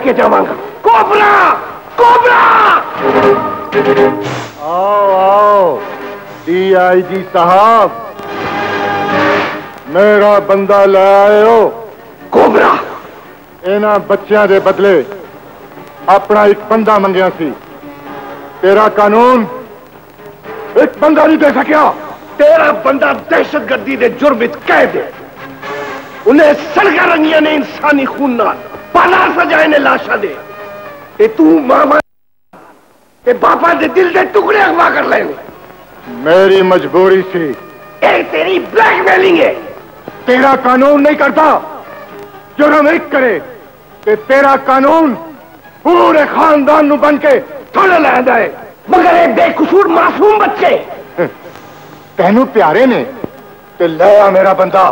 करके जावांगा। Cobra, cobra! आओ आओ डीआईजी साहब, मेरा बंदा ले आयो कोबरा। इन्हां बच्चियां दे बदले अपना एक बंदा मंगिया सी, तेरा कानून एक बंदा नहीं दे सकिया। तेरा बंदा दहशतगर्दी दे जुर्म विच कैद है, उन्हें सरगर्मियां ने इंसानी खून नाल पाला सजाए ने लाशा दे। ते तू मामा ते बापा दे दिल दे टुकड़े अगवा कर ले। मेरी मजबूरी सी, ए तेरी ब्लैकमेलिंग है। तेरा कानून नहीं करता जुर्म एक करे ते तेरा कानून पूरे खानदान नु बन के थोड़ा लहदा है, मगर ये बेकसूर मासूम बच्चे तेनू प्यारे ने ते लया मेरा बंदा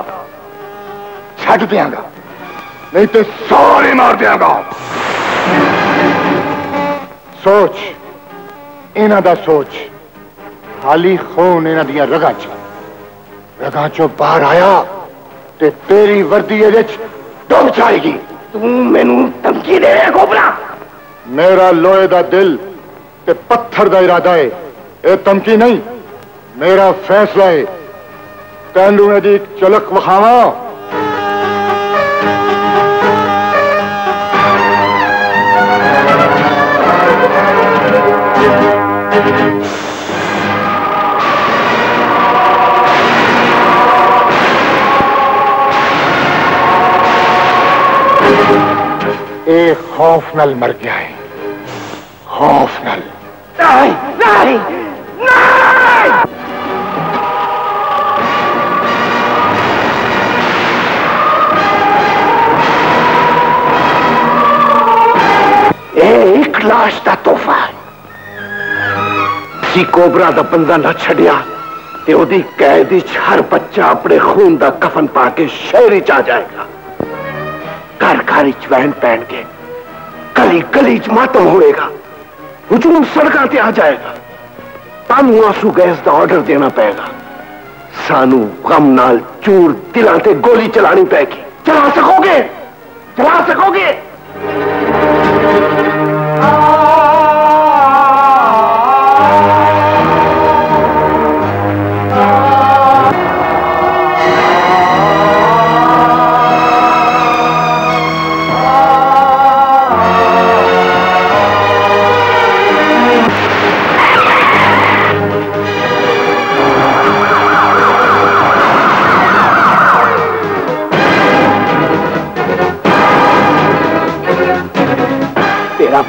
छड़ दियांगा, नहीं तो सारे मार दियांगा। सोच इना दा सोच, खाली खून इना दिया रगा च, रगा चो बाहर आया ते तेरी वर्दी डूब जाएगी। तू मैनू धमकी दे रहा कोबरा? मेरा लोहे दा दिल ते पत्थर दा इरादा है, ये धमकी नहीं मेरा फैसला है। तैनू दी झलक विखावां, ये खौफ नल मर गया है, खौफ नल। नहीं नहीं नहीं, ये एक लाश का तोहफा है। जी कोबरा दा बंदा ना छड़िया ते ओदी कैद विच हर बच्चा अपने खून दा कफन पा के शहर च आ जाएगा। घर घर वहन पहन के गली गली मातम होएगा, हुजूम सड़कों ते आ जाएगा। तानू आंसू गैस का ऑर्डर देना पेगा, सानू गम नाल चूर दिलों ते गोली चलानी पेगी। चला सकोगे? चला सकोगे?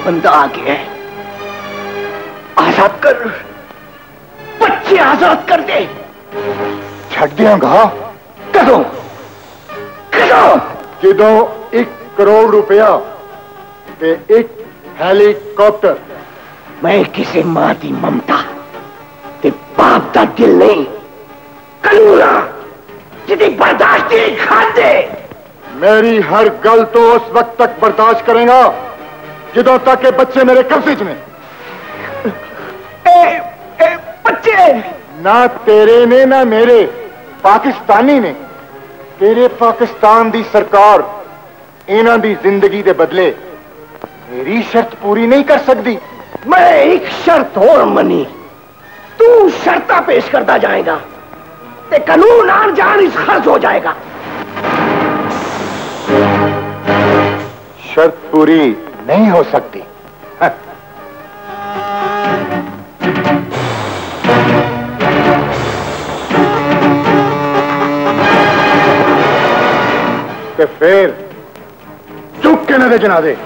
बंदा आ गया है, आजाद कर, बच्चे आजाद कर दे। छड़ देंगा कदों? कदों? जिदों 1 करोड़ रुपया ते 1 हेलीकॉप्टर। मैं किसी मां की ममता ते बाप का दिल नहीं, कलूरा जिदी बर्दाश्त ही खा दे। मेरी हर गल तो उस वक्त तक बर्दाश्त करेगा जिदों तक के बच्चे मेरे कब्जे च ने। बच्चे ना तेरे ने ना मेरे, पाकिस्तानी ने। तेरे पाकिस्तान दी सरकार इन्हां दी जिंदगी दे बदले मेरी शर्त पूरी नहीं कर सकती। मैं एक शर्त और मनी, तू शर्ता पेश करता जाएगा ते कानून आन जान इस खर्च हो जाएगा। शर्त पूरी नहीं हो सकती। हाँ। ते फिर चुप के न दे जनादे।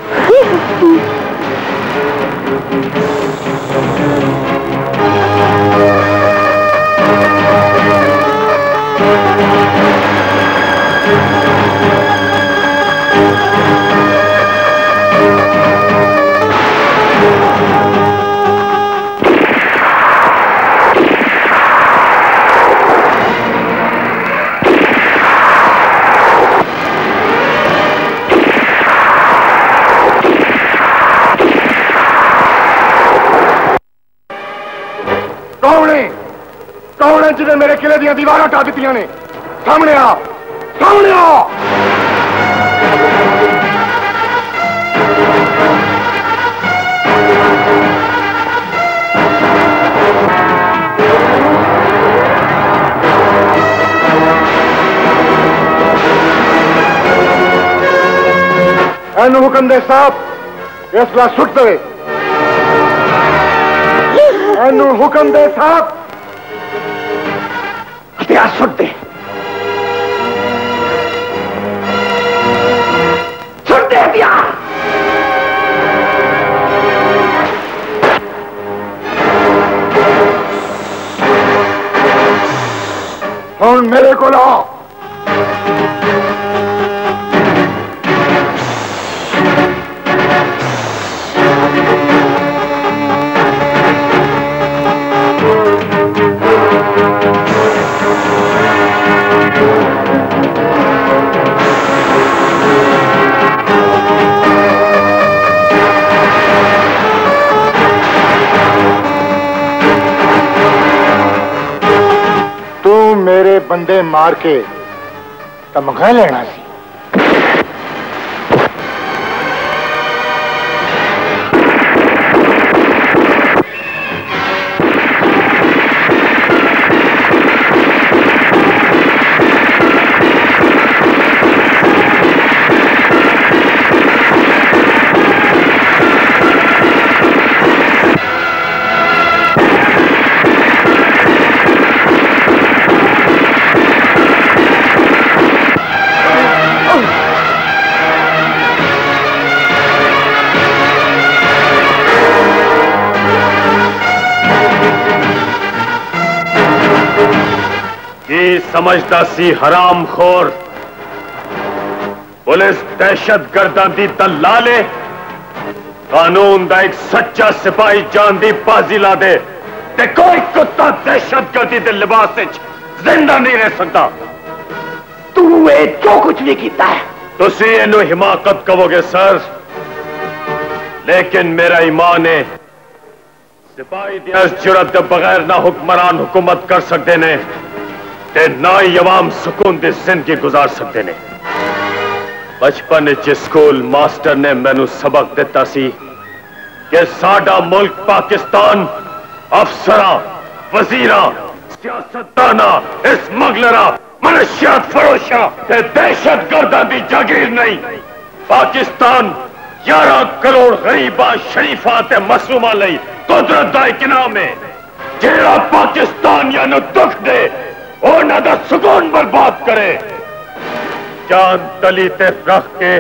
जिन्हें मेरे किले दी दीवारां ढा दी ने। सामने आ, सामने आ। मैंने हुक्म दे साहब फैसला सुट दे। मैनू हुक्म दे साहब हथियार सुट दे। और मेरे को लाओ। बंदे मार के तमगा लेना सी। समझदा सी हराम खोर पुलिस दहशत गर्दां दी तला ले, कानून दा एक सच्चा सिपाही जान दी बाजी ला दे ते कोई कुत्ता दहशत गर्दी दे लिबास विच जिंदा नहीं रह सकता। तू जो कुछ भी कीता है तुसी इनू हिमाकत कहोगे सर, लेकिन मेरा ईमान है सिपाही दी जुरत दे बगैर ना हुक्मरान हुकूमत कर सकते ने ते ना ही अवाम सुकून दी जिंदगी गुजार सकते ने। बचपन च स्कूल मास्टर ने मैनू सबक दिता सी कि साडा मुल्क पाकिस्तान अफसरां वजीरां सियासतदानां स्मगलरां मनशियात फरोशां ते दहशत गर्दां दी जागीर नहीं। पाकिस्तान 11 करोड़ गरीबां शरीफां ते मसरूमां लई कुदरत दा इक इनाम है। जेड़ा पाकिस्तानियां नूं दुख दे और ना दा सुकून बर्बाद करे। जान तली ते रख के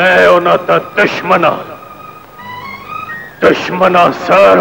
मैं उन्हां दा दुश्मना sir.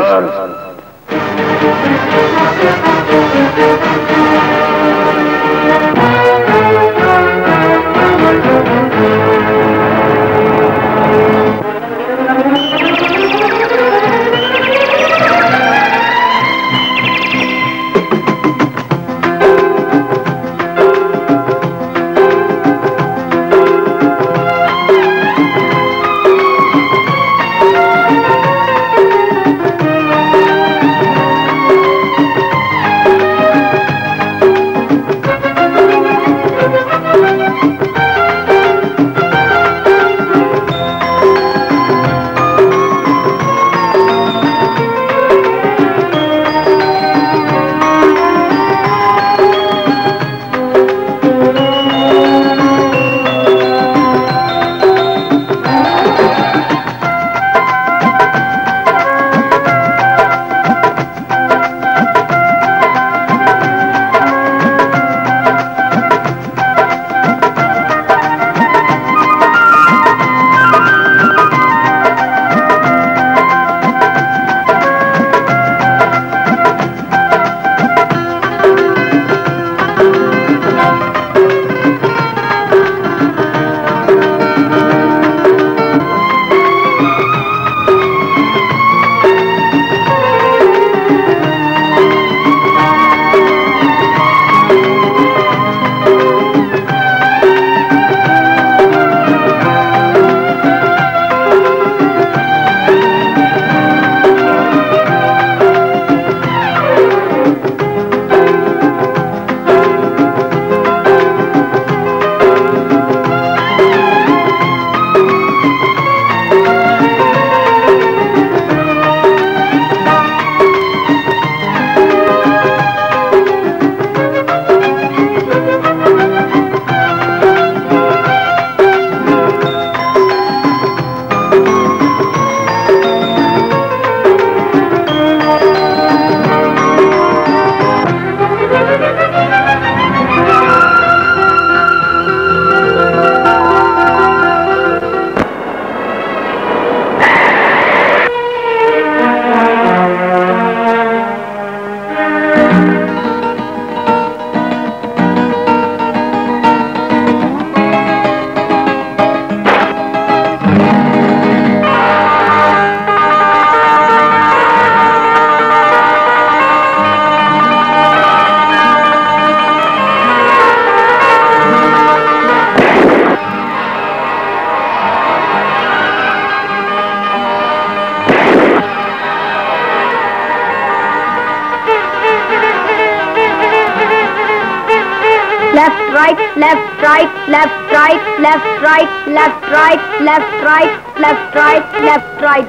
right, left, right, left, right, left, right, left, right, left, right, left, right, left, right.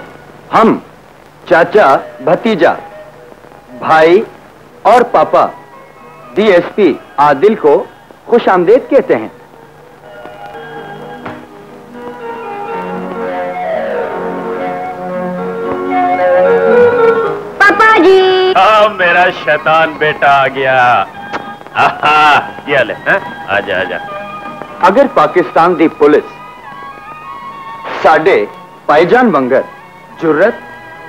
हम चाचा, भतीजा, भाई और पापा डीएसपी आदिल को खुश आमदेद कहते हैं। पापा जी। हाँ मेरा शैतान बेटा आ गया। ले आजा आजा। अगर पाकिस्तान दी पुलिस साडे पायजान वंगर जुर्रत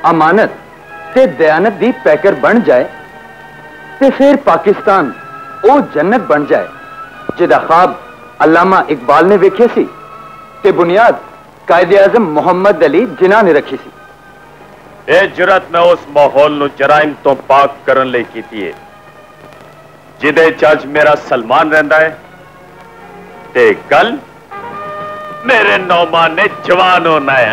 अमानत ते दयानत दी पैकर बन जाए ते फिर पाकिस्तान ओ जन्नत बन जाए जिदा ख्वाब अल्लामा इकबाल ने वेखे सी ते बुनियाद कायदे आजम मोहम्मद अली जिन्ना ने रखी सी। ए जुर्रत मैं उस माहौल नु जराइम तो पाक करन लई कीती है जिदे जज मेरा सलमान रहिंदा है ते कल मेरे नौमान ने जवान होना है।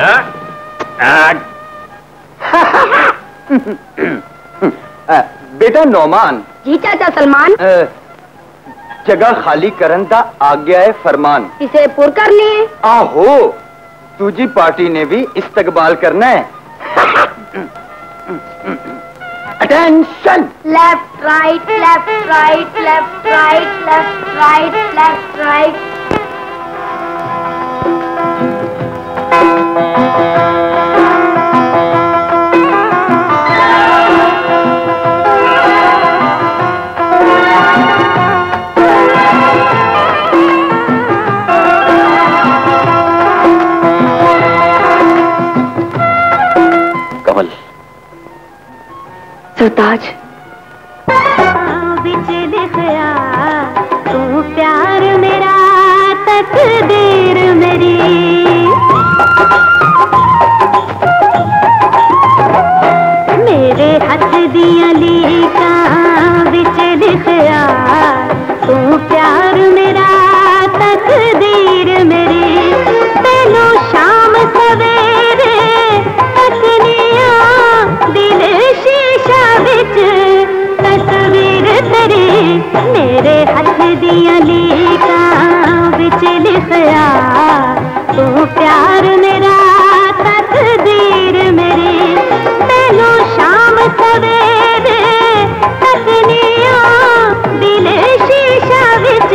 बेटा नौमान जी चाचा सलमान जगह खाली करन दा आज्ञा है फरमान इसे पूर करनी है। आहो दूजी पार्टी ने भी इस्तकबाल करना है। Attention! Left, right, left, right, left, right, left, right, left, right. Kamal. सरताज बिजली खया तू प्यार मेरा तकदीर मेरी मेरे हथ दिया लीका बिजली खया तू प्यार मेरा तकदीर मेरी तेनू शाम सवेरे तकनिया दिल तस्वीर तेरी मेरे हथ दिया लीका बिच लिखया तू प्यार मेरा तकदीर मेरी तेनू शाम सवेरे तकनिया दिल शीशा बिच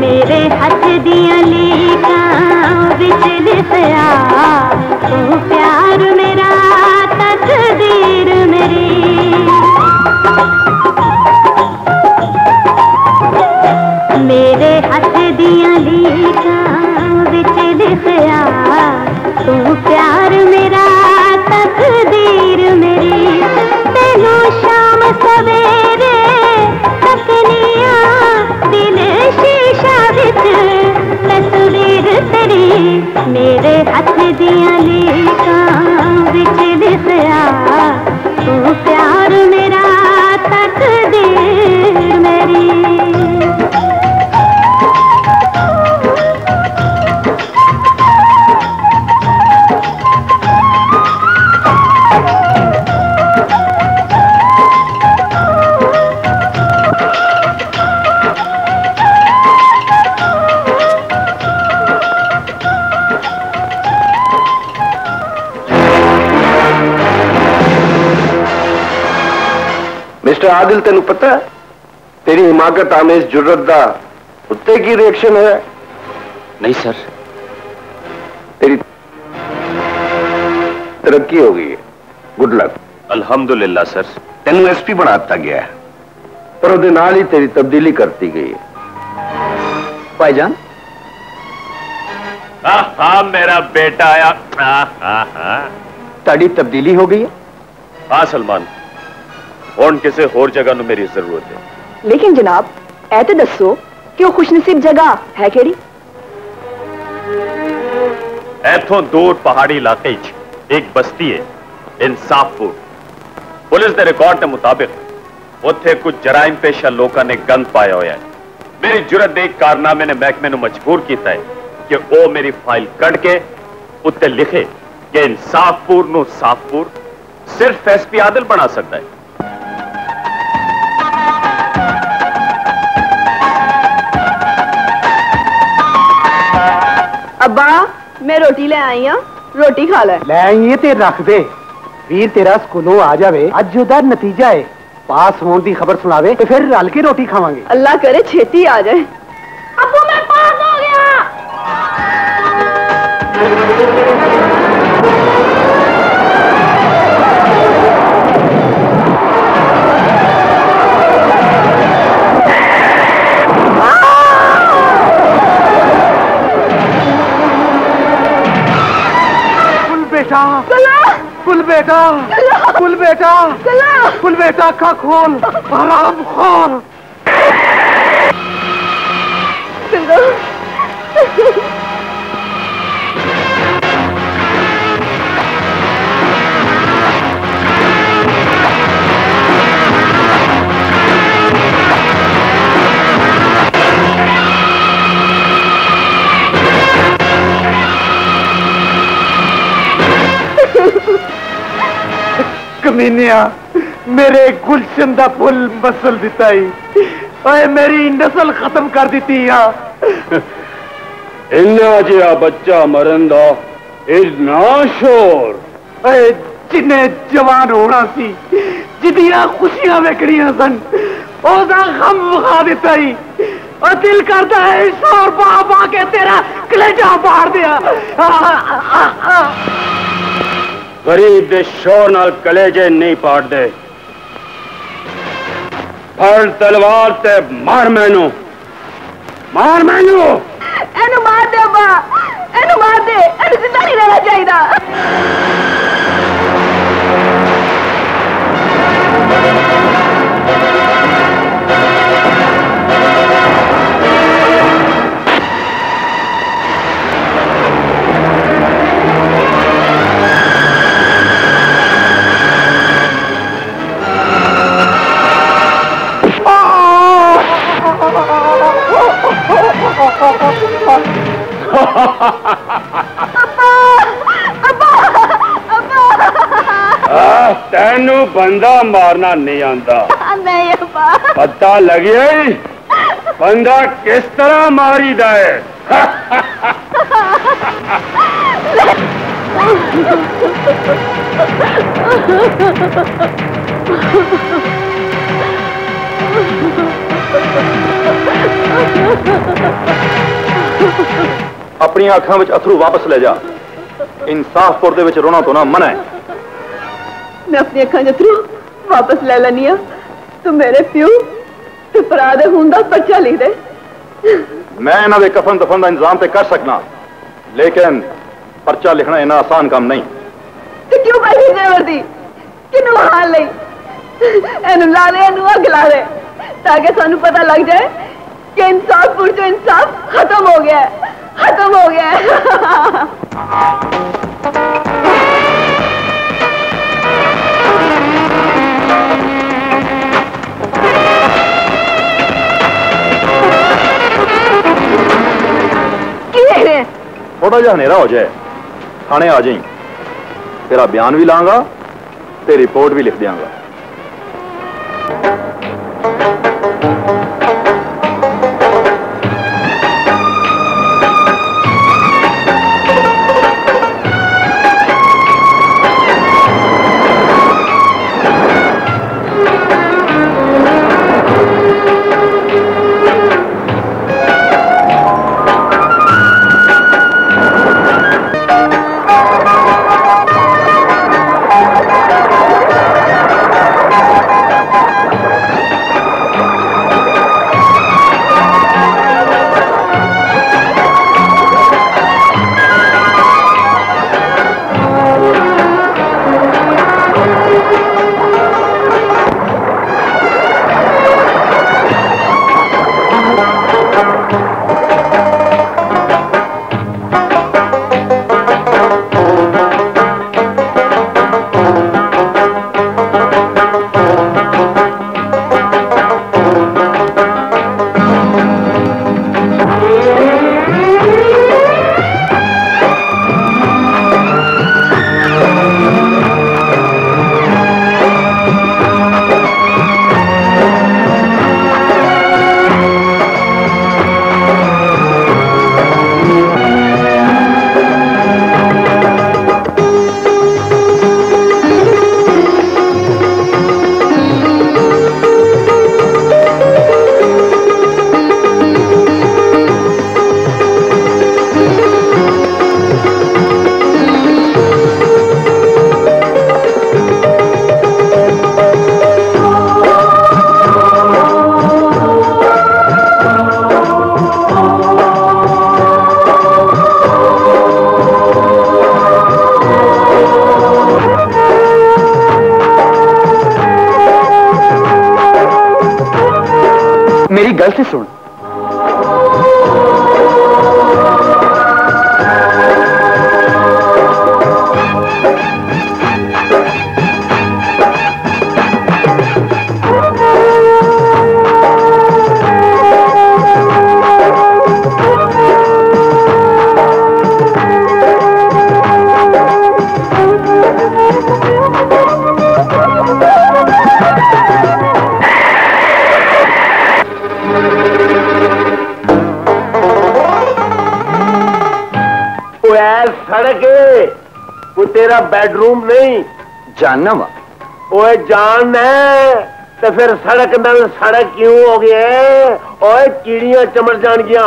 मेरे हथ दिया लेका बिचल सया तू प्यार मेरा तकदीर मेरी मेरे हथ दिया लेका बिचल सया तू प्यार मेरा तकदीर मेरी तेनू शाम सवेरे तकनिया दिल शीशा विच तस्वीर तेरी मेरे हथ दिया लेका बिच दिखया तू प्यार मेरा तकदीर मेरी। आदिल तेन पता है तेरी हिमाकत आमेज जुर्रत दा उत्ते की रिएक्शन है? नहीं सर। तेरी तरक्की हो गई है, गुड लक। अल्हम्दुलिल्लाह सर। तेन एसपी बना दिता गया है पर उहदे नाल ही तेरी तब्दीली करती गई है। भाईजान मेरा बेटा आया। ताड़ी तब्दीली हो गई है? हाँ सलमान, और किसी होर जगह नू मेरी जरूरत है। लेकिन जनाब ऐ ते दसो कि वो खुशनसीब जगह है केड़ी? ऐथों दूर पहाड़ी इलाके एक बस्ती है इंसाफपुर। पुलिस के रिकॉर्ड के मुताबिक उत्थे कुछ जराइम पेशा लोगों ने गंद पाया हुआ है। मेरी जुरत देख कारनामे ने महकमे नू मजबूर किया है कि वो मेरी फाइल कड़ के उत्ते लिखे कि इंसाफपुर नू साफपुर सिर्फ एसपी आदिल बना सकता है। अब्बा मैं रोटी ले आई हूं, रोटी खा ले। ले आई ते रख दे, वीर तेरा स्कूलों आ जावे अज उदा नतीजा है पास होने की खबर सुनावे तो फिर रल के रोटी खावांगे। अल्लाह करे छेती आ जाए। अब्बू मैं पास हो कुल बेटा का खोल हराम खोल। कमीनिया मेरे गुलशन दा फुल मसल दिता ही और मेरी नस्ल खत्म कर दी। इन्ना जिया बच्चा मरन दा इतना शोर जिन्हें जवान होना सी जिदियां खुशियां वेखनियां सन ओदा गम खा दिता ही। और दिल करता है शोर पा के तेरा कलेजा फाड़ दिया। गरीब दे शोर नाल कलेजे नहीं पाड़ दे। फड़ तलवार ते मार मैनू एनु मार दे अब्बा, एनु मार दे, एनु जिंदा नहीं रहना तेनू बंदा मारना नहीं आंदा। पता लगे बंदा किस तरह मारी दा है। अपनी आंखों में अथरू वापस ले जा। इंसाफ पुर दे रोना तो ना मना है। मैं अपनी अखा अथरू वापस ले लैनी आ। तू मेरे प्यू ते भरा दे खून दा पर्चा लिख दे। मैं इन्हां दे कफन दफन दा इंतजाम ते कर सकना, लेकिन पर्चा लिखना इन्ना आसान काम नहीं। तू क्यों बैठी जेवरदी किनू हाल लई? एनू ला दे, एनू अग ला दे, ताकि सानू पता लग जाए कि इंसाफपुर जो इंसाफ खत्म हो गया है, खत्म हो गया है। थोड़ा जा हनेरा हो जाए थाने आ जाई, तेरा बयान भी लांगा ते रिपोर्ट भी लिख देंगा। बेडरूम नहीं जानना वा ओए जान है तो फिर सड़क नाल सड़क क्यों हो गया? ओए चिड़ियां चमड़ जान गया।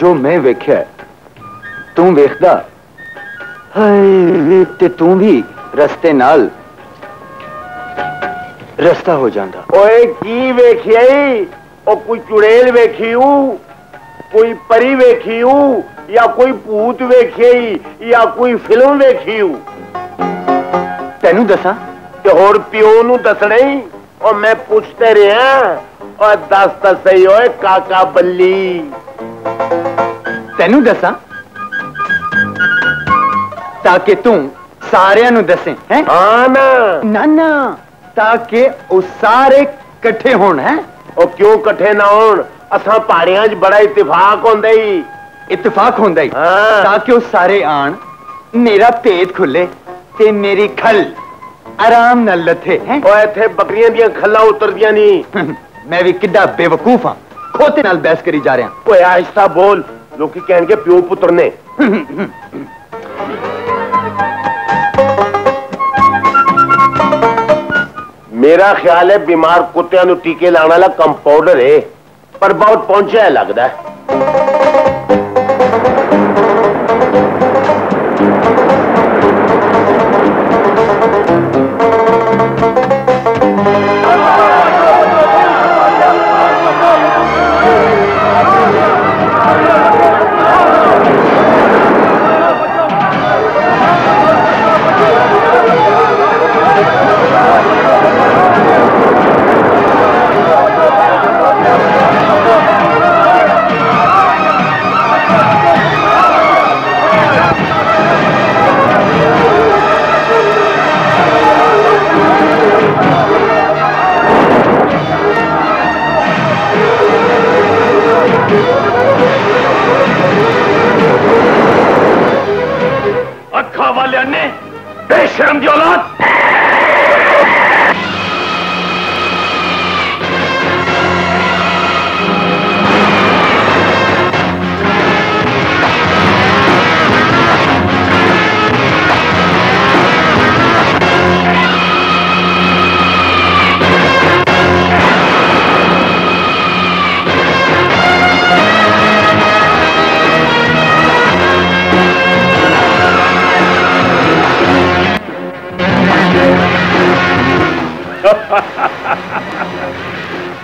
जो मैं वेख्या तू वेखदा ते तू भी रस्ते नाल रस्ता हो जांदा। ओए की वेख्या ही? ओ कोई चुड़ैल वेखी हूं, कोई परी वेखी हूं, या कोई भूत वेखी ही, या कोई फिल्म वेखी हूं? तेनू दसा ते होर पिओ नू दसना ही। और मैं पूछते रहा और दस तो सही होए काका बल्ली। तेनू दसा ताकि तू सारे नू दसे हैं? हां ना ना ना, ताकि ओ सारे इकट्ठे होण हैं। और क्यों इकट्ठे ना होण? असा पहाड़ियां च बड़ा इत्तेफाक होंदा ही, इत्तेफाक होंदा ही। ताकि ओ सारे आण, मेरा पेट खुले ते मेरी खल आराम न लथे हैं। और इथे बकरियां दियां खल्ला उतरदियां नहीं। मैं भी किड्डा बेवकूफ हां, खोते नाल बहस करी जा रहा। ओए आहिस्ता बोल, लोकी कहणगे प्यो पुत्र ने। मेरा ख्याल है बीमार कुत्तियां नु टीके लाने वाला कंपाउंडर है, पर बहुत पहुंचे लगता है।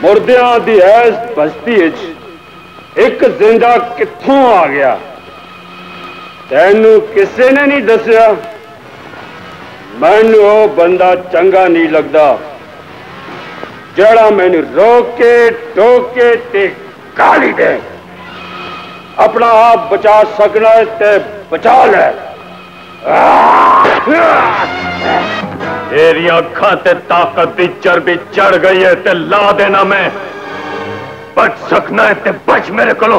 मुर्दियां दी ऐस बस्ती एक जिंदा कित्थों आ गया, तैनू किसी ने नहीं दस्या। मैनू वो बंदा चंगा नहीं लगता जड़ा मैनू रोके टोके ते गाली दे। अपना आप बचा सकना है ते बचा ले। तेरी अखा ते ताकत की चर्बी चढ़ गई है ते ला देना। मैं बच सकना है ते बच मेरे को।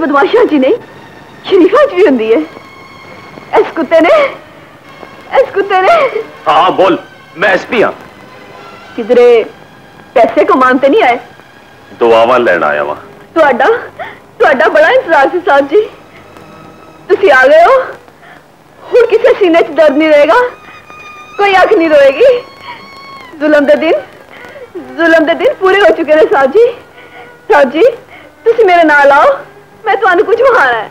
बदमाशिया जी नहीं शरीफा जी होंगी है। इस कुत्ते ने हाँ बोल। मैं एसपी हाँ। किधरे पैसे को मानते नहीं आए? दुआवा लेना आया वहां। तो बड़ा इंतजार से साहब जी तुसी आ गए हो। हुण किसी सीने च दर्द नहीं रहेगा, कोई अख नहीं रोएगी। जुलम दे दिन पूरे हो चुके ने साहब जी। साहब जी तुसी मेरे नाल आओ, मैं तुहानू कुछ वहां है।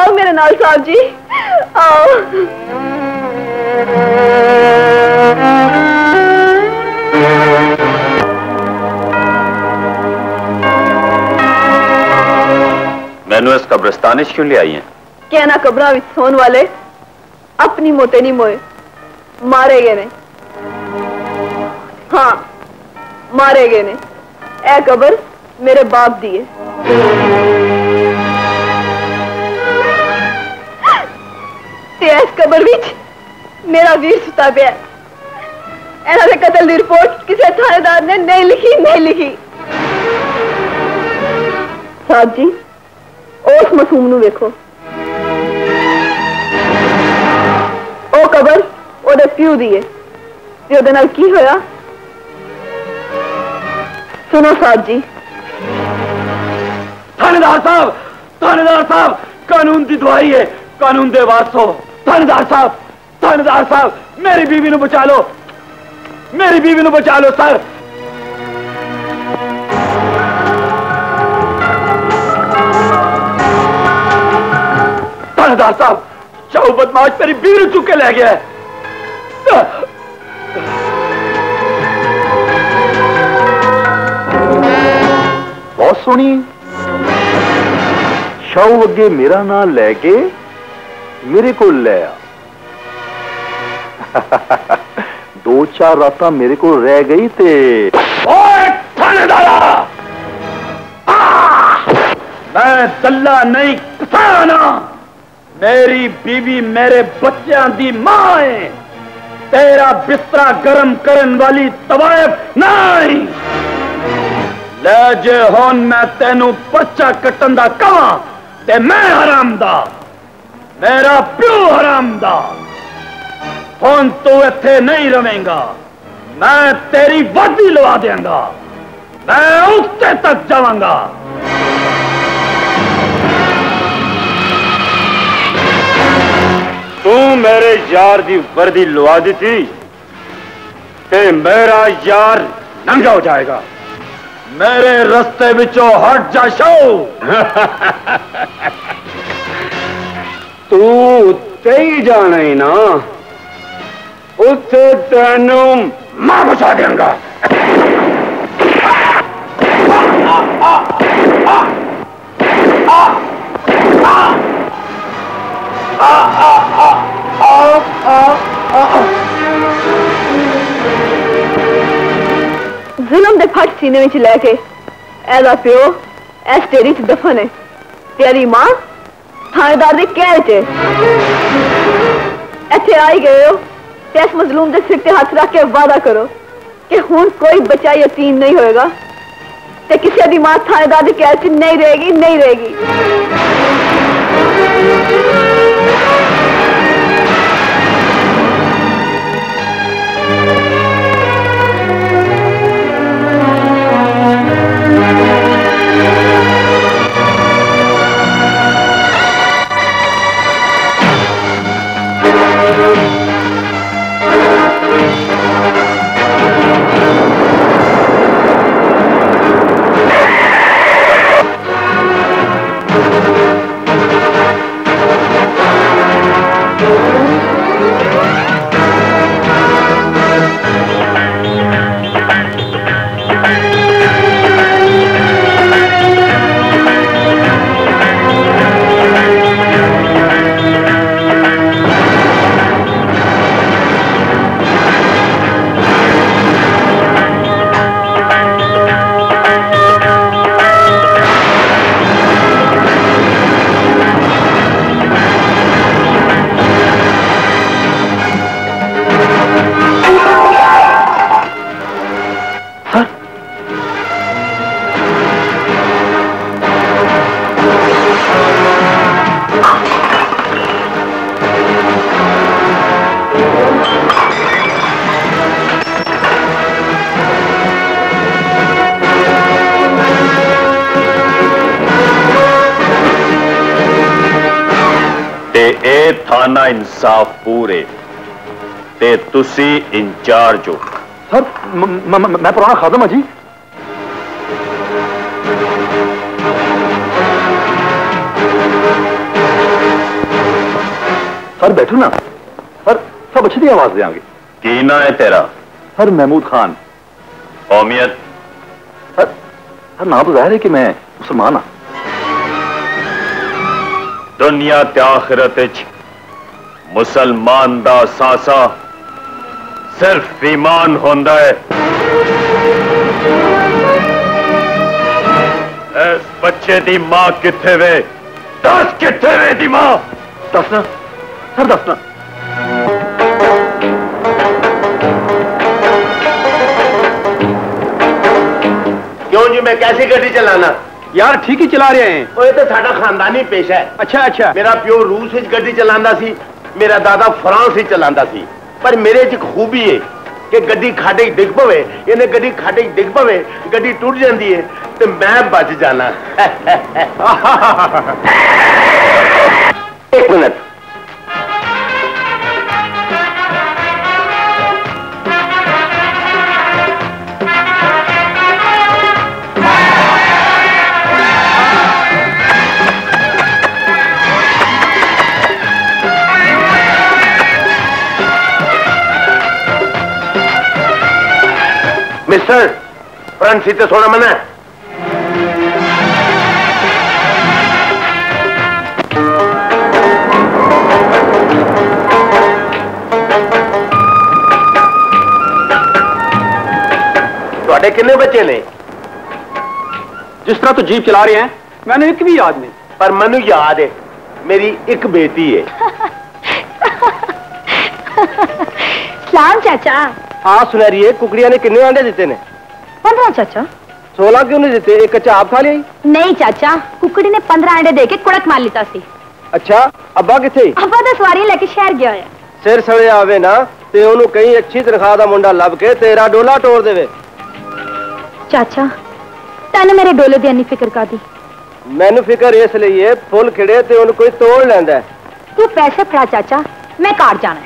आओ मेरे नाल साहब जी आओ। मैनू इस कब्रिस्तान क्यों ले आई है? कहना कब्रा विच सोन वाले अपनी मोते नहीं मोए, मारे गए ने। हाँ मारे गए ने। ए कबर मेरे बाप दी है ते इस कबर विच मेरा वीर सुता पिया। इन्हां दे कतल दी रिपोर्ट किसी थानेदार ने नहीं लिखी। साहब जी उस मासूम नू देखो, ओ कबर ओदे प्यू दी है ते ओदे नाल की होया सुनो। साहब जी थानेदार साहब कानून दी दुआई है, कानून दे वारसो। थानेदार साहब मेरी बीवी नू बचा लो सर। थानेदार साहब चाऊ बदमाश मेरी बीवी नू चुके ले गया है। बहुत सोनी शाहू अगे मेरा नाम लैके मेरे को ले आ। दो चार रात मेरे को रह गई ते मैं दल्ला नहीं कसाना। मेरी बीवी मेरे बच्चों की मां है, तेरा बिस्तरा गर्म करने वाली तवायफ नहीं। जे होन मैं तेनू पर्चा कट्टन दा कवां ते मैं हरामदा, मेरा प्यो हरामदा। हुण तू इत्थे नहीं रवेंगा, मैं तेरी वर्दी लवा देंगा, मैं उत्ते तक जावांगा। तू मेरे यार दी वर्दी लवा दी थी ते मेरा यार नंगा हो जाएगा। मेरे रस्ते विचों हट जा शाऊ। तू उत्ते ही जाना ही ना, उत्ते तेनू मैं बचा देंगा। जुलम दे फट सीने विच लैके एदा प्यो इस डेरी च दफन है, तेरी मां थानेदार दे कहर च। इत्थे आई गए हो ते इस मजलूम दे सिर ते हथ रख के वादा करो कि हुण कोई बचा यतीम नहीं होएगा ते किसी दी मां थानेदार दे कहर च नहीं रहेगी। इंसाफ पूरे ते तुसी इंचार्ज हो। सर मैं पुराना खादम हां जी। सर बैठो ना। सर सब अच्छी आवाज देंगे। की ना है तेरा? हर महमूद खान। कौमियत? हर नाम तो जाहिर है कि मैं मुसलमान हूँ। दुनिया ते आखिरत मुसलमान दा सासा सिर्फ ईमान होंदा है। इस बच्चे दी मां किथे वे? दस किथे वे दी मां? दसना सर, दसना। क्यों जी, मैं कैसी गड्डी चलाना? यार ठीक ही चला रहे हैं। ये तो साडा खानदानी पेशा है। अच्छा अच्छा। मेरा प्यो रूस विच गड्डी चलांदा सी, मेरा दादा फ्रांस विच चलांदा सी, पर मेरे च खूबी है कि गड्डी खाडे च डिग पवे, इहने गड्डी खाडे च डिग पवे, गड्डी टुट जांदी है ते मैं बच जाना। एक मिनट, मिस्टर फ्रंट सीट पे सोना मना है। थोड़े कितने बच्चे ने? जिस तरह तो जीप चला रहे हैं मैंने एक भी याद नहीं, पर मैनू याद है मेरी एक बेटी है। सलाम चाचा। हाँ सुनहरिए, कुकड़िया ने कितने अंडे देते ने? 15 चाचा। 16 क्यों नहीं देते? एक कच्चा आप खा लिया? नहीं चाचा, कुकड़ी ने 15 अंडे देके कुड़क मार लिया सी। अच्छा, अब्बा किथे? अब्बा तो सवारी लेके शहर गया है। सिर सड़े आवे ना ते ओनू कहीं अच्छी तनख्वाह दा मुंडा लभ के तेरा डोला तोड़ देवे। चाचा तैनू मेरे डोले दी इन्नी फिक्र कादी? मैनू फिक्र इसलिए फुल खिड़े ते ओनू कोई तोड़ लैंदा। तू पैसे फड़ा चाचा, मैं घर जाना।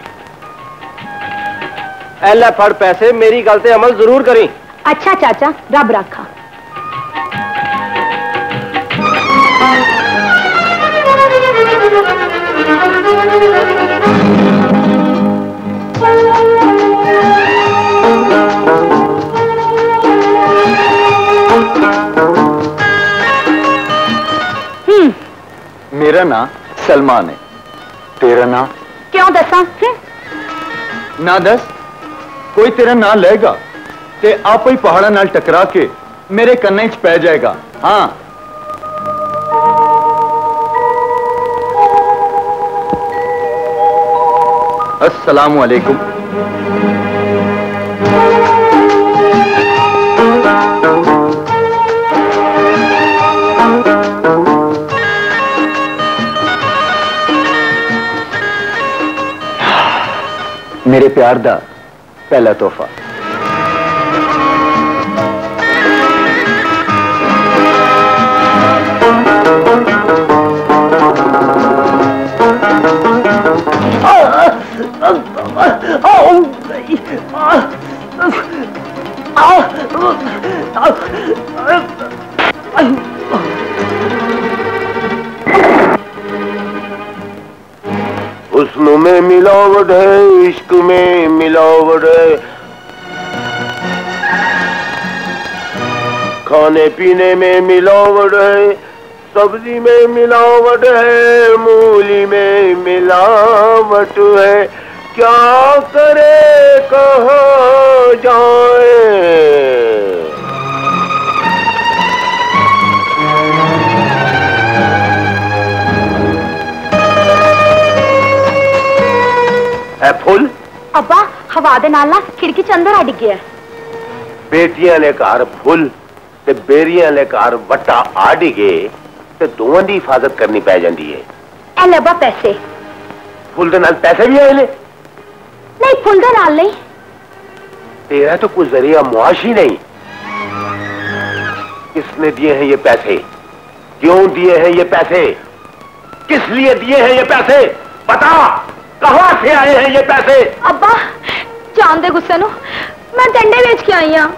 एला फड़ पैसे, मेरी गल ते अमल जरूर करी। अच्छा चाचा, रब रखा। मेरा नाम सलमान है, तेरा नाम? क्यों दसा ना दस? कोई तेरा ना लेगा ते आप ही पहाड़ा नाल टकरा के मेरे कन्ने च पै जाएगा। हाँ अस्सलामु अलैकुम। मेरे प्यार दा पहला तोहफा। हुस्न में मिलावट है, इश्क में मिलावट है, खाने पीने में मिलावट है, सब्जी में मिलावट है, मूली में मिलावट है, क्या करे कहाँ जाए। फुल अब्बा हवा दे नाल ना खिड़की च अंदर आ डिग्गिया। बेटियां ने घर फुल ते बेरियां ने घर वट्टा आ डिगे ते दोवां दी हिफाजत करनी पै जांदी है। ए ले अब्बा पैसे। फुल दे नाल पैसे भी आए ले? नहीं फुल दे नाल नहीं। तेरा तो कोई जरिया मुआश ही नहीं। किसने दिए हैं ये पैसे? क्यों दिए हैं ये पैसे? किस लिए दिए हैं ये पैसे? बता, कहां से आए हैं ये पैसे? अब्बा जान दे गुस्से नू, मैं डंडे बेच के आई हां।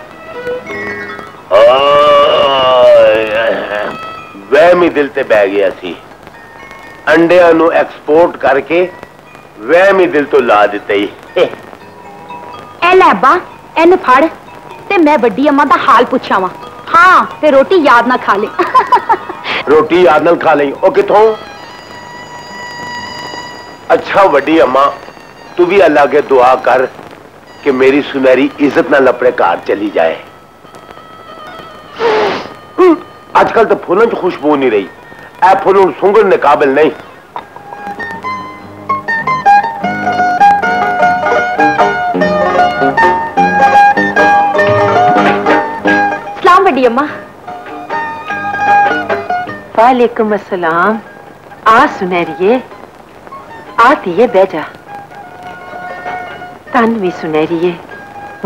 वह मी दिल ते बह गया सी, अंडिया नू एक्सपोर्ट करके वह में दिल तो ला दिता ही ए लै बा इन फड़ ते मैं बड़ी अम्मा दा हाल पूछा वा हां ते रोटी याद ना खा ले रोटी याद ना खा ले ओ किथों अच्छा बड़ी अम्मा तू भी अल्लाह के दुआ कर कि मेरी सुनहरी इज्जत ना लपड़े कार चली जाए आजकल तो फूलों की खुशबू नहीं रही ए फूलों सुंगड़ ने काबिल नहीं अम्मा वालेकुम अस्सलाम आ सुनहरिए आतिए बैजा तन भी सुनहरिए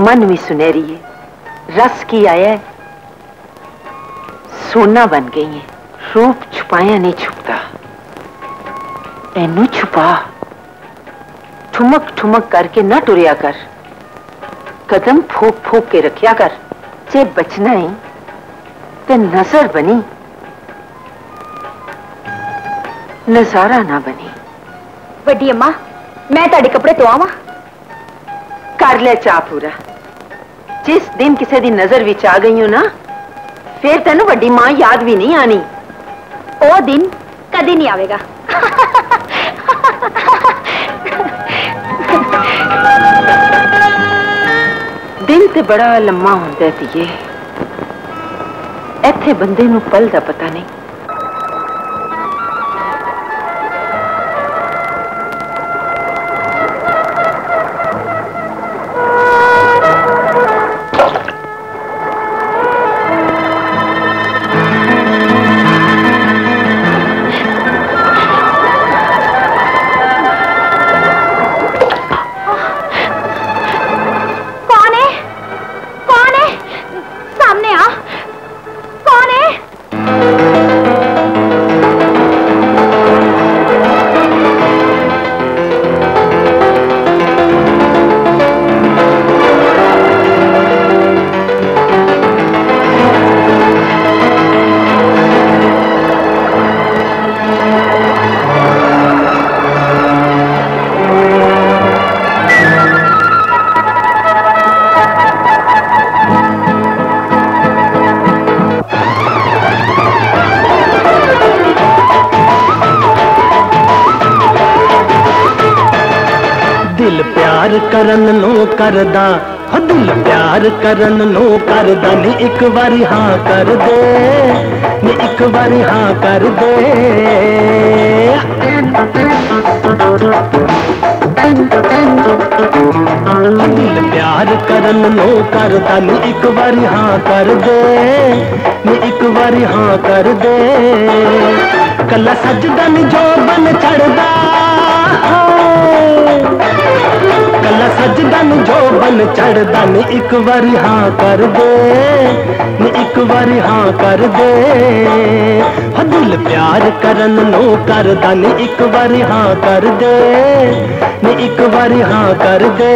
मन भी सुनहरिए रस की आया सोना बन गई है रूप छुपाया नहीं छुपता एनू छुपा ठुमक ठुमक करके ना टुरिया कर कदम फूक फूक के रखिया कर जे बचना है ते नजर बनी नजारा ना बनी बड़ी अम्मा मैं ताड़े कपड़े तो आवा कर ले चा पूरा जिस दिन किसी दी नजर विच आ गई हो ना फिर तेन बड़ी मां याद भी नहीं आनी ओ दिन कदी नहीं आवेगा दिन ते बड़ा लम्मा होंदा है इत्थे बंदे नू पल दा पता नहीं करदा दिल प्यार करन नो करदा नी एक बारी हां कर दे नी एक बारी हां कर दे दिल प्यार करन नो करदा नी एक बारी हां कर दे नी एक बारी हां कर दे कला सजदा नी जो बन चढ़दा कला सजदा नु जो बन चढ़दा नी एक बारी हां कर दे नी एक बारी हां कर दे दिल प्यार करन नो करदा नी एक बारी हां कर दे नी एक बारी हां कर दे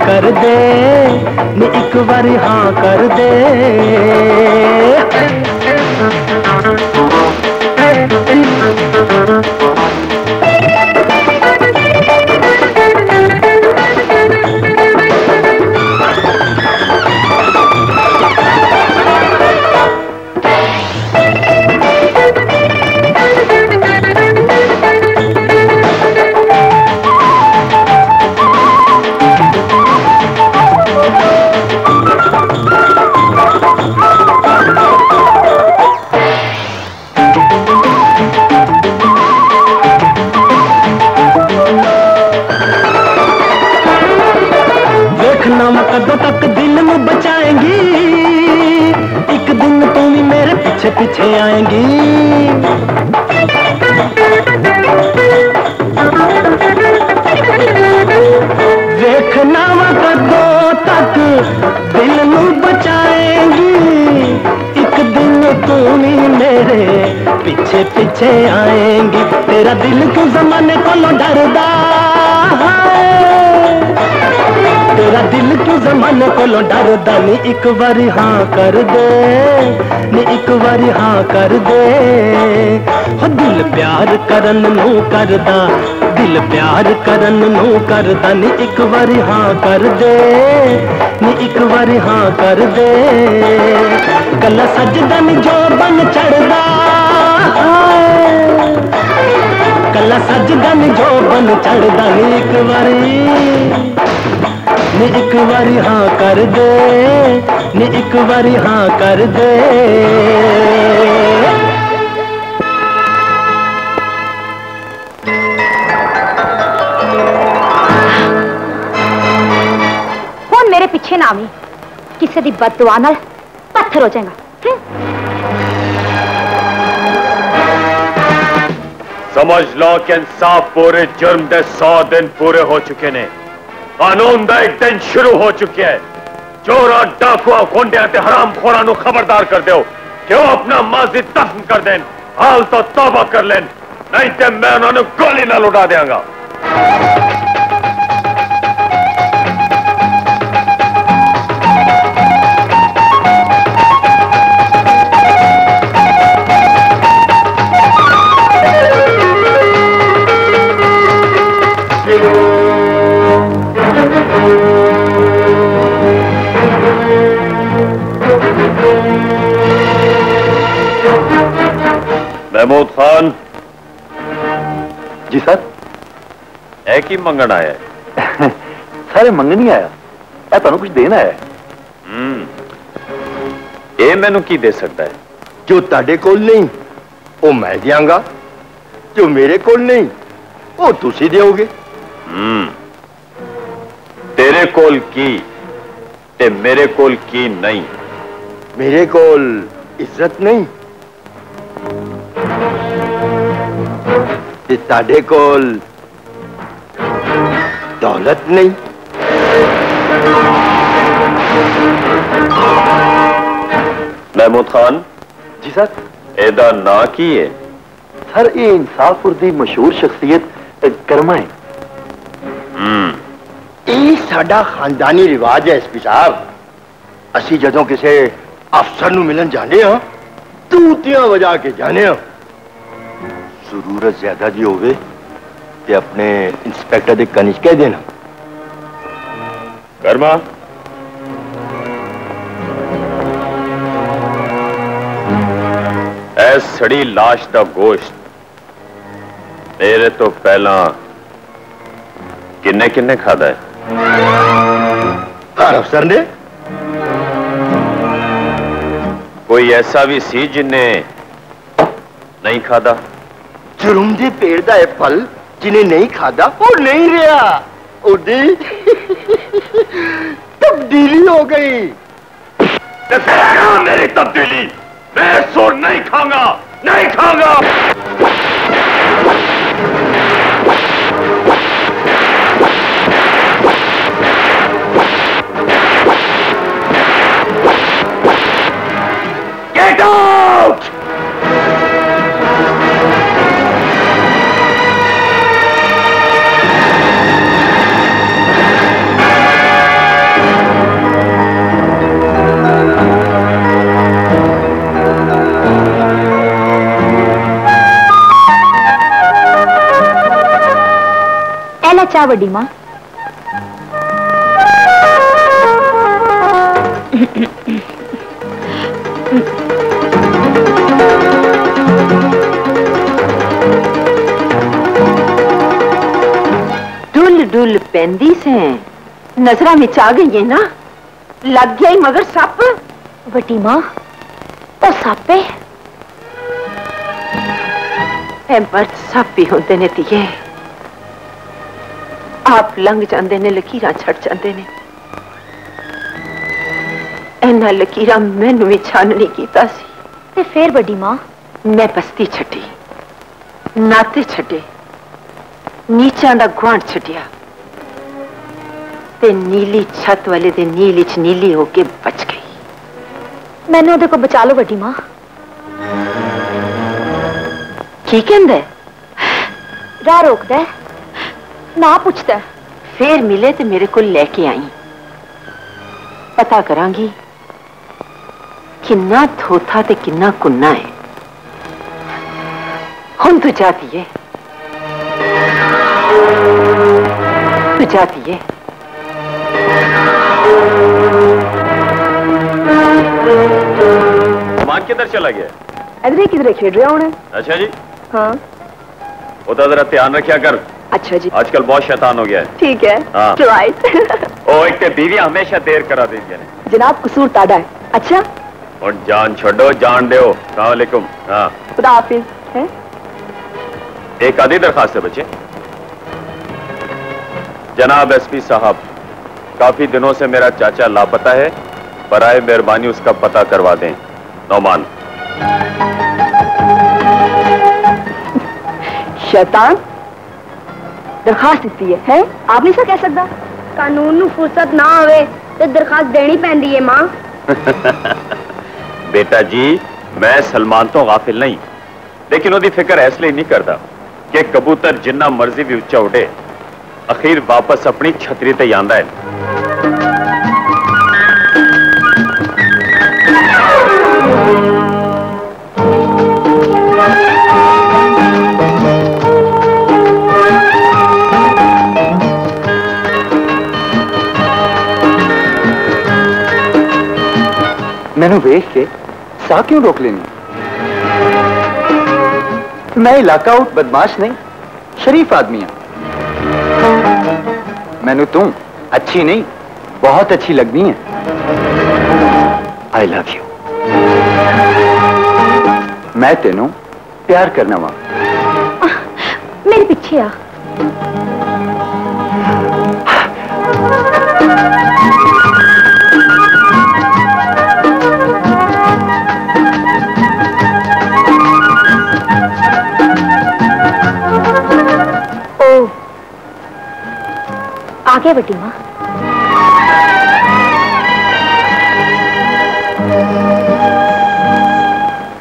करदा नी एक बारी हां कर दे नी एक बारी हां कर दे कब तक दिल में बचाएंगी, एक दिन तुम ही मेरे पीछे पीछे आएंगी। देखना कदों तक दिल नू बचाएंगी, एक दिन तुम ही मेरे पीछे पीछे आएंगी। तेरा दिल के जमाने कोलों डरदा है, तेरा दिल के जमाने कोलों डरदा नी, एक बारी हाँ कर दे नी, एक बारी हाँ कर दे। हो दिल प्यार करन नू करदा, दिल प्यार करन नू करदा नी, एक बारी हाँ कर दे नी, एक बारी हाँ कर दे। गला सजदा नी जो बन चढ़दा, गला सजदा नी जो बन चढ़दा नी, एक बारी नी, एक बारी हाँ कर दे नी, एक बारी हाँ कर दे। पीछे ना आवी, किसी की बददुआ नाल पत्थर हो जाएगा। समझ लो कि इंसाफ पूरे जुर्म दे 100 दिन पूरे हो चुके ने, कानून का एक दिन शुरू हो चुके है। चोरा डाकुआ गुंडिया ते हराम खोरा नू खबरदार कर दो कि वो अपना माजी दफन कर देन, हाल तो तौबा कर लेन, नहीं तो मैं उन्होंने गोली ना लुटा देंगा। महमूद खान जी सर, एक ही मंगन आया है। सारे मंगन नहीं आया, मैं तुम कुछ देना आया। ये मैनू की दे सकता है? जो ताड़े कोल नहीं वो मैं देंगा, जो मेरे कोल नहीं वो तुसी दोगे। तेरे कोल की ते मेरे कोल की नहीं। मेरे कोल इज्जत नहीं, ताड़े कोल दौलत नहीं। महमूद खान जी सर, एदा ना की है सर, ये इंसाफपुर की मशहूर शख्सियत कर्मा है। ये साडा खानदानी रिवाज है एसपी साहब। असी जदों किसी अफसर नू मिलन जाने हाँ, तूतियां वजा के जाने हाँ। जरूरत ज्यादा जी होवे ते अपने इंस्पेक्टर दे कनिश कह देना। कर्मा ऐ सड़ी लाश दा गोश्त मेरे तो पहला किन्ने किन्ने खादा है? हर अफसर ने। कोई ऐसा भी सी जिन्ने नहीं खादा? जुर्म दे पेड़ दा फल जिन्हें नहीं खादा वो नहीं रहा, तब्दीली हो गई। मेरी तब्दीली, मैं सोर नहीं खाऊंगा, नहीं खाऊंगा। Get out! चा बड़ी मां डुल डुल पेंदी से नजरा में चा गई है ना, लग गया ही मगर सप। बड़ी मां वो सप है, मर्द सप ही होंदे ने धीए। आप लंघ जाते ने, लकीरां छड़ जाते ने, एना लकीरा मैनू भी छाननी कीता सी ते फिर बड़ी मां मैं बस्ती छड़ी नाते छड़े नीचा दा गुआंढ छड़िया ते नीली छत वाले दे नीली च नीली होके बच गई। मैनू ओदे को बचा लो बड़ी मां। की कहंदा राह रोकदा ना पुछदा फिर मिले ते मेरे को लेके आई। पता करांगी किन्ना थोथा ते किन्ना कुन्ना है। हुन तू जाती है सामान किधर चला गया? इधर किधर खेल रहा हूँ। अच्छा जी। हाँ जरा ध्यान रखिया कर। अच्छा जी। आजकल बहुत शैतान हो गया है। ठीक है। हाँ। ओ, एक ते बीवियां हमेशा देर करा देती हैं। जनाब कसूर ताड़ा है। अच्छा और जान छोड़ो जान दे। खुदा हाफिज। है एक आधी दरखास्त है बच्चे। जनाब एसपी साहब काफी दिनों से मेरा चाचा लापता है, बराए मेहरबानी उसका पता करवा दें। नौमान शैतान दरखास्त दी है आप नहीं कह सकता। कानून नू फुर्सत ना होवे ते दरखास्त देनी पैंदी है मां। बेटा जी मैं सलमान तो गाफिल नहीं, लेकिन ओदी फिक्र इसलिए नहीं करता कि कबूतर जिन्ना मर्जी भी उच्चा उड़े अखीर वापस अपनी छतरी ते आंदा है। मैंने वेख के साह क्यों रोक लेनी? मैं इलाका उठ बदमाश नहीं, शरीफ आदमी हूं। मैंने तुम अच्छी नहीं बहुत अच्छी लगनी है। I love you. मैं तेनों प्यार करना वा। मेरे पीछे आ। आगे बटी मां।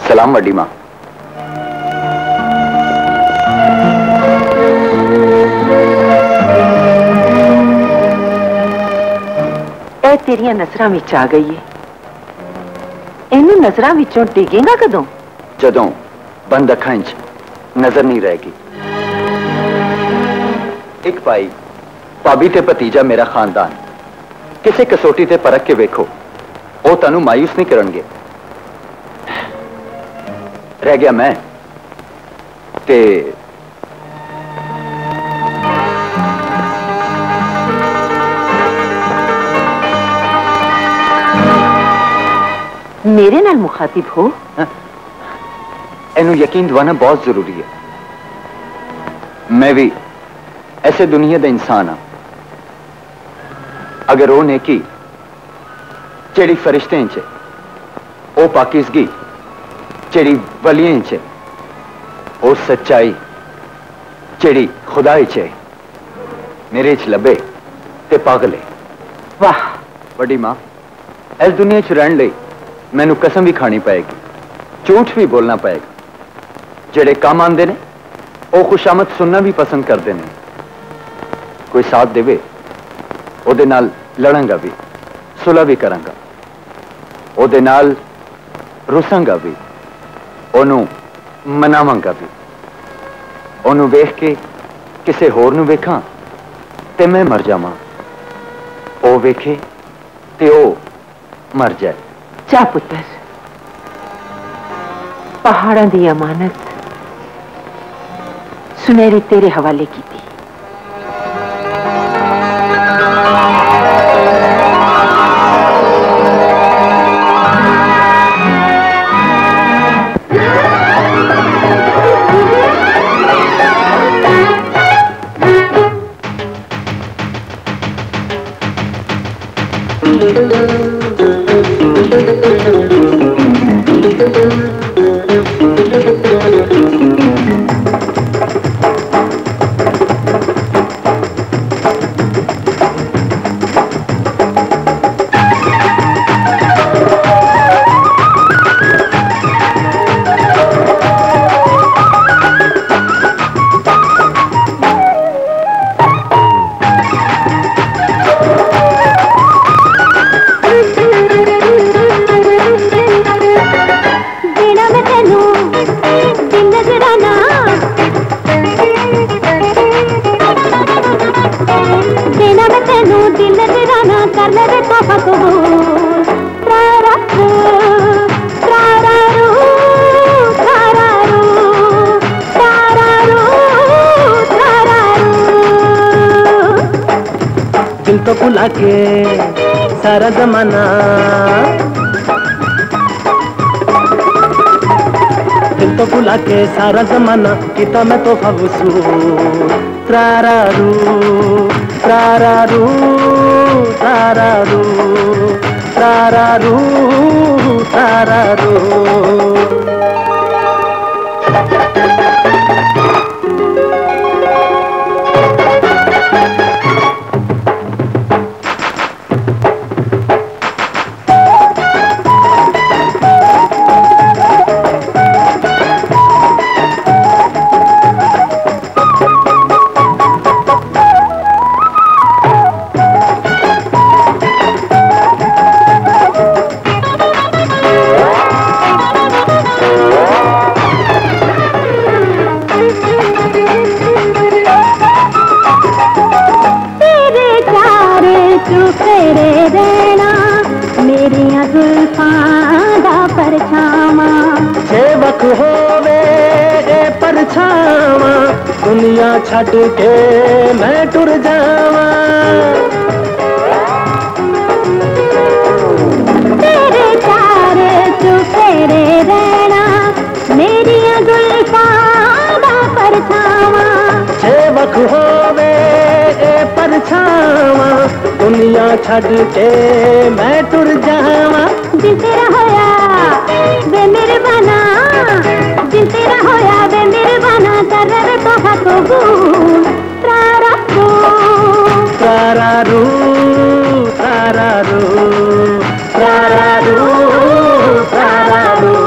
सलाम बटी मां। ए तेरिया नजरां विच आ गई है। इन्हू नजरां विचों डिगेगा कदों? जदों बंद अखां विच नजर नहीं रहेगी। एक भाई भाभी ते भतीजा मेरा खानदान किसी कसौटी ते परख के वेखो, वो तनु मायूस नहीं करनगे। रह गया मैं ते मेरे नाल मुखातिब हो। इनू यकीन दिवाना बहुत जरूरी है। मैं भी ऐसे दुनिया दा इंसान हाँ। अगर वो नेकी जेड़ी फरिश्तें च, ओ पाकिजगी जेड़ी वलियां च, ओ सच्चाई जेड़ी खुदाई च मेरे च लबे ते पागले। वाह बड़ी मां इस दुनिया च रहने लई मैनू कसम भी खानी पएगी, झूठ भी बोलना पएगा। जेड़े काम आंदे ने ओ खुशामद सुनना भी पसंद करते हैं। कोई साथ देवे ओदे नाल लड़ांगा भी, सुलह भी करांगा, ओदे नाल रुसांगा भी, ओनू मनावांगा भी। ओनू वेख के किसे होर नू वेखां ते मैं मर जावां, ओ वेखे ते ओ मर जाए। जा पुत्तर पहाड़ां दी अमानत सुनहरी तेरे हवाले कीती। भुला के सारा जमाना दिल तो भुला के सारा जमाना किता मैं तो हवसू तारारू तारारू तारारू तारारू छट के मैं टुर जावा तेरे चारे तू तेरे रहना मेरी गुलफादा परछावा छे वक होवे ए परछावा दुनिया छट के मैं टुर जावा जिन तेरा होया वे मेरे बना जिन तेरा होया वे मेरे बना कर तारारू तारारू तारारू तारारू तारारू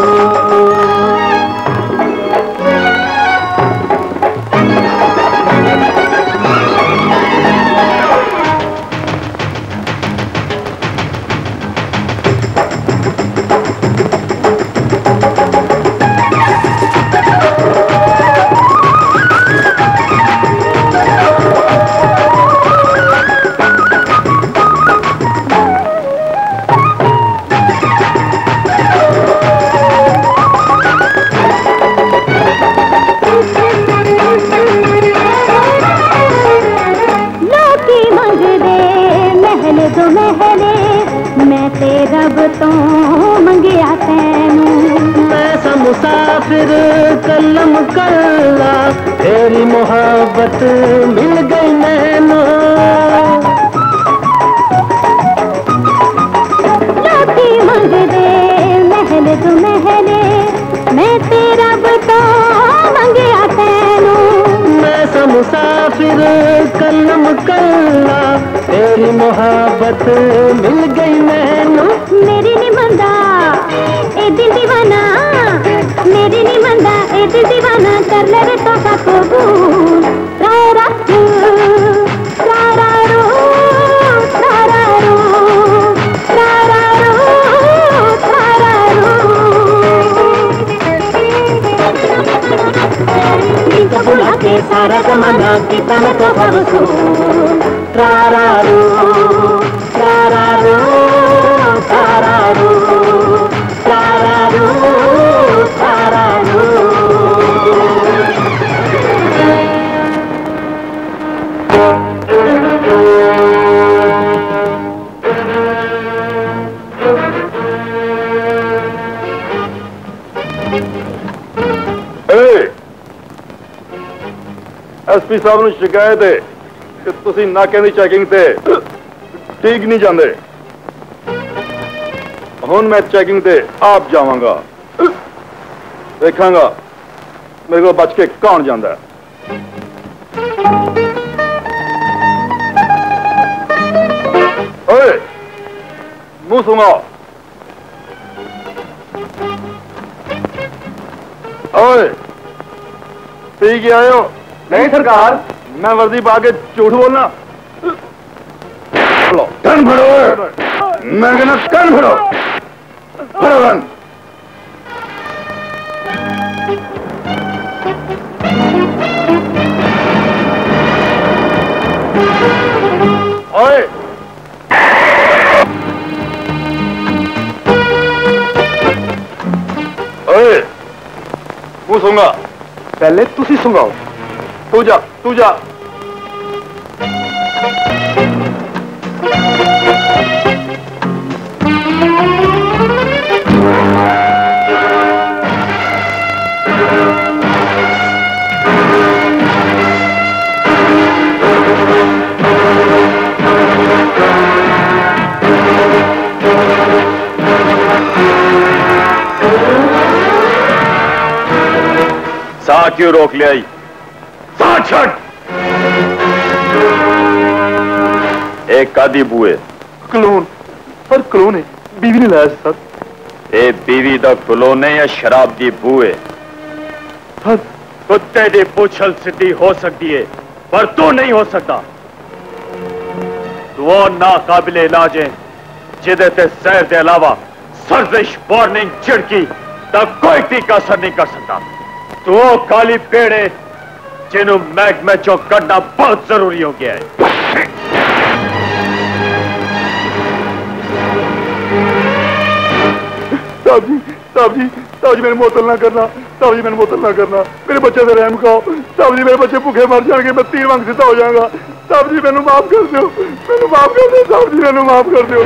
साहब ने शिकायत है कि तुसी नाके दी चैकिंग ते ठीक नहीं जाते हुण मैं चैकिंग ते आप जावांगा देखांगा मेरे को बच के कौन जाता है ओए मुंह सुनाओ ओए ठीक है आयो नहीं सरकार मैं वर्दी पा के झूठ बोलना कन भरो मैं कहना कन भरो भरोन ओए ओए वो सुंगा पहले तुसी सुंगाओ तू जा क्यों रोक ले आई? एक कादी बुए कलोन पर कलोन है बीवी ने लाया साहब। ए बीवी दा कलोन है या शराब दी बुए? कुत्ते दी पुछल सिद्धि हो सकती है पर तू नहीं हो सकता। वो नाकाबिले इलाज है जिदे ते सैर के अलावा सर्दिश वार्निंग झिड़की तब कोई टीका असर नहीं कर सकता। तो काली पेड़े जिन्हों महकमे चो करना बहुत जरूरी हो गया है। साहब जी मैंने मोतल ना करना, साहब जी मैंने मोतल ना करना, मेरे बच्चे से रहम खाओ साहब जी, मेरे बच्चे भूखे मर जाएंगे, मैं तीर वांग सीधा हो जाऊंगा साहब जी, मैंने माफ कर दो, मैंने माफ कर दो साहब जी, मैंने माफ कर दो,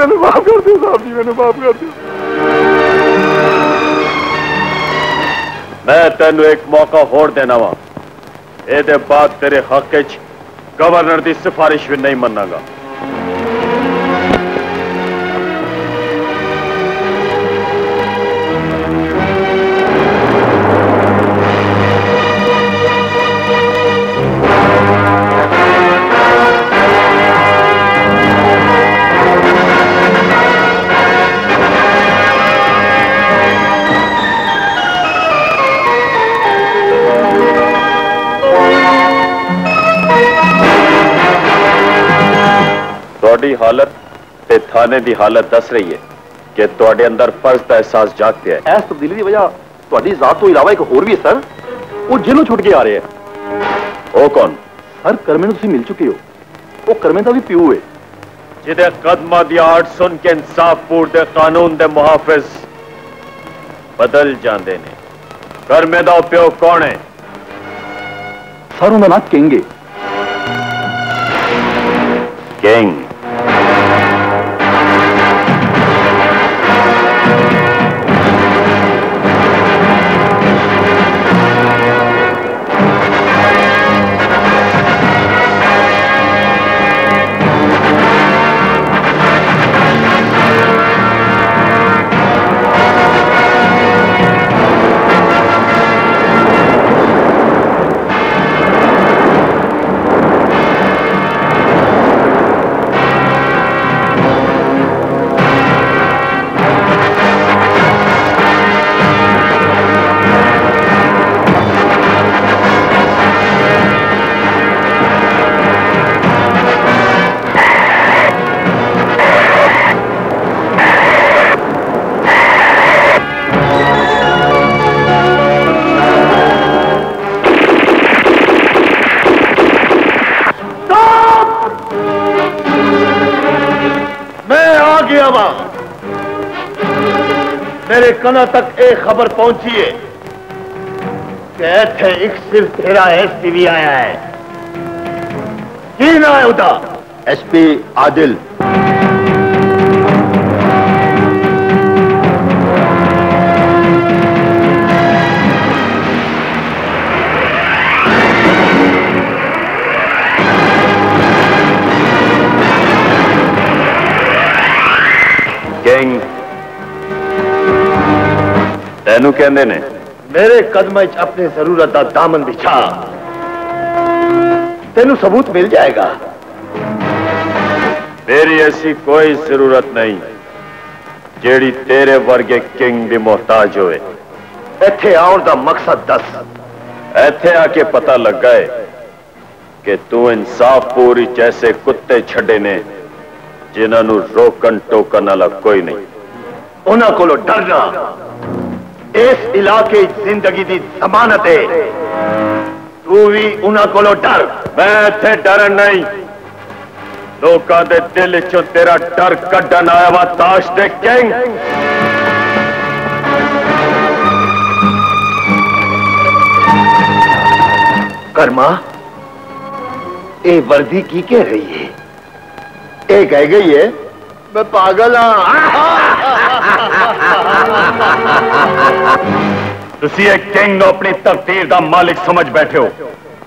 मैंने माफ कर दो साहब जी, मैंने माफ कर दो। मैं तेन एक मौका होर देना वा, एदे बाद तेरे हक च गवर्नर की सिफारिश भी नहीं मनागा। हालत ते थाने दी हालत दस रही है कि तुहाडे अंदर फर्ज दा एहसास जाग गया है। इस तब्दीली दी वजह तुहाडी जात तो इलावा एक होर भी है सर, वो जेलों छुट के आ रहे हैं। ओ कौन? हर करमे नूं तुसीं मिल चुके हो, वो करमे दा भी पिओ है जिहदे कदमां दी आड़ सुन के इंसाफपुर दे कानून दे मुहाफिज बदल जांदे ने। करमे दा पिओ कौन है सर? उहदा नां किंग है। किंग कना तक एक खबर पहुंची है कि एक सिर्फ तेरा एसपी आया है। की ना है उदा एसपी आदिल। किंग तेनू कहंदे ने। मेरे कदम अपनी जरूरत का दामन बिछा, तेनू सबूत मिल जाएगा। मेरी ऐसी कोई जरूरत नहीं जेड़ी तेरे वर्गे किंग दी मोहताज होए। इत्थे आउण दा मकसद दस। इत्थे आके पता लगा है कि तू इंसाफ पूरी जैसे कुत्ते छड़े ने जिन्होंने रोकन टोकन वाला कोई नहीं। उन्होंने कोलो डरना इस इलाके जिंदगी की जमानत है। तू भी उन्हां कोलों डर। मैं इत्थे डरन नहीं, लोकां दे दिल चों तेरा डर कड्डन आया वा ताश दे किंग। कर्मा ए वर्दी की कह रही है? ए कह गई है मैं पागल हां। तुसी एक किंग अपनी तकदीर का मालिक समझ बैठे हो।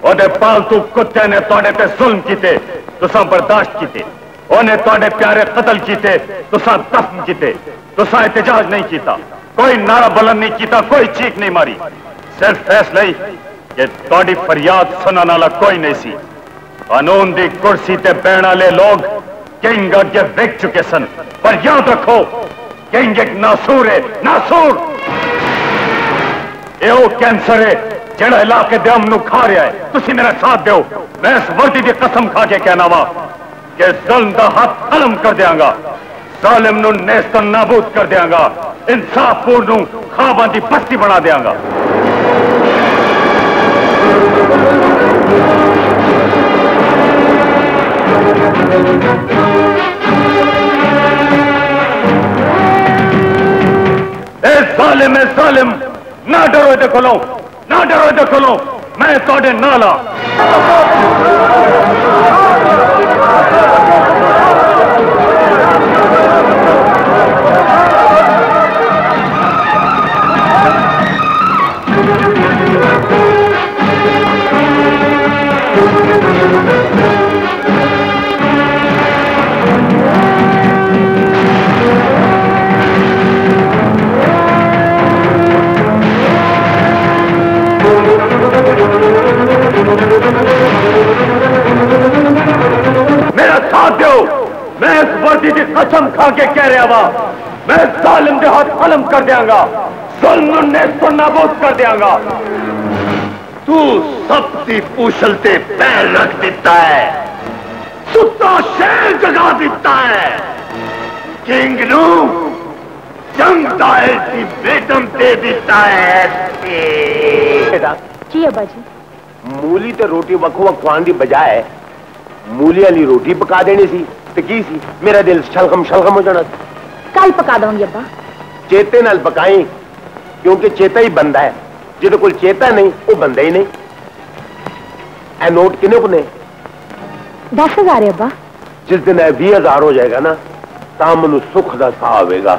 ओदे पालतू कुत्ते ने तुहाडे ते जुल्म कीते, तुसां बर्दाश्त कीते। ओने तुहाडे प्यारे कतल कीते, तुसां दफन कीते, तुसां एहतजाज नहीं कीता। कोई नारा बुलंद नहीं किया, कोई चीख नहीं मारी, सिर्फ फैसला ही कि तुहाडी फरियाद सुनने वाला कोई नहीं सी। कानून की कुर्सी ते बैण वाले लोग किंग अगे विक चुके सन, पर याद रखो किंग एक नासूर है, नासूर यो कैंसर है जिहड़ा इलाके दे अमन नूं खा रहा है। तुसी मेरा साथ दिओ, मैं इस वर्दी की कसम खा के कहना वा कि जुल्म का हाथ कलम कर देंगा, जालिम नूं नेस्त नाबूद कर देंगा, इंसाफपूर नूं खाबां दी बस्ती बना देंगा। जालिम ए जालिम, ना डरो इहदे कोलों, ना डरो इहदे कोलों, मैं तुहाडे नाल आ। मेरा साथ दो, मैं इस वर्दी की कसम खा के कह रहा वा, मैं जालिम के हाथ कलम कर देंगा, जुल्म ने नाबूद कर देंगा। तू सबकी पूछल से पैर रख देता है, सुता शेर जगा देता है, किंग नू जंग दायर की बेटम दे देता है। जी अब्बा जी, मूली ते रोटी वखो वख खुआण दी बजाय मूली वाली रोटी पका देनी सी ते की सी, मेरा दिल छलगम छलगम हो जाना। कल पका दूंगी अब्बा। चेते नाल पकाई, क्योंकि चेता ही बंदा है, जिहदे कोल चेता नहीं वो बंदा ही नहीं। ए नोट किने को ने? 10,000 है अब्बा। जिस दिन 20,000 हो जाएगा ना ता मनु सुख दा साह आवेगा।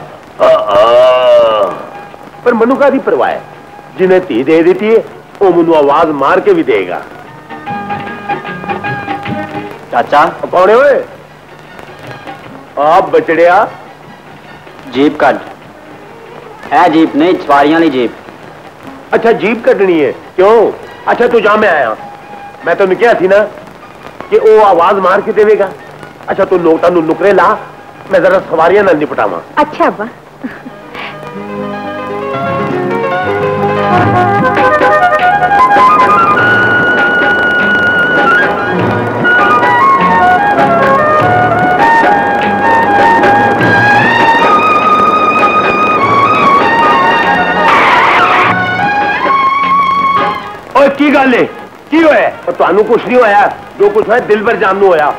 पर मनु कादी परवाह है, जिन्हें धी दे देती है वो मनु आवाज मार के भी देगा। चाचा कौन है वे? आप बचड़िया जीप कट। ऐ जीप नहीं, सवारियां वाली जीप। अच्छा जीप कटनी है, क्यों? अच्छा तू जा, मैं आया, मैं तेन कहा थी ना कि वो आवाज मार के देगा। अच्छा तू नोटा नू नुकरे ला, मैं जरा सवारियां नाल निपटावा। अच्छा अब्बा। की गल है, की होया? तो तुहानू कुछ नहीं होया, जो कुछ है दिल पर जानू होया।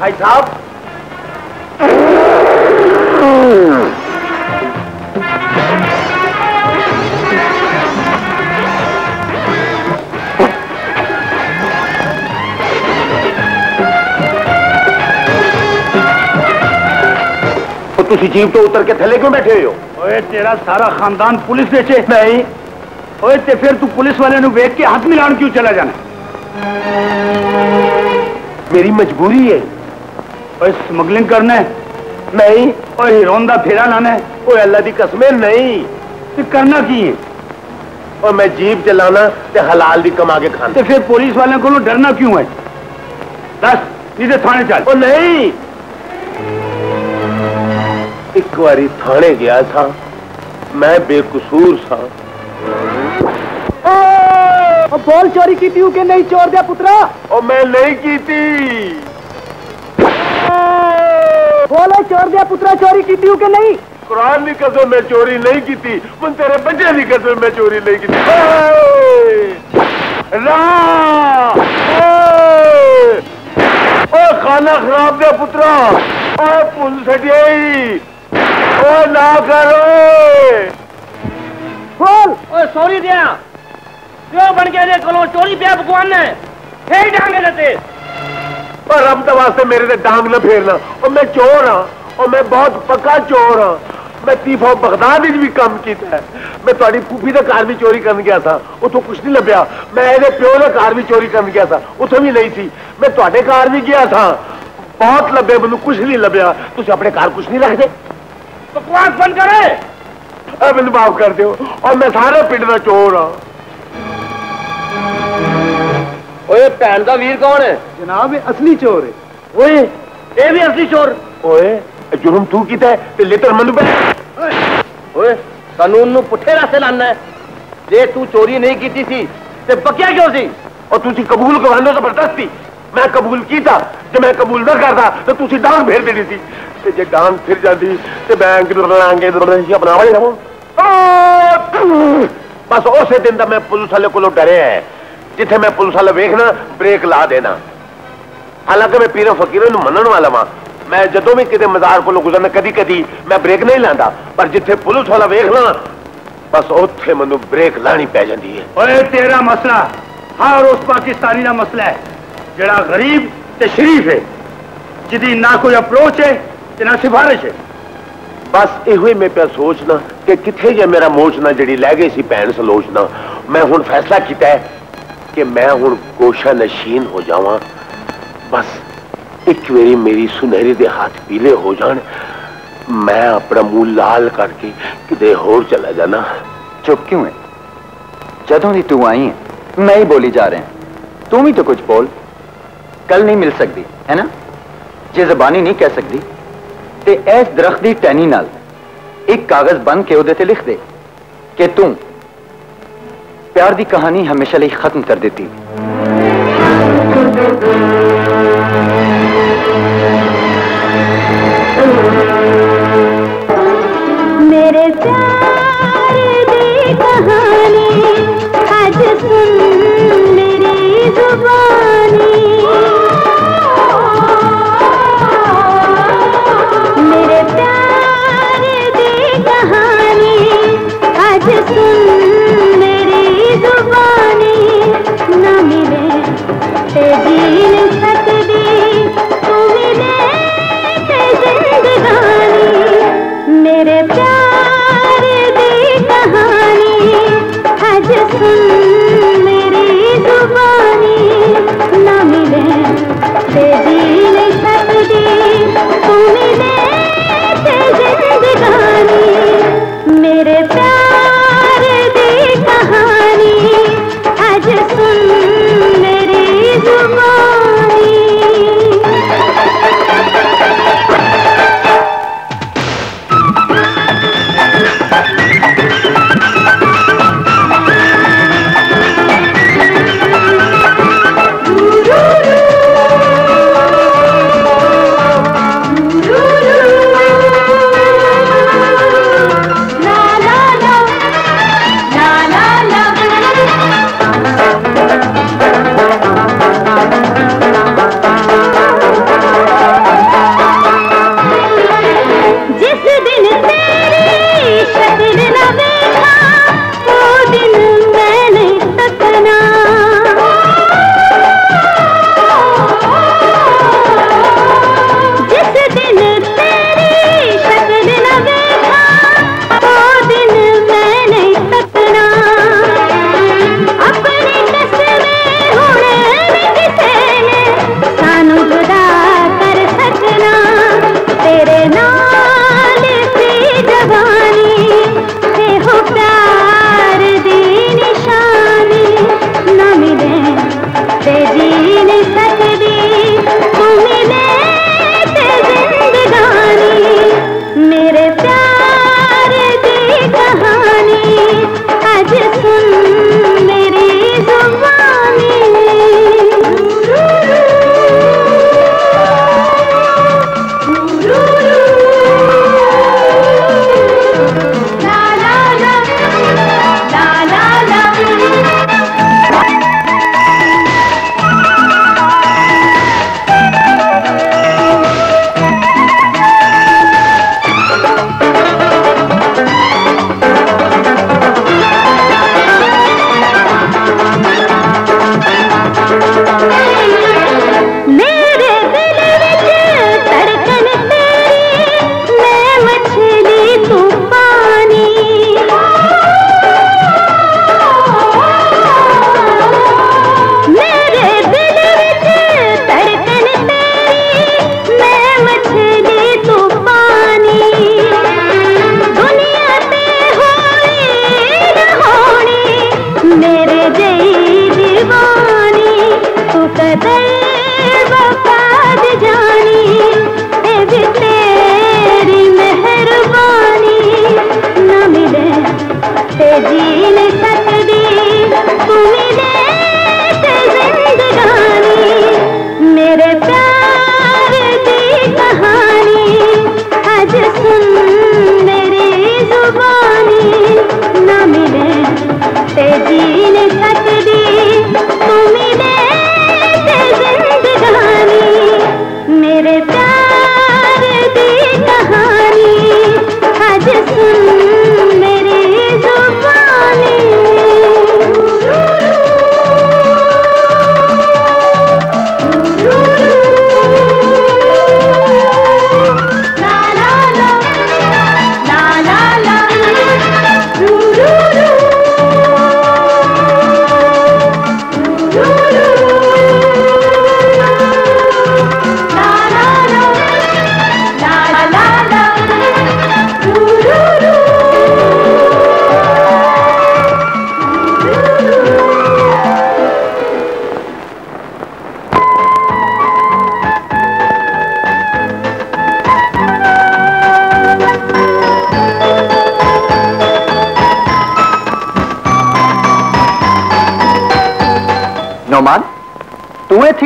भाई साहब, तो तुसी जीप तो उतर के थले क्यों बैठे हो? ओए तेरा सारा खानदान पुलिस बेचे नहीं। ओए ते फिर तू पुलिस वाले वेख के हाथ मिलान क्यों चला जाना? मेरी मजबूरी है। ओए स्मगलिंग करना है? नहीं। ओए हीरोन दा फेरा लाना है? ओए अल्लाह दी कसमें नहीं। ते करना की है? और मैं जीप चलाना ते हलाल दी कमा के खाना। ते फिर पुलिस वाले को डरना क्यों है? बस नीचे थाने चल। ओ नहीं, एक बारी थाने गया था, मैं बेकसूर सा। ओ बोल चोरी की थी कि नहीं? चोर दिया पुत्रा। ओ मैं नहीं की थी। बोलो चोर दिया पुत्रा, चोरी की थी कि नहीं? कुरान की कसम मैं चोरी नहीं की थी, उन तेरे बच्चे की कसम मैं चोरी नहीं की थी। राम ओ खाना खराब दे पुत्रा ओ पुल सटी ओ ना करो ओ सॉरी दिया जो बन के दे कलो चोरी पे भगवान ने फेर डांगे लेते पर रब के वास्ते मेरे से डांग ना फेरना और मैं चोर हाँ और मैं बहुत पक्का चोर हाँ मैं तीफा बगदाद भी काम किया है मैं थोड़ी फूफी का कार भी चोरी कर गया था उतो कुछ नहीं लभ्या मैं ये प्यो का कार भी चोरी कर गया था उतो भी नहीं थी मैं थोड़े कार भी गया था बहुत लभे मैं कुछ नहीं लभ्या तुम अपने कार कुछ नहीं रखते बकवास बंद करे अब मैं माफ कर दो और मैं सारे पिंड का चोर हाँ ओए भैन का वीर कौन है जनाब असली चोर है ओए ये भी असली चोर ओए जुर्म तू किता है ते लेटर मनु पे ओए कानून नु पुठे रास्ते लाना है जे तू चोरी नहीं कीती सी ते बकिया क्यों सी और तुसी कबूल करवांदो तो बरदस्ती मैं कबूल कीता जे मैं कबूल ना करदा तो तुसी डांग फेर देनी सी ते जे डांग फिर जांदी ते बैंक लांगे दरवाजा बनावा ना बस उस दिन दा मैं पुलिस वाले कोलो डरे है जिथे मैं पुलिस वाले वेखना ब्रेक ला देना हालांकि मैं पीरों फकीरों मनन वाला वहां मैं जदों भी किसी मजार को गुजरना कदी कदी मैं ब्रेक नहीं लांदा पर जिथे पुलिस वाला वेखना बस उथे मैं ब्रेक लानी पै जाती है और तेरा मसला हर उस पाकिस्तानी का मसला है जड़ा गरीब ते शरीफ है जिदी ना कोई अप्रोच है ना सिफारिश है बस यही मैं पे सोचना कि किथे जे मेरा मोचना जी लै गई सी भैन सलोचना मैं हुण फैसला किया है कि मैं हूँ गोशा नशीन हो जावा बस एक बारी मेरी सुनहरी दे हाथ पीले हो जान मैं अपना मुंह लाल करके किधर होर चला जाना चुप क्यों है जदों की तू आई है मैं ही बोली जा रहे हैं तू भी तो कुछ बोल कल नहीं मिल सकती है ना जे जबानी नहीं कह सकती ते ऐस दरख्त की टहनी नाल एक कागज बन के उहदे ते लिख दे कि तू प्यार दी कहानी हमेशा लिए खत्म कर देती मेरे प्यार दी कहानी आज सुन मेरी जुबानी मेरे प्यार दी कहानी आज सुन ना मिले ते जीने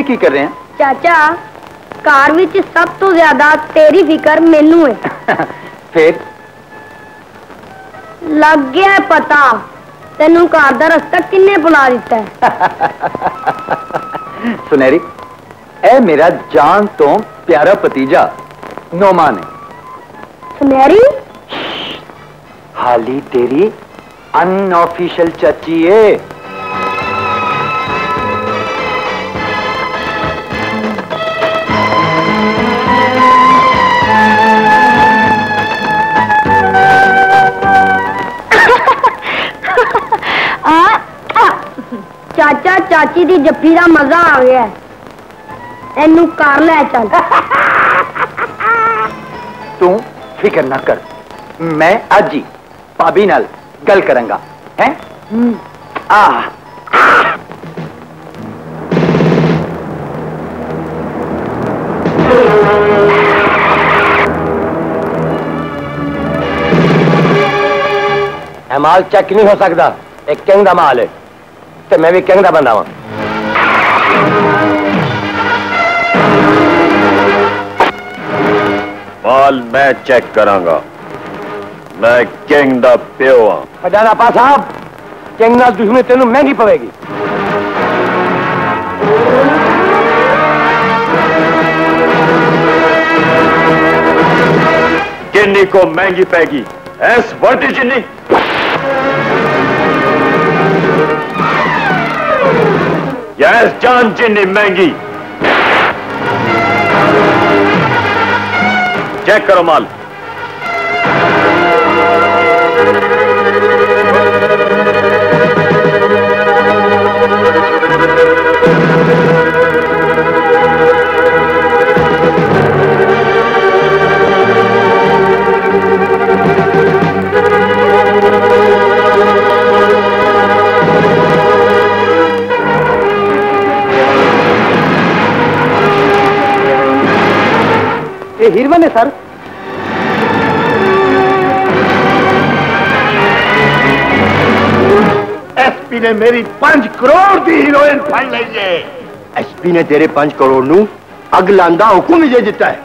की कर रहे हैं चाचा कार विच सब तो ज्यादा तेरी फिकर मेनू है। फिर लग गया पता तेनू कार दा रस्ता किन्ने बुला दिता है। सुनहरी ए मेरा जान तो प्यारा भतीजा नोमान है। सुनहरी हाली तेरी अनऑफिशियल चाची है। चाचा चाची दी जप्पी दा मजा आ गया एनू कार ले चल। तू फिकर ना कर मैं आज ही भाभी नाल गल करूंगा हैं। आ माल चेक नहीं हो सकता एक किंग दा माल है ते मैं भी किंग दा बंदा हूं। माल मैं चेक करांगा मैं किंग दा प्यो हां। खजाना पा साहब किंग नाल दुश्मनी तेनू महंगी पवेगी। किन्नी को महंगी पेगी ऐस वर्दी जिन्नी। यस जान जिन्नी महंगी। चेक करो माल। हीरवन है सर। एसपी ने मेरी 5 करोड़ की हीरोइन फाइन लाई है। एसपी ने तेरे 5 करोड़ नू अग लांदा हुकुम ही दे दिता है।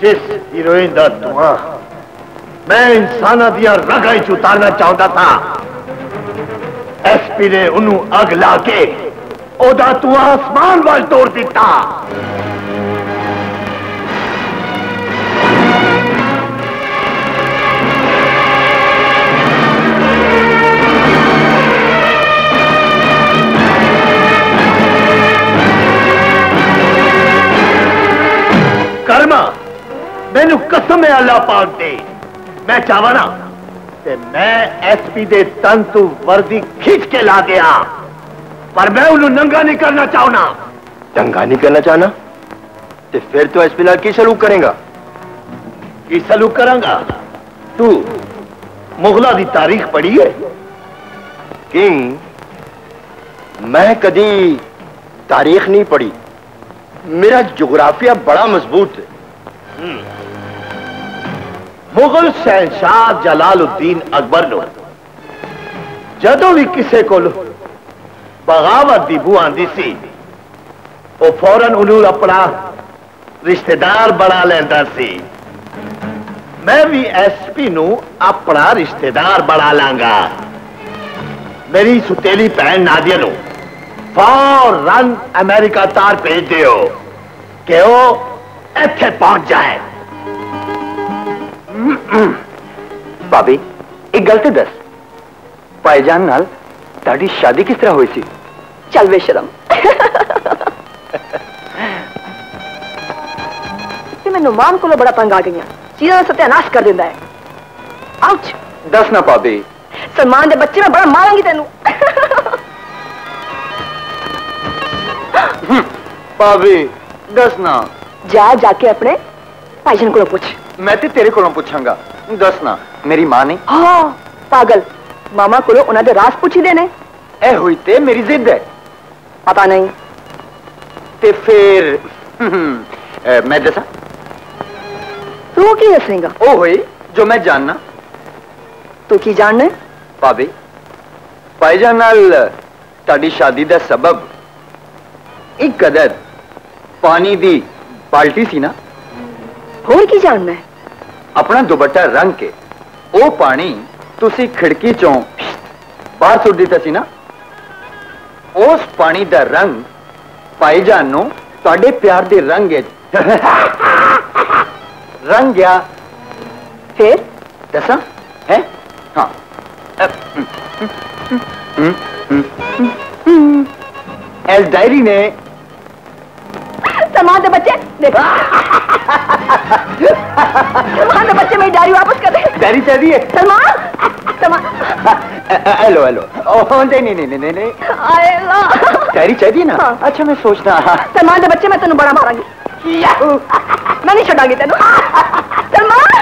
जिस हीरोइन का धुआं मैं इंसाना दिया रगाई च उतारना चाहता था एसपी ने उन्नू अग ला के ओदा तू आसमान वाल तोड़ दिता। कर्मा मैनू कसम है अल्लाह पाक दे मैं चाहवा ना ते मैं एसपी दे तन तू वर्दी खींच के ला गया पर मैं उन्हें नंगा नहीं करना चाहना। नंगा नहीं करना चाहना तो फिर तो एसपी नाल की सलूक करेगा। की सलूक करेगा तू मुगला दी तारीख पढ़ी है। किंग मैं कदी तारीख नहीं पढ़ी मेरा जोग्राफिया बड़ा मजबूत है। मुगल शहनशाह जलालुद्दीन अकबर नो जदों भी किसी को बगावत की बू आती सी वो फौरन उन्होंने अपना रिश्तेदार बना लेंदा सी। मैं भी एसपी नू अपना रिश्तेदार बना लांगा। मेरी सुतेली भैन नादिया नू फौरन अमेरिका तार भेज दियो कि वो इत्थे पहुंच जाए। भाभी एक गल ते दस, भाईजान नाल ताड़ी शादी किस तरह हुई थी? चल वे शर्म। मैं माम को बड़ा तंग आ गई, चीजा सत्यानाश कर देता है। आउच दस ना भाभी, सलमान के बच्चे में बड़ा मारांगी तेनू। भाभी दस ना, जा जाके अपने भाईजन को पूछ। मैं ते तेरे को पूछांगा, दस ना मेरी मां ने। हाँ पागल, मामा को उन्हें दे राज पूछी देने। ए हुई ते मेरी जिद है। पता नहीं ते फिर मैं दसा। तू की दसेगा? ओ होई जो मैं जानना। तू की जानना? भाभी भाईजान नाल ताड़ी शादी दा सबब एक कदर पानी दी बाल्टी सी ना। होर की जानना? अपना दुपट्टा रंग के ओ पानी तुसी खिड़की चों बाहर सुट दिता सी ना। उस पानी दा रंग भाईजान नूं तुहाडे प्यार दे रंग रंग गया। फिर दसा है? हाँ एस डायरी ने सलमान के बच्चे देखो। सलमान के बच्चे मेरी डायरी वापस कर दे। डायरी चाहिए है सलमान। हेलो हेलो, नहीं डायरी चाहिए ना। अच्छा मैं सोचना, सलमान के बच्चे मैं तेन बड़ा मारांगी। मैं नहीं छागी तेन सलमान।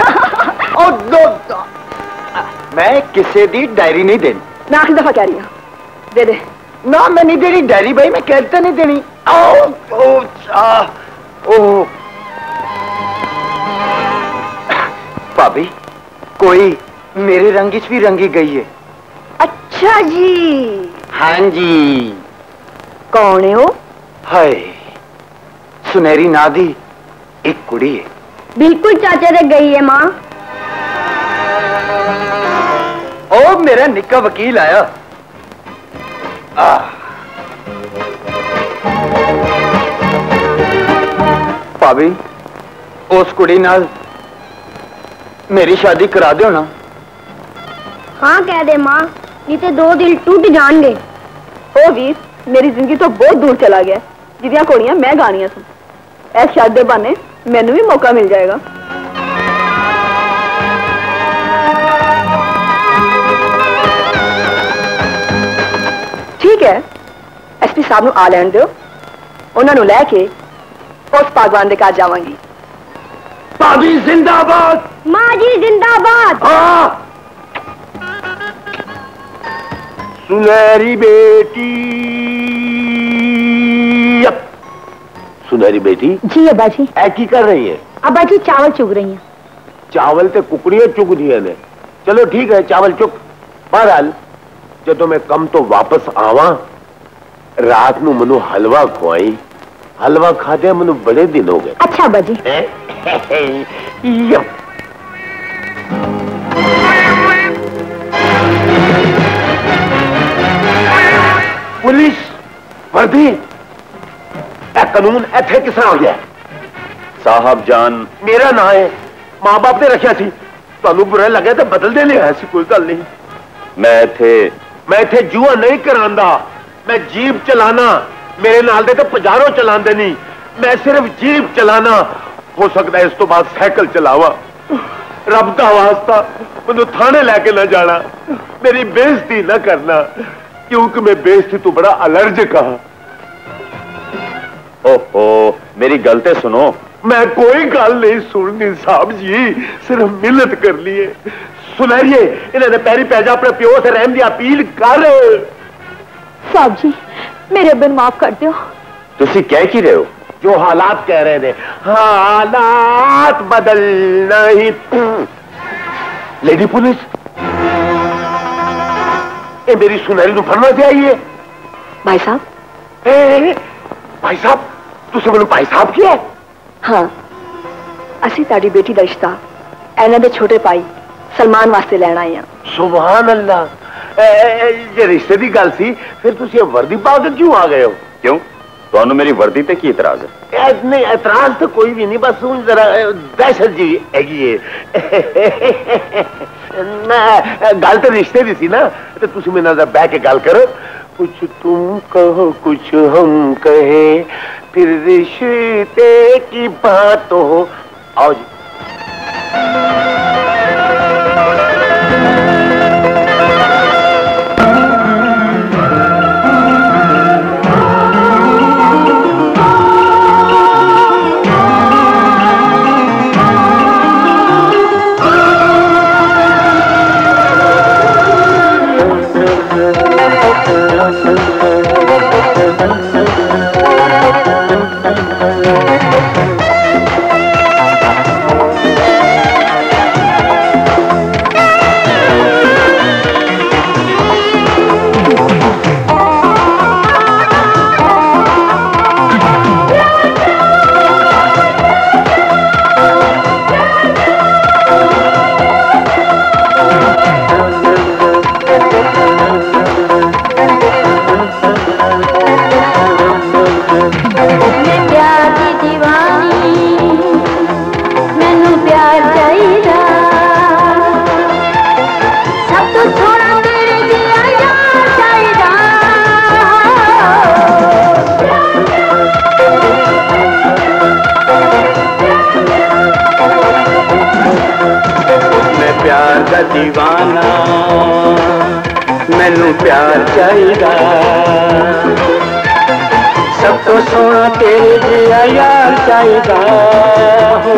मैं किसी की डायरी नहीं देनी। मैं आखिरी दफा कह रही हूँ दे दे। ना मैं नहीं देनी डायरी भाई, मैं कहता नहीं देनी। भाभी कोई मेरे रंग भी रंगी गई है। अच्छा जी। हाँ जी। कौन है वो? हाय सुनहरी ना दी एक कुड़ी है। बिल्कुल चाचा दे गई है मां। ओ मेरा निक्का वकील आया। भाभी उस कुड़ी नाल मेरी शादी करा दो ना। हाँ कह दे मां, नहीं तो दो दिल टूट जाएंगे। ओ वीर मेरी जिंदगी तो बहुत दूर चला गया, जिदियां कोड़ियां मैं गानियां सुन। ऐस शादी बहाने मैनू भी मौका मिल जाएगा। ठीक है एसपी साहब नू आ लैन दिओ, उन्हां नू लैके उस पागवान दे घर जावांगी। भाभी जिंदाबाद। मां जी जिंदाबाद। हाँ सुनहरी बेटी। सुनहरी बेटी जी। अब्बा जी की कर रही है? अब्बा जी चावल चुग रही हैं। चावल तो कुकड़ियां चुग दिए ने। चलो ठीक है चावल चुग, बहरहाल जदों मैं कम तो वापस आवा रात नू मनु हलवा खुआई। हलवा खादे मनु बड़े दिन हो गए। अच्छा अब्बा जी। पुलिस वर्दी कानून इथे किस तरह हो गया? साहब जान मेरा ना है, मां बाप ने रखा सी। तू बुरा लगे तो बदल दे लिया, ऐसी कोई गल नहीं। मैं इथे जुआ नहीं करांदा, मैं जीप चलाना। मेरे नाल दे तो पजारों चलांदे नहीं, मैं सिर्फ जीप चलाना। हो सकता है इस तो बाद साइकिल चलावा। रब दा वास्ता मैनू थाने लैके ना जाना, मेरी बेइज्जती ना करना, क्योंकि मैं बेइज्जती तो बड़ा अलर्जिक हां। ओहो मेरी गल ते सुनो। मैं कोई गल नहीं सुननी साहब जी, सिर्फ मिलत कर लिए। सुनाइए इन्होंने पैरी पैजा अपने प्यो से रहम दी अपील कर। साहब जी मेरे बिन माफ कर दो। तुसी कह की रहे हो? जो हालात कह रहे थे हालात बदल नहीं। लेडी पुलिस ए मेरी सुनहरी नू फड़ना दे आई है। भाई साहब भाई साहब तुसे मैनू भाई साहब किया? हां असी ताड़ी बेटी दा रिश्ता एना दे छोटे भाई सलमान वास्ते लेना आए हां। सुभान अल्लाह ये रिश्ते दी गल सी फिर तुसी ये वर्दी पा के क्यों आ गए हो? क्यों तुहानू मेरी वर्दी ते की इतराज है? नहीं इतराज तो कोई भी नहीं बस सुन जरा दहशत जी हैगी है ना गल तो रिश्ते दी सी ना तो तुसी मेरे नाल बैठ के गल करो। कुछ तुम कहो कुछ हम कहे फिर रिश्ते की बात हो। आओ जी दीवाना मैनू प्यार चाहिदा सब तो सोना तेरे जिया यार चाहिदा हो।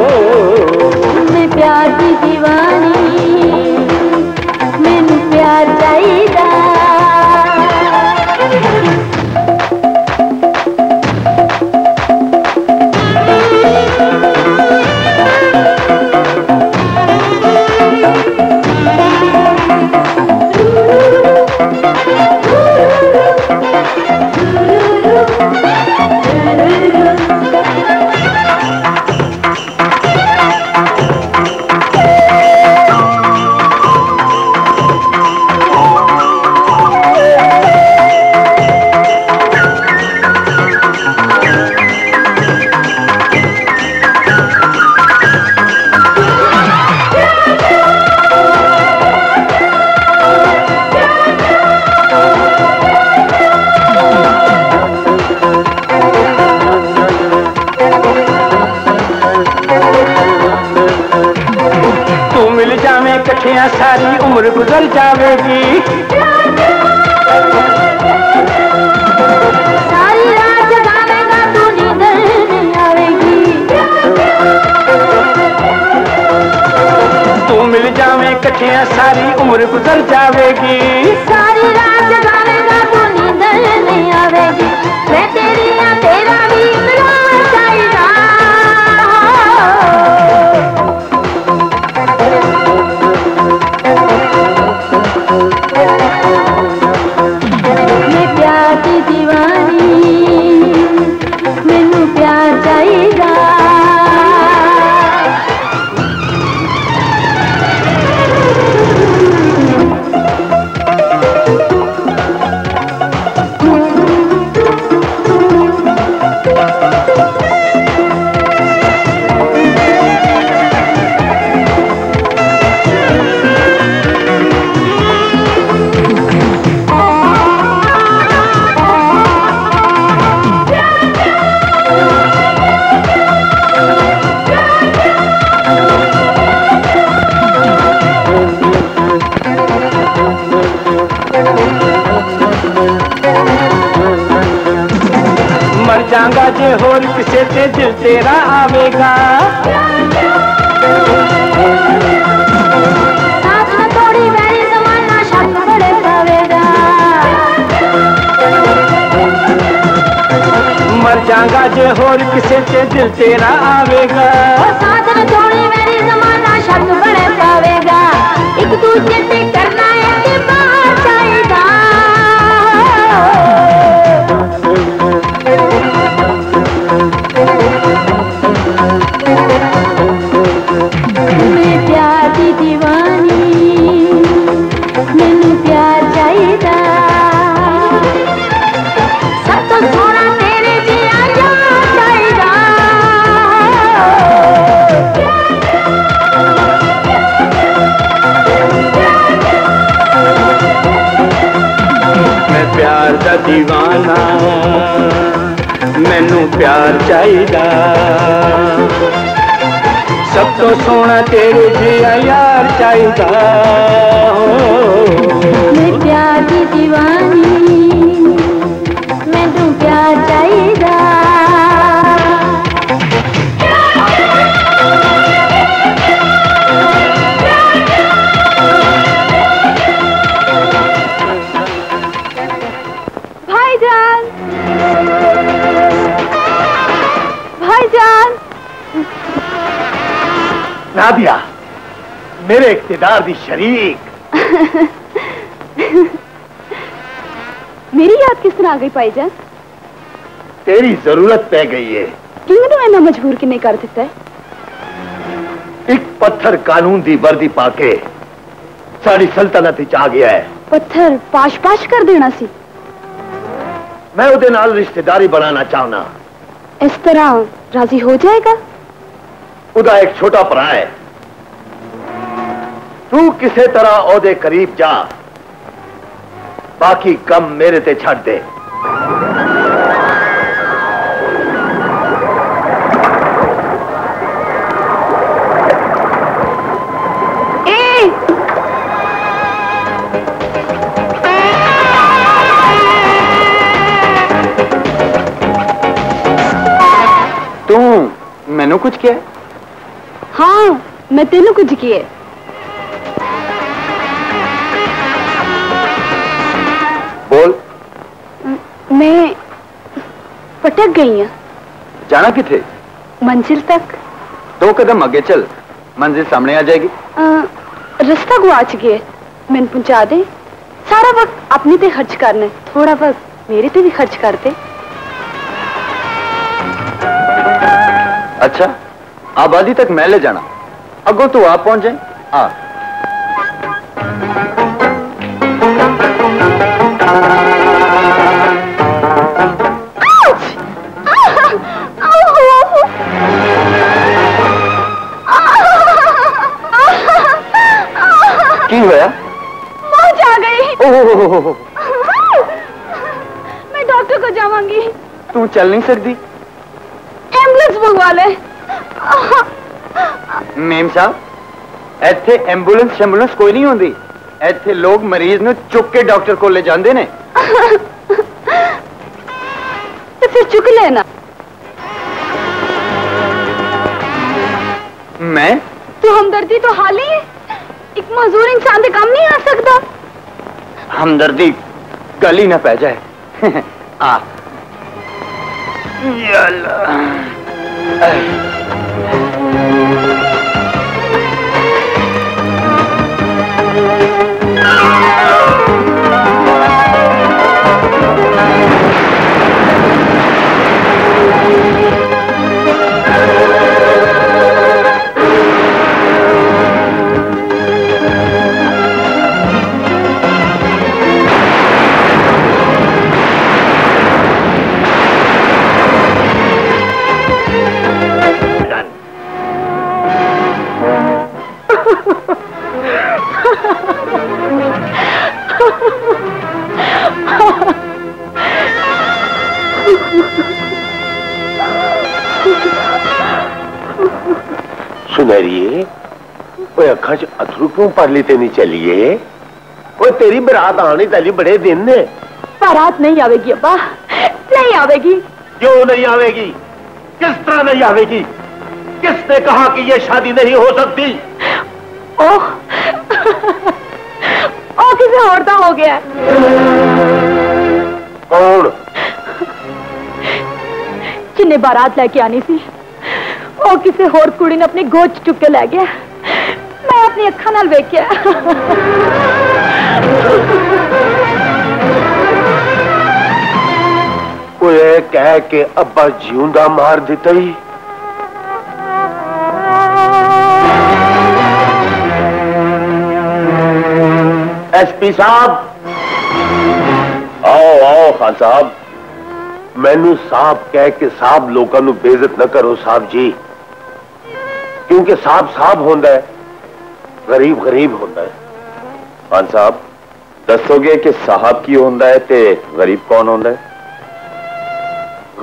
मैं प्यार दी दीवानी मैनू प्यार चाहिदा। सारी उम्र गुजर जाएगी सारी रात जागेगा तू नींद नहीं आएगी। तू मिल जावे कठिया सारी उम्र गुजर जाएगी सारी रात जागेगा तू नींद नहीं आएगी। मैं तेरी या तेरा भी प्यार चाहिदा। होर किसे ते दिल तेरा आवेगा साथ में थोड़ी मेरी समाना शक बड़े पावेगा। मर जाएगा जे होर किसे ते दिल तेरा आवेगा साथ में थोड़ी मेरी समाना शक बड़े पावेगा। दीवाना मैनू प्यार चाहिदा सब तो सोना तेरे जिया यार चाहिदा। मैं प्यार दी दीवानी मैनू प्यार चाहिदा। नादिया मेरे इख्तियार दी शरीक। मेरी याद किस तरह आ गई भाई जान? तेरी जरूरत पै गई है। क्यों तू इन्ना मजबूर किने कर दिता है? एक पत्थर कानून दी वर्दी पाके साड़ी सल्तनत आ गया है। पत्थर पाश पाश कर देना सी। मैं उदे नाल रिश्तेदारी बनाना चाहना। इस तरह राजी हो जाएगा? उदा एक छोटा भरा है, तू किसी तरह ओदे करीब जा, बाकी कम मेरे ते छड़ दे। तू मैनू कुछ क्या? हाँ मैं तेनू कुछ किए। बोल। मैं पटक गई हूँ। जाना किथे? मंजिल तक। दो कदम आगे चल, मंजिल सामने आ जाएगी। रास्ता गुआच गए, मैंने पहुंचा दे। सारा वक्त अपने ते खर्च करना, थोड़ा वक्त मेरे ते भी खर्च करते। अच्छा आबादी तक मैं ले जाना, अगो तू आप पहुंच जाए। आ की होया? मौज आ गई। ओहो मैं डॉक्टर को जावांगी। तू चल नहीं सकती? एम्बुलेंस मंगवा ले। मेम साहब इत्थे एम्बुलेंस शैम्बुलेंस कोई नहीं होंदी, इत्थे लोग मरीज नूं चुक के डॉक्टर कोल ले जांदे ने। ते फिर चुक लेना। मैं तू हमदर्दी तो हाल ही एक मजदूर इंसान दे काम नहीं आ सकता। हमदर्दी गली ना पै जाए। आ या अल्लाह। सुनरिए अखा च अथरू क्यों पड़ ली? तेनी चलिए तेरी बरात आने तली बड़े दिन ने। बरात नहीं आवेगी अब्बा, नहीं आवेगी। क्यों नहीं आवेगी? किस तरह नहीं आवेगी? किसने कहा कि ये शादी नहीं हो सकती? ओ किसी और दा हो गया। कौन? जिन्ने बारात लेके आनी सी वो किसी होर कुड़ी ने अपनी गोद चुक के लै गया। मैं अपनी अखा नाल वेख्या। कोई कह के अब्बा जीऊंदा मार दिता ही, एसपी साहब आओ आओ खान साहब, मैनू साहब कह के साहब लोगों को बेइज्जत ना करो साहब जी, क्योंकि साहब साहब होता है, गरीब गरीब होता है। खान साहब दसोगे कि साहब की होता है ते गरीब कौन होता है?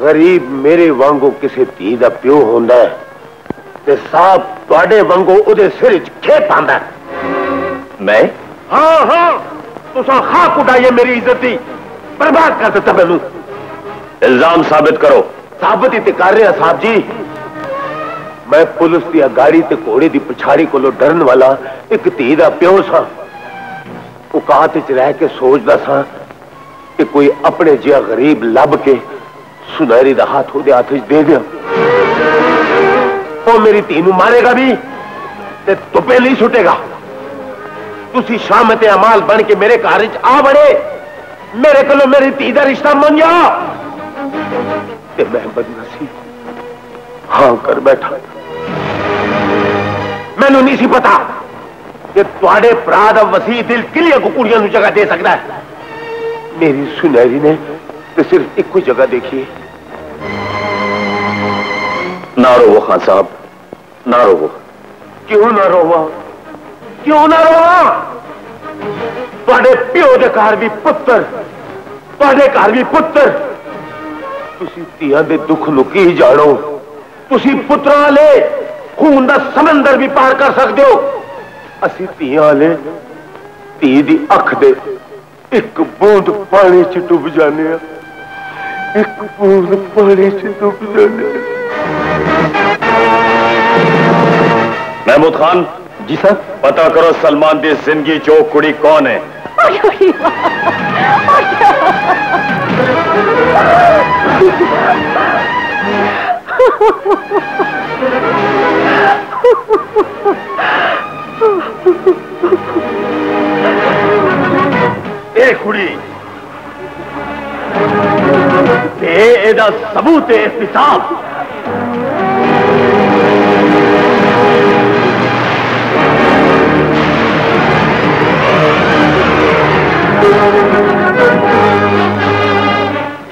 गरीब मेरे वांगो किसी धी का प्यो होता है ते साहब तुहाडे वांगो उहदे सिर च खेप आंदा है। मैं हाँ हाँ तुसा खाक उड़ाइए मेरी इज्जत दी, बर्बाद कर दिता मैनू। इल्जाम साबित करो। साबित ही कर रहा साहब जी, मैं पुलिस की अगाड़ी ते घोड़े की पिछाड़ी को डरन वाला एक धी का प्यो सा। औकात च रह के सोचता सा कि कोई अपने जिहा गरीब लभ के सुनहरी दा हाथ उहदे हाथ दे दिया, वो मेरी धी नूं मारेगा भी ते तुपे नहीं सुटेगा। तुसी शामत अमाल बन के मेरे घर च आ बड़े, मेरे को मेरी धी का रिश्ता मंगिया ते मैं बदनसीब हाँ कर बैठा। मैनू नहीं सी पता कि तुहाडे भरा दा वसी दिल किलिया को कुड़ियां नूं जगह दे सकता है। मेरी सुनहरी ने ते सिर्फ एक जगह देखी है। ना रोवो खान साहब, ना रोवो। क्यों ना रोवा, क्यों ना रोवा? तुहाडे प्यो दे घर भी पुत्र, तुहाडे घर भी पुत्र। तुसी तिहां दे दुख नूं की जाणो? तुसी पुत्रा ले खून दा समंदर भी पार कर सकते हो, असी तिया ले धी दी अख दे एक बूंद पानी च डुब जाने, एक बूंद पानी च डुब जाने। महमूद खान जी सर, पता करो सलमान दी जिंदगी चो कुड़ी कौन है। ए कुड़ी ते एदा सबूत है एसपी साहब।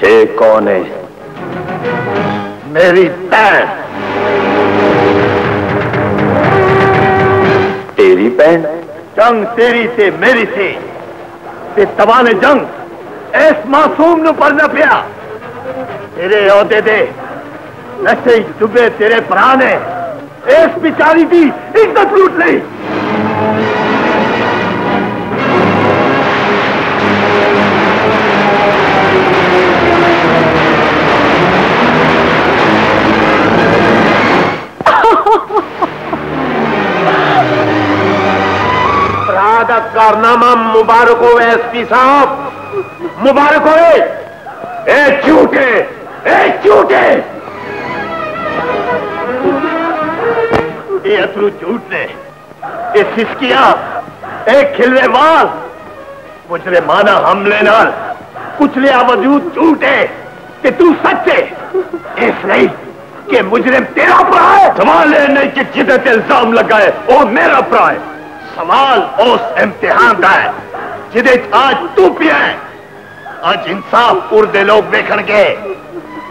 हे कौन है? मेरी भैन। तेरी भैन? जंग तेरी से मेरी से तबाने जंग इस मासूम नूं पड़ना पिया। तेरे औहदे दे नशे डुबे तेरे भरा ने इस बिचारी की इज्जत लूट ली। कारनामा मुबारक हो एसपी साहब, मुबारक हो। ए झूठे, ए झूठे, ये अथरू झूठ ने, ये सिसकिया, ए खिलवे वाल, मुझरे माना हमले नाल कुचलिया वजूद झूठे कि तू सच्चे। इसलिए कि मुजरिम तेरा भरा है, सवाल यह नहीं कि जिदे ते इल्जाम लगा है वो मेरा भरा है, सवाल उस इम्तिहान का है जिद आज तू पिया। आज इंसाफ पुर दे लोग वेखणगे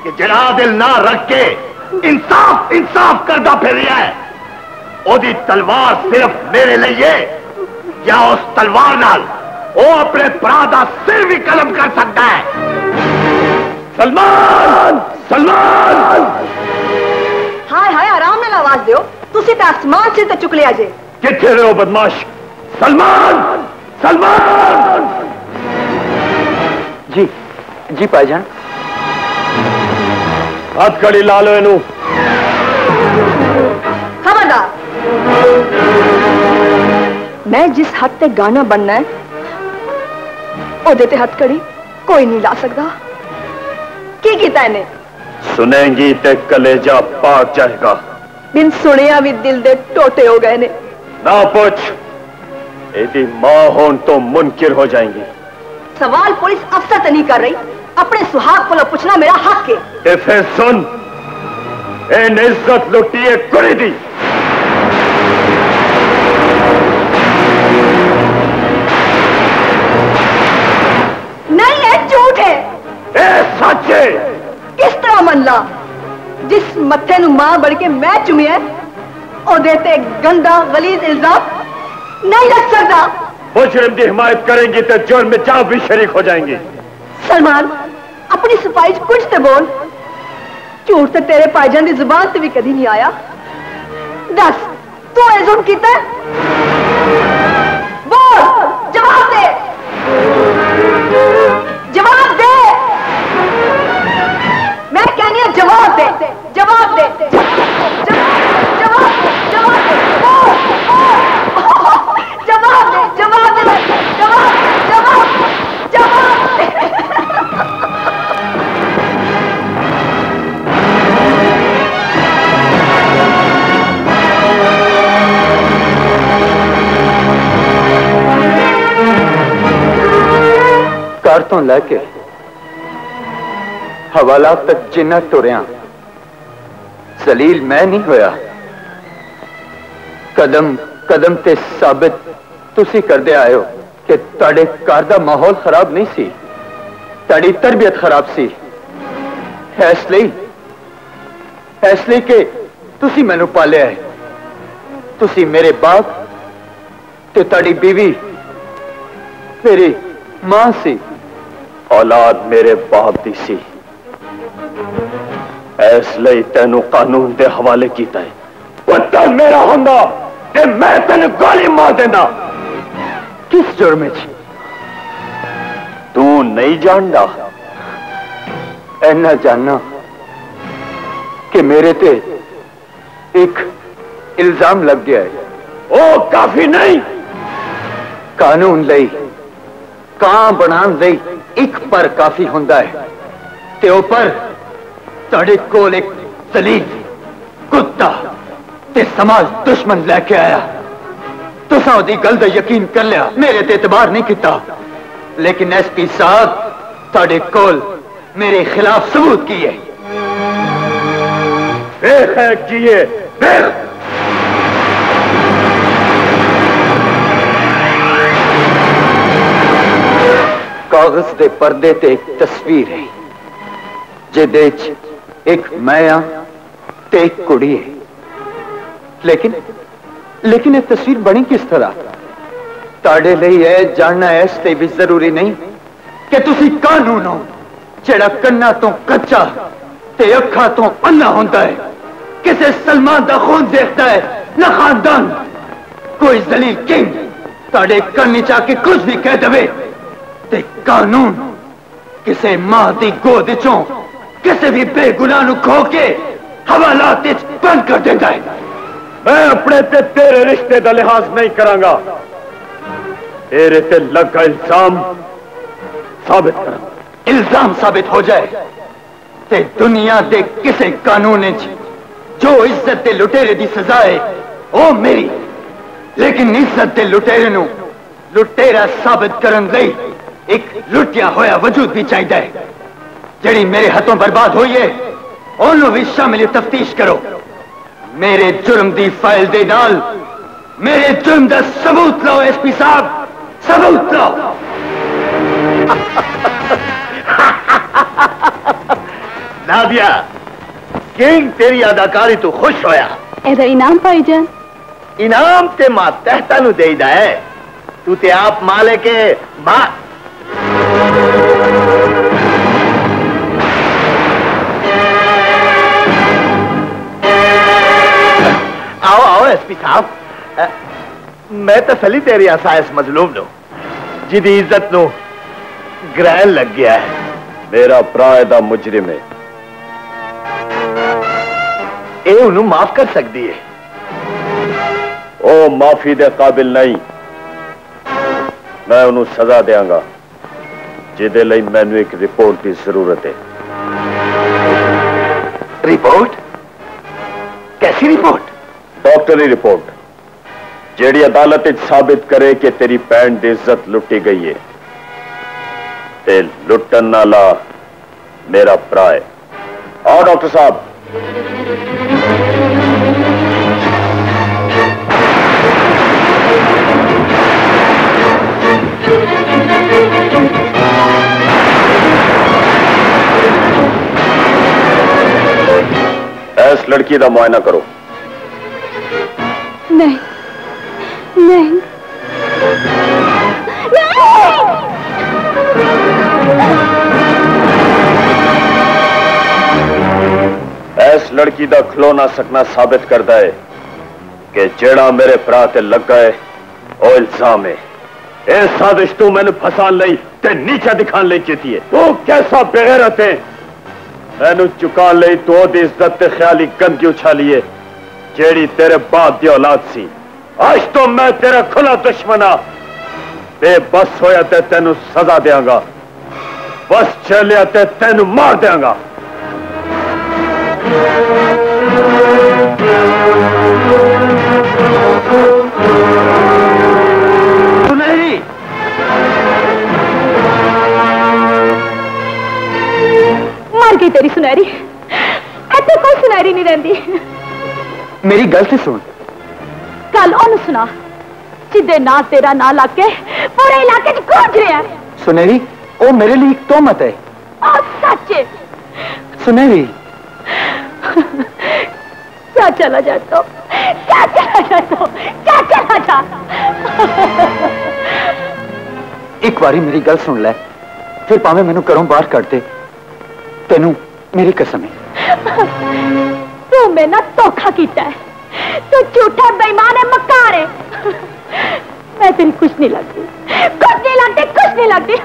कि जड़ा दिल ना रख के इंसाफ इंसाफ करता फिर रहा है। ओदी तलवार सिर्फ मेरे लिए, या उस तलवार नाल वो अपने भरा दा सिर भी कलम कर सकता है। सलमान, सलमान हाय हाय आराम नाल आवाज दियो, तुसी ते आसमान से चुक लिया जे। किथे रहो बदमाश? सलमान, सलमान जी जी भाईजान। हाथ खड़ी ला लो इनू। खबरदार, मैं जिस हद ते गाना बनना है ओदे ते हद खड़ी कोई नहीं ला सकता। की कीता इन्हें? सुनेंगी ते कलेजा पाक जाएगा। बिन सुनिया भी दिल दे टोटे हो गए ने। ना पूछ, यदि माँ हो तो मुनकिर हो जाएंगी। सवाल पुलिस अफसर तो नहीं कर रही, अपने सुहाग को पूछना मेरा हक है। इसे सुन, इन इज्जत लुटी है कुड़ी दी। नहीं है, झूठ है। ए सच्चे किस तरह मन ला, जिस मथे नू मां बन के मैं चुमिया ओदेते गंदा गलीज इल्जाम नहीं रख सकता। मुजरिम की हिमायत करेंगी तो जुर्म में जान भी शरीक हो जाएंगी। सलमान अपनी सफाई कुछ तो बोल, झूठ तो तेरे भाईजान की जुबान से भी कभी नहीं आया। दस तू ए जुर्म किया, बोल, जवाब दे, जवाब दे। मैं कहनी है जवाब दे, जवाब दे, जवाब दे, कार तो लैके हवाला तक जिन्ना टुरिया जलील मैं नहीं होया। कदम कदम ते साबित तुसी करदे आए हो कि ताड़े घर का माहौल खराब नहीं सी, ताड़ी तरबियत खराब सी। इसलिए कि तुसी मैनू पालिया है। तुसी मेरे बाप ते ताड़ी बीवी मेरी मां सी। औलाद मेरे बाप दी सी, इसलिए तेनू कानून के हवाले किया है। पुत्र मेरा होंदा ते मैं तेन गाली मार देना। किस जुर्मे तू नहीं जानदा? इन्ना जानना कि मेरे ते एक इल्जाम लग गया है। ओ काफी नहीं, कानून लई कां बनान लई एक पर काफी होंदा है। ते ओ पर तड़े कोल एक जलील कुत्ता ते समाज दुश्मन लेके आया। तुसा ओदी गल दा यकीन कर लिया, मेरे ते इतबार नहीं किता। लेकिन एसपी साहब तड़े कोल मेरे खिलाफ सबूत की है। देख है कि ये देख कागज दे पर्दे ते एक तस्वीर है, जिदे एक मैं आ ते एक कुड़ी है। लेकिन यह तस्वीर बनी किस तरह? ताड़े लई है जानना इसते भी जरूरी नहीं कि तुसी कानून हो, जेड़ा कन्ना तो कच्चा ते अखा तो अन्ना होता है। किसे सलमान दा खून देखता है ना खानदान। कोई जलील किंग ताड़े कन्नी चाके कुछ भी कह दवे ते कानून किसे मां दी गोद चों किसी भी बेगुनाह नू खो के हवालात बंद कर देता है। मैं अपने ते तेरे रिश्ते का लिहाज नहीं करांगा, तेरे ते लगा इल्जाम साबित करांगा। इल्जाम साबित हो जाए ते दुनिया दे किसी कानून जो इज्जत दे लुटेरे दी सजा है वो मेरी। लेकिन इज्जत दे लुटेरे नू लुटेरा साबित करन लई एक लुटिया होया वजूद भी चाहिए है, जड़ी मेरे हाथों बर्बाद हुई है। ओनू भी शामिल तफ्तीश करो। मेरे जुर्म दी फाइल दे नाल मेरे जुर्म दा सबूत लाओ। एसपी साहब सबूत लाओ। नादिया किंग तेरी अदाकारी तू खुश होया। इधर इनाम पाई जान। इनाम ते मां तहता नू दे दा है। तू ते आप माले के मां आओ आओ एसपी साहब, मैं तसली दे रहा सा इस मजलूम नो जिदी इज्जत नो ग्रहण लग गया है। मेरा भरा दा मुजरिम है, ए उन्हें माफ कर सकती है। ओ माफी दे काबिल नहीं, मैं उन्हें सजा देंगा जिदे लई मैनू एक रिपोर्ट की जरूरत है। रिपोर्ट? कैसी रिपोर्ट? डॉक्टरी रिपोर्ट। जेड़ी अदालत साबित करे कि तेरी भैन की इज्जत लुटी गई है ते लुटन वाला मेरा भरा है। आओ डॉक्टर साहब। इस लड़की का मुआयना करो। नहीं नहीं इस लड़की का खिलो ना सकना साबित करता है कि जेड़ा मेरे भरा ते लगा है वह इल्जाम है। इस साजिश तू मैंने फसान लई ते नीचा दिखाने लई चेती है। तू कैसा बेगैरत है, मैनू चुका ले तो इज्जत ते ख्याली गंदगी उछालीए जेड़ी तेरे बाप की औलाद सी। आज तो मैं तेरा खुला दुश्मन आ। बेबस होया ते तेनू सजा देंगा, बस चलिया ते तेनू मार देंगा। तेरी सुनहरी इतने कोई सुनहरी नहीं रहती। मेरी गल से सुन, कल ओनू सुना जिदे ना तेरा ना लाके पूरे इलाके गूंज रहा है। सुनहरी ओ मेरे लिए एक तोहमत है। ओ सच्चे सुनहरी क्या चला जाता तो? क्या चला जाता तो? क्या चला जा एक बारी मेरी गल सुन ले, फिर पावे मैनू घरों बाहर कढ दे। तेनू मेरी कसम है। तू मैंने धोखा किया है, तू झूठा बेईमान है, मकार है। मैं तेरी कुछ नहीं लगती, कुछ नहीं लगती, कुछ नहीं लगती।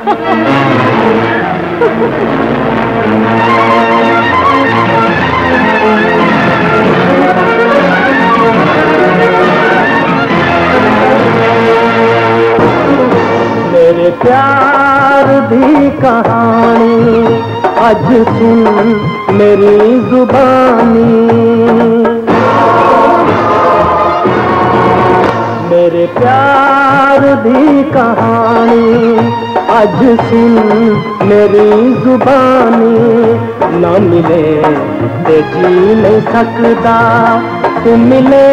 तेरे प्यार दी कहानी आज सुन मेरी जुबानी। मेरे प्यार दी कहानी आज सुन मेरी जुबानी। ना मिले ते जी नहीं सकदा, तू मिले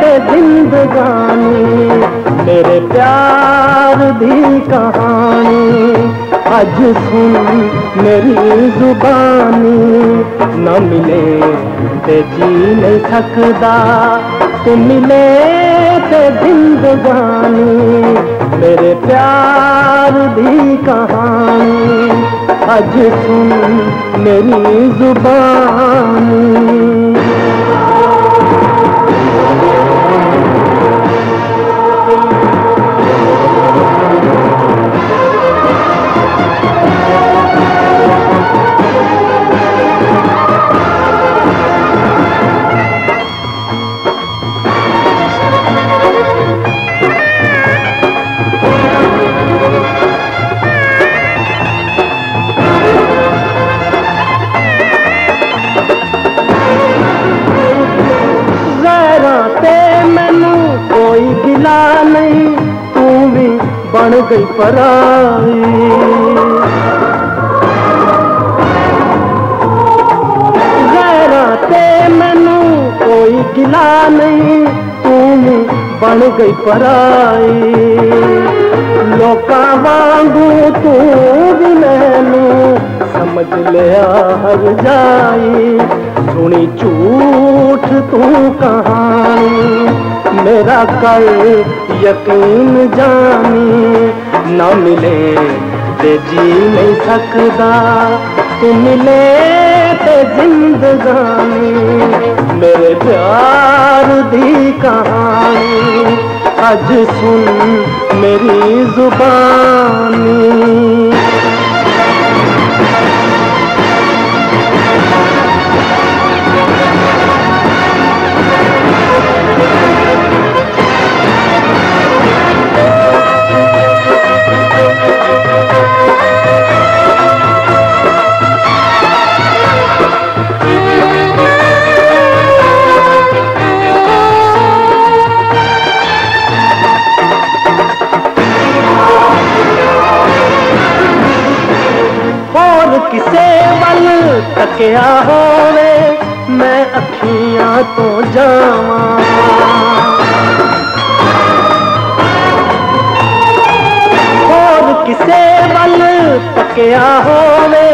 ते जिंदगानी। मेरे प्यार दी कहानी आज सुन मेरी जुबानी। ना मिले ते जी नहीं सकदा, तू मिले ते जिंदगानी। मेरे प्यार दी कहानी आज सुन मेरी जुबानी। बन गई पराई जरा ते मैनू कोई गिला नहीं, तू बन गई पराई। लोका वांगू तू भी मैनू समझ लिया हर जाई। सुनी झूठ तू कहानी, मेरा कर यकीन जानी। ना मिले ते जी नहीं सकदा, तू मिले ते जिंदगानी। मेरे प्यार दी कहानी आज सुन मेरी जुबानी। किसे बल तकिया होवे मैं अखियां तो जावां। किसे बल तकिया होवे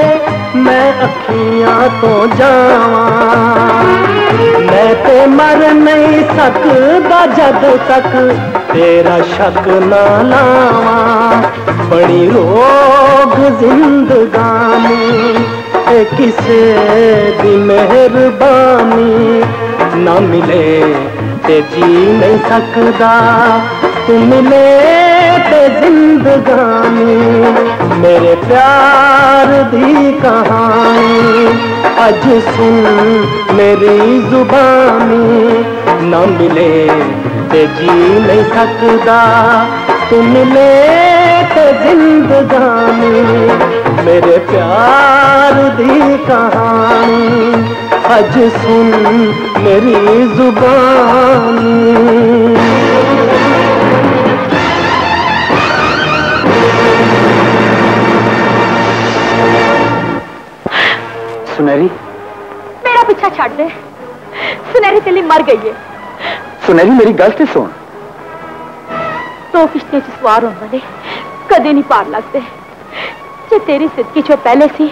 मैं अखियां तो जावां। मैं ते मर नहीं सकदा जद तक तेरा शक ना लावां। बड़ी रोग जिंदगानी ते किसे दी मेहरबानी ना मिले ते जी नहीं सकदा। तू मिले जिंदगानी मेरे प्यार दी कहानी अज सुन मेरी जुबानी। न मिले ते जी नहीं सकदा तू मिले ते जिंदगानी मेरे प्यार दी कहानी अज सुन मेरी जुबानी। सुनहरी मेरा पीछा छाड़ दे। सुनहरी तेली मर गई है। सुनहरी मेरी गल ते सुन। तो किश्तियां च सवार होने वाले कदे नहीं पार लगते। जे तेरी सिदकी चो पहले सी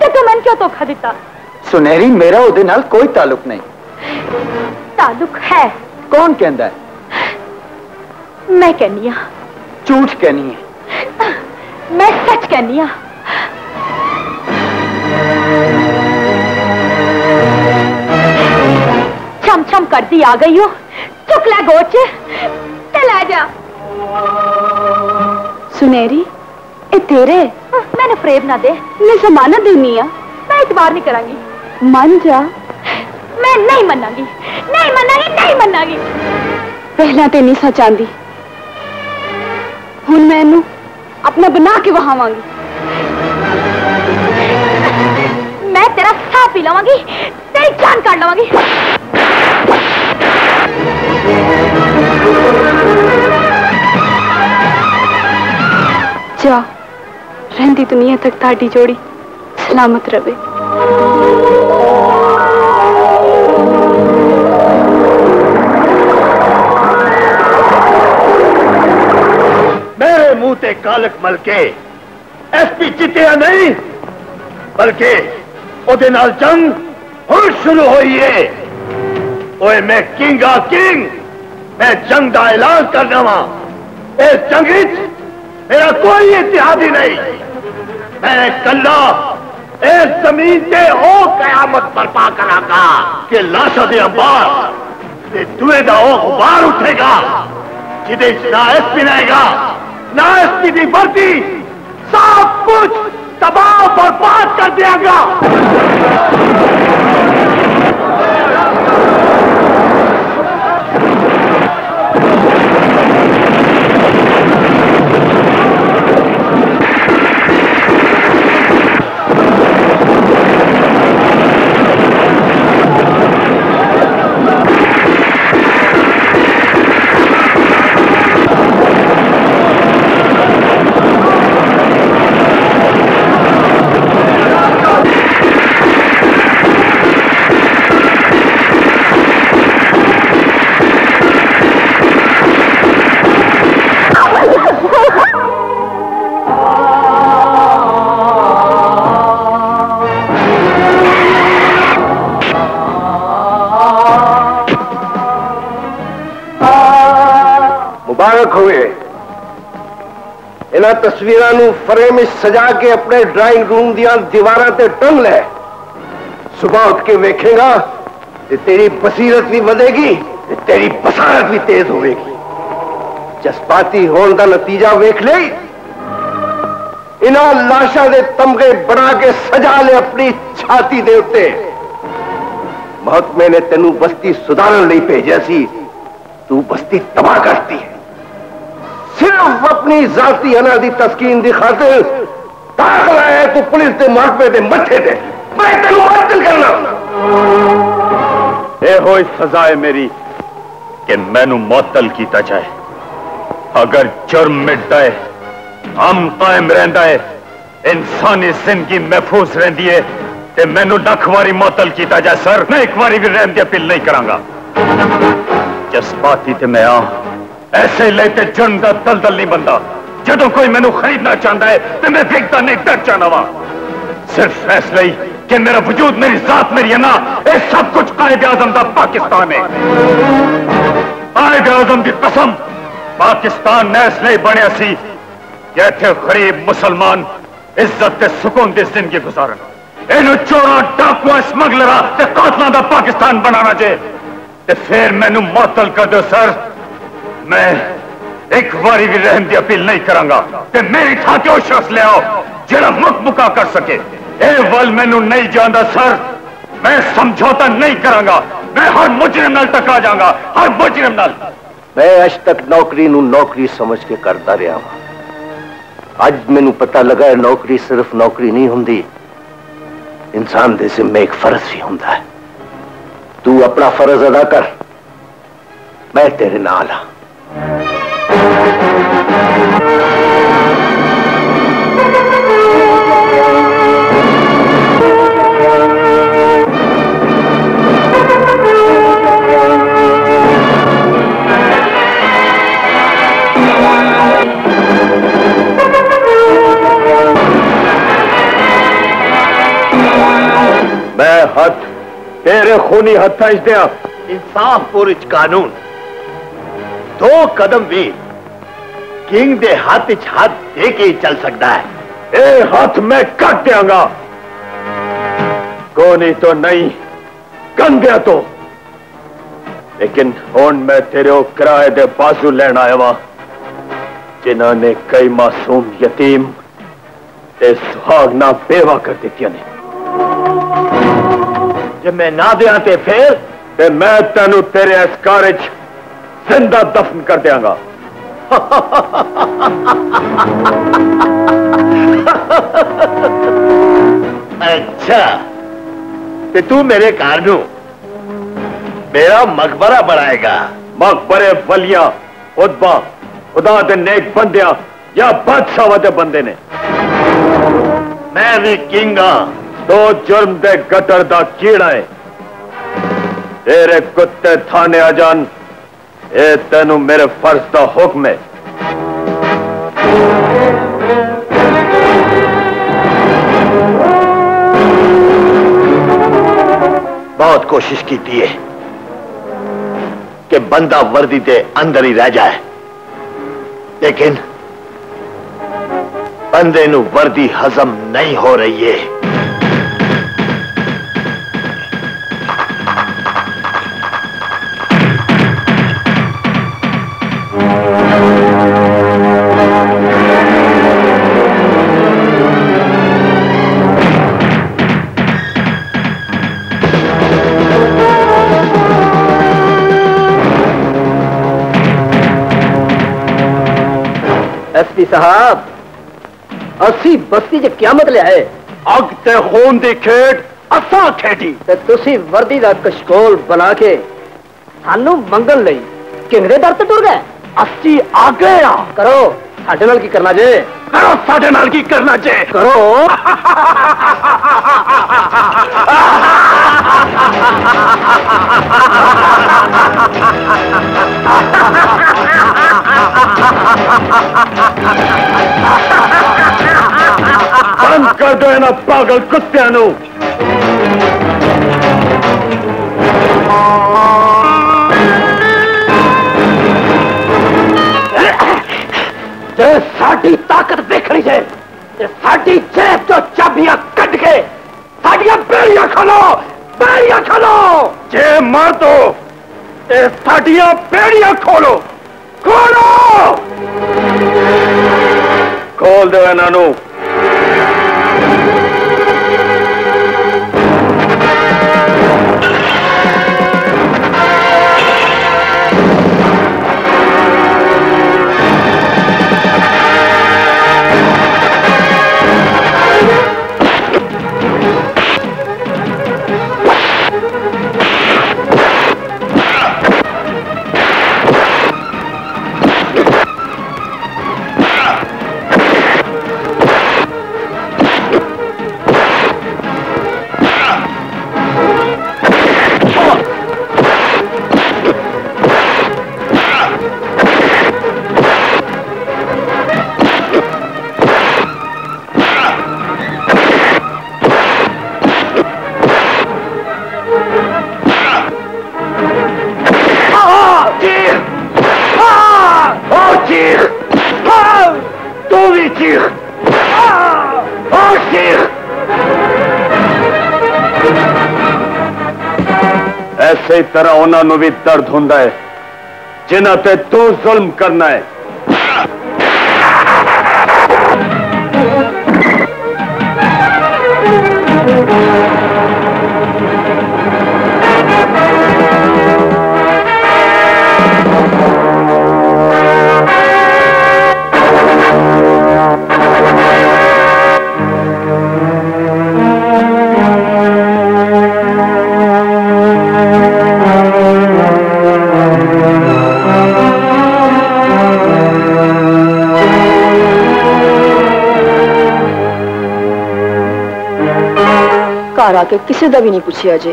ते तू मैन क्यों धोखा दिता। सुनहरी मेरा ओदे नाल कोई ताल्लुक नहीं। ताल्लुक है। कौन कहंदा है? मैं कहनी हां। झूठ कहनी है। मैं सच कहनी हां। छम छम करती आ गई हो। चुक ले गोच ते ले जा। सुनहरी ए तेरे। मैंने फरेब ना दे। मैं जमानत देनी है। मैं इतबार नहीं करांगी। मन जा। मैं नहीं मनांगी नहीं मनांगी नहीं मनांगी। पहला ते नहीं सचांदी हुन मैनू अपना बना के वहावांगी। मैं तेरा साथ पी लवांगी तेरी जान काट लवांगी। जा रहंदी दुनिया तक ताड़ी जोड़ी सलामत रवे। मेरे मुंह ते कालक मलके एसपी चितिया नहीं बल्कि ओदे नाल जंग हुण शुरू हुई है। ओए मैं किंग आ किंग। मैं जंग का ऐलान करना वा। इस जंग विच मेरा कोई इत्तेहादी नहीं। मैं कल्ला इस जमीन से हो कयामत बर्पा करांगा कि लाशा दे अंबार ते धुएं दा ओह गुबार उठेगा जिदे ना एसपी रहेगा ना एसपी दी वर्दी। सब कुछ तबाह बर्बाद कर देगा। तस्वीरां नूं फ्रेम सजा के अपने ड्राइंग रूम दियां दीवारां ते टंग ले। सुबह उठ के वेखेगा ते तेरी बसीरत भी बढ़ेगी तेरी बसारत भी तेज होगी। जज्बाती होने का नतीजा वेख ले। इन्हां लाशां दे तमगे बना के सजा ले अपनी छाती दे उत्ते। महकमे ने तेनू बस्ती सुधारन लई भेजिया सी। तू बस्ती तबाह करती है सिर्फ अपनी जाती अना दी तस्कीन दी खातिर। दाखला है तू पुलिस के महकमे के मथे दे। मैं तेनू मुअत्तल करना। यह होई सजा है मेरी कि मैनू मुअत्तल किया जाए। अगर जुर्म मिटता है हम कायम रहता है इंसानी जिंदगी महफूज रही है ते मैनू लख वारी मौतल किया जाए सर, मैं एक बारी भी रहने की अपील नहीं करांगा। जज्बाती ते मैं आ ऐसे लेते जन का दलदल नहीं बनता, जो कोई मैनू खरीदना चाहता है तो मैं देखता नहीं डर जाना वा। सिर्फ फैसला ही कि मेरा वजूद मेरी जात मेरी है ना, ये सब कुछ कायद आजम का पाकिस्तान है। कायद आजम की कसम पाकिस्तान ने इसलिए बनया सी कि इत्थे गरीब मुसलमान इज्जत के सुकून की जिंदगी गुजारन, इन चोरा डाकुआ स्मगलरा कातलों का पाकिस्तान बनाना चाहिए। फिर मैनू मौतल कर दो सर, मैं एक बारी भी रहम की अपील नहीं करांगा। मेरी था के शख्स ले आओ जरा मुक मुका कर सके, ए वल मैनू नहीं जानता सर, मैं समझौता नहीं करांगा। मैं हर मुजरिम नाल टकरा जाऊंगा, हर मुजरिम नाल। मैं अज तक नौकरी नू नौकरी समझ के करता रहा हूं, अज मैनू पता लगा नौकरी सिर्फ नौकरी नहीं हुंदी, इंसान दे जिम्मे एक फर्ज भी हुंदा है। तू अपना फर्ज अदा कर, मैं तेरे नाल हां। मैं हथ तेरे खूनी हथा च दिया, इंसाफपुर च कानून दो कदम भी किंग दे हाथ च हाथ दे के चल सकता है। ए हाथ मैं काट देंगा, कोनी तो नहीं कंधे तो। लेकिन हुण मैं तेरे किराए दे बाजू लेना आया वा, जिन्होंने कई मासूम यतीम ते सुहागना बेवा कर दितिया ने। जब मैं ना दिया ते फिर ते मैं तेनू तेरे इस घर च जिंदा दफन कर देंगा। अच्छा ते तू मेरे कानू मेरा मकबरा बनाएगा? मकबरे वलिया उदबा खुदा दे नेक बंदिया या बादशाह दे बंदे ने। मैं भी किंग हां, तो जुर्म दे गटर दा कीड़ा है। तेरे कुत्ते थाने आ जान, ए तेनू मेरे फर्ज का हुक्म है। बहुत कोशिश की है कि बंदा वर्दी के अंदर ही रह जाए, लेकिन बंदे नू वर्दी हजम नहीं हो रही है। साहब असी बस्ती च क्यामत ले आए, अग ते खून दी खेड असा खेडी ते तुसी वर्दी दा कशकोल बना के सानू मंगल लई किंगड़े दर ते तुर गए। असी आ गए आ, करो साडे नाल की करना जे, करो साडे नाल की करना जे, करो। बंद कर दो ना पागल कुत्तियां नू। जे साडी ताकत देखनी है, साडी जेब चो चाबियां कट के साडियां बेड़ियां खोलो, बेड़ियां खोलो। जे मार दो ते साडियां बेड़ियां खोलो, खोलो, खोल दो नानू। ऐसे तरह उन्होंने भी दर्द होता है जिन्हां ते तू जुल्म करना है। आके किसी का भी नहीं पूछिया जे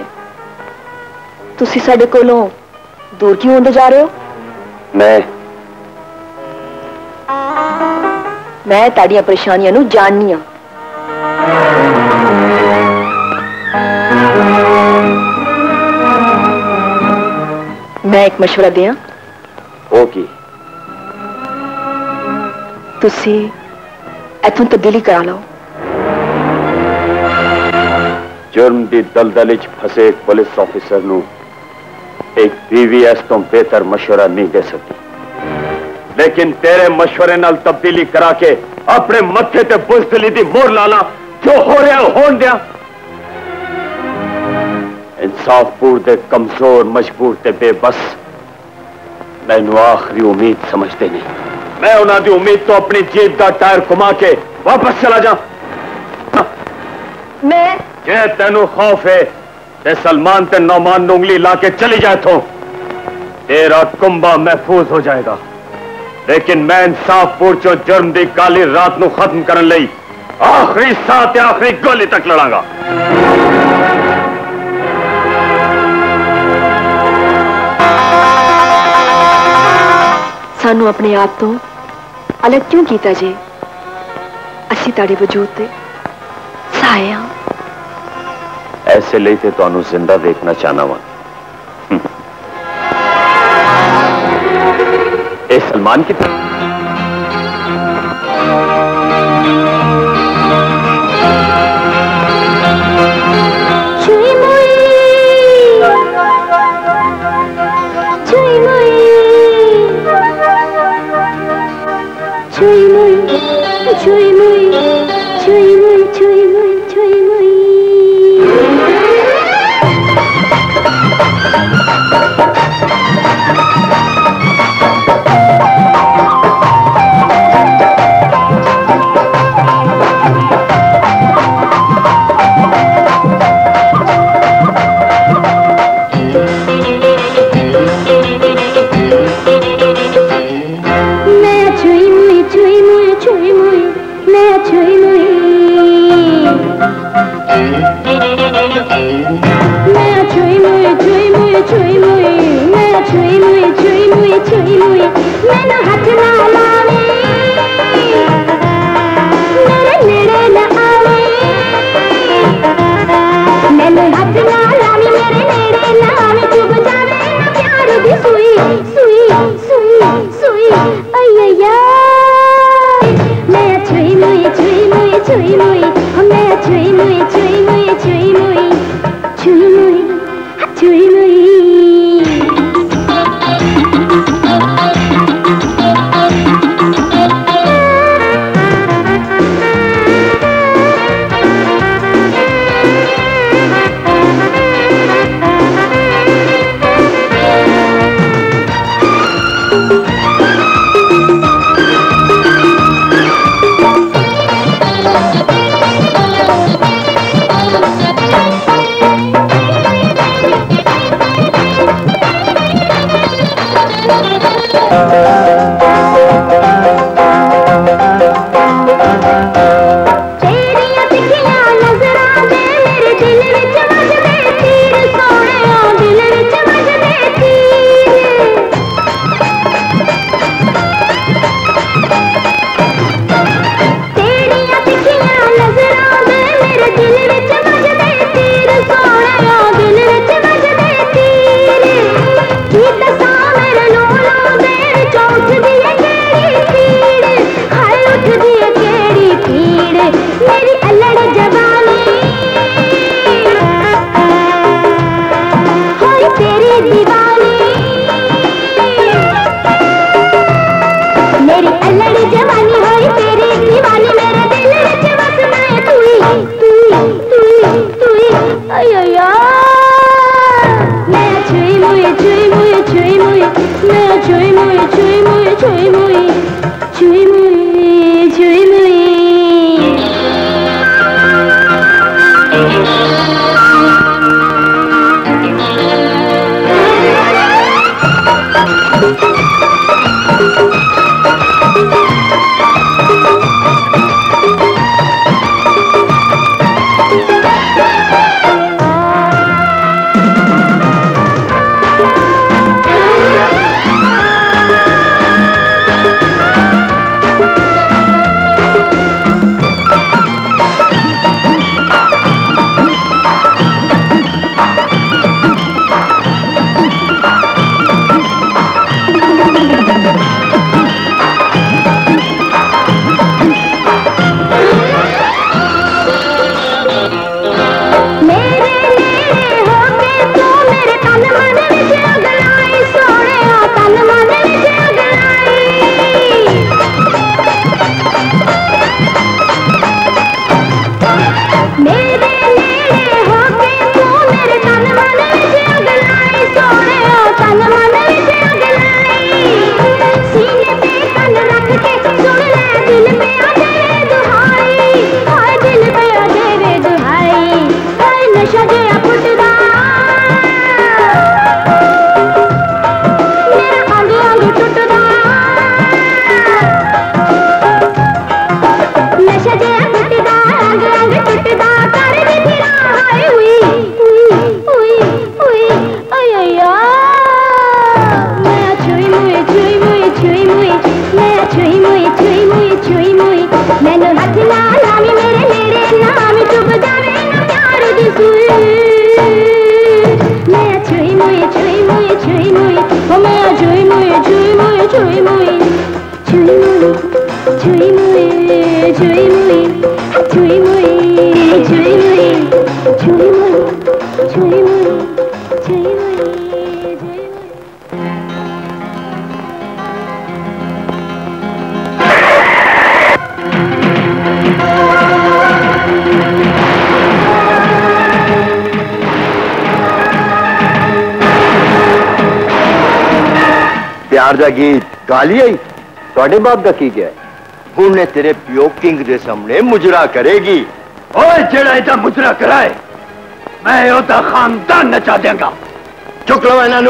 तुसी साडे कोलों दूर क्यों होंदे जा रहे हो। मैं ताड़ियां परेशानियां नू जाननी आ। मैं एक मशवरा दियां। ओके तुसी इथों तब्दीली करा लो। जुर्म की दलदल फसे एक पुलिस ऑफिसर नू एक पीवीएस तो बेहतर मशवरा नहीं दे सकती, लेकिन तेरे मशवरे नाल तब्दीली करा के अपने मथे ते बुजदली दी मोहर लाना जो हो रहा होन दिया। इंसाफपुर दे कमजोर मजबूर ते बेबस मैनू आखिरी उम्मीद समझते नहीं। मैं उन्होंने उम्मीद तो अपनी जीप का टायर घुमा के वापस चला जा। मैं जे तेनू खौफ है ते सलमान ते नौमान उंगली लाके चली जाए तो तेरा कुंबा महफूज हो जाएगा, लेकिन मैं इंसाफपुर चो जुर्म दी काली रात नू खत्म करने लई आखिरी साह ते आखिरी गोली तक लड़ांगा। सानू अपने आप तो अलग क्यों कीता जी? असी ताड़े वजूद ते साए हां। ऐसे लिए तो तुहानू जिंदा देखना चाहना वा। ए सलमान की प्यार दा गीत गाली आई थोड़े बाप का की गया हूं ने तेरे प्यो किंग दे सामने मुजरा करेगी और जेड़ा इदा मुजरा कराए मैं ओदा खानदान नचा देंगा। चुक लो इन्हां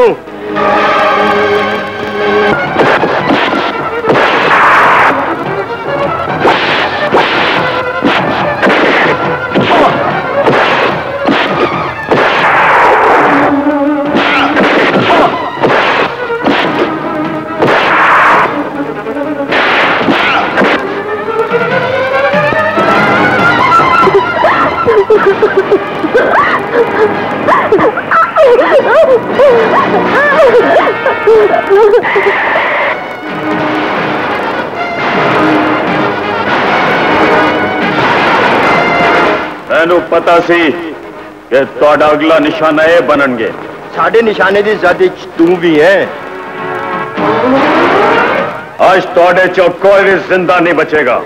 मैनू पता सी कि तुहाडा अगला निशाना ये बननगे। साडे निशाने की ज़द च तू भी है। आज तुहाडे चो कोई भी जिंदा नहीं बचेगा।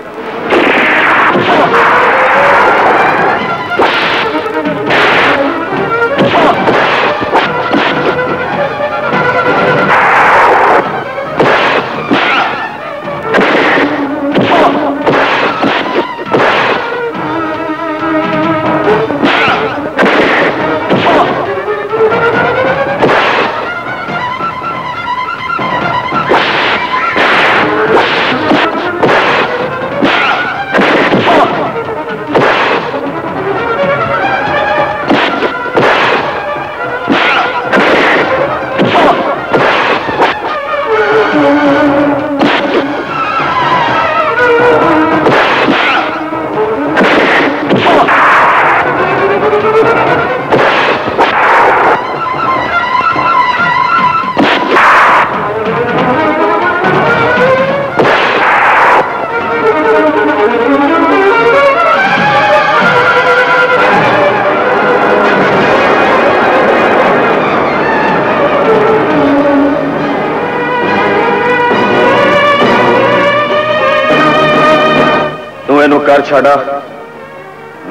कर छड़ा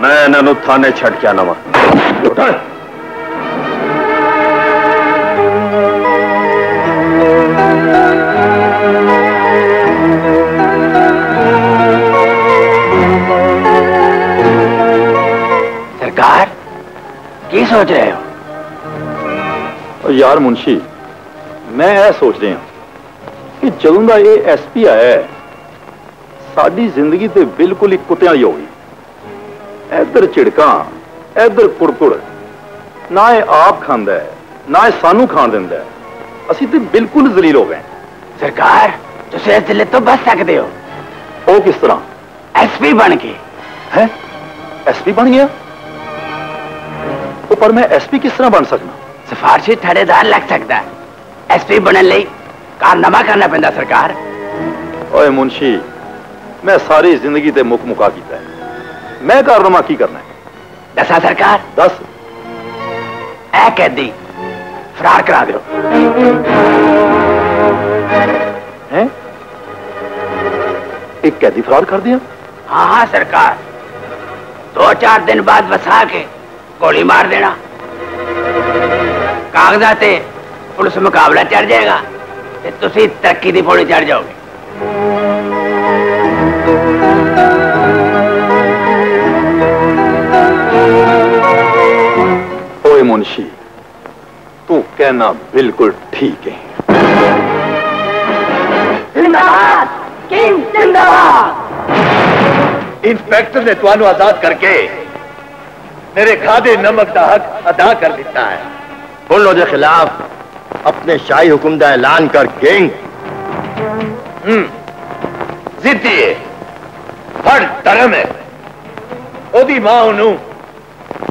मैं इन्हों थाने छड़ के आना वा। सरकार की सोच रहे हो? यार मुंशी मैं यह सोच रहा कि जदों का ये SP आया है साड़ी जिंदगी तो बिल्कुल ही कुत्तियां ही होगी। इधर झिड़कां इधर कुड़कुड़ ना ये आप खांदा है ना ये सानू खाण दिंदा है। असीं तो बिल्कुल जलील हो गए। सरकार तुसीं इस जिले तो बच सकते हो। वो किस तरह? SP बन गए है? SP बन गया तो पर मैं SP किस तरह बन सकना? सिफारशी ठहरेदार लग सकता है। SP बनने लई कारनामा करना पैंदा। सरकार ओए मुंशी मैं सारी जिंदगी ते मुक मुका कीता है। मैं कारनामा की करना है? दसा सरकार दस। ऐ कैदी फरार करा दो। हैं? एक कैदी फरार कर दिया? हाँ हाँ सरकार 2-4 दिन बाद वसा के गोली मार देना। कागजाते पुलिस मुकाबला चढ़ जाएगा ते तुसी तरक्की दी पौड़ी चढ़ जाओगे। मुंशी तू कहना बिल्कुल ठीक है। जिंदाबाद किंग जिंदाबाद। इंस्पेक्टर ने तुहानू आजाद करके मेरे खादे नमक का हक अदा कर दिता है। उन लोगों के खिलाफ अपने शाही हुक्म का ऐलान कर किंग जिद्दी है हर धर्म है। ओदी मां उन्हू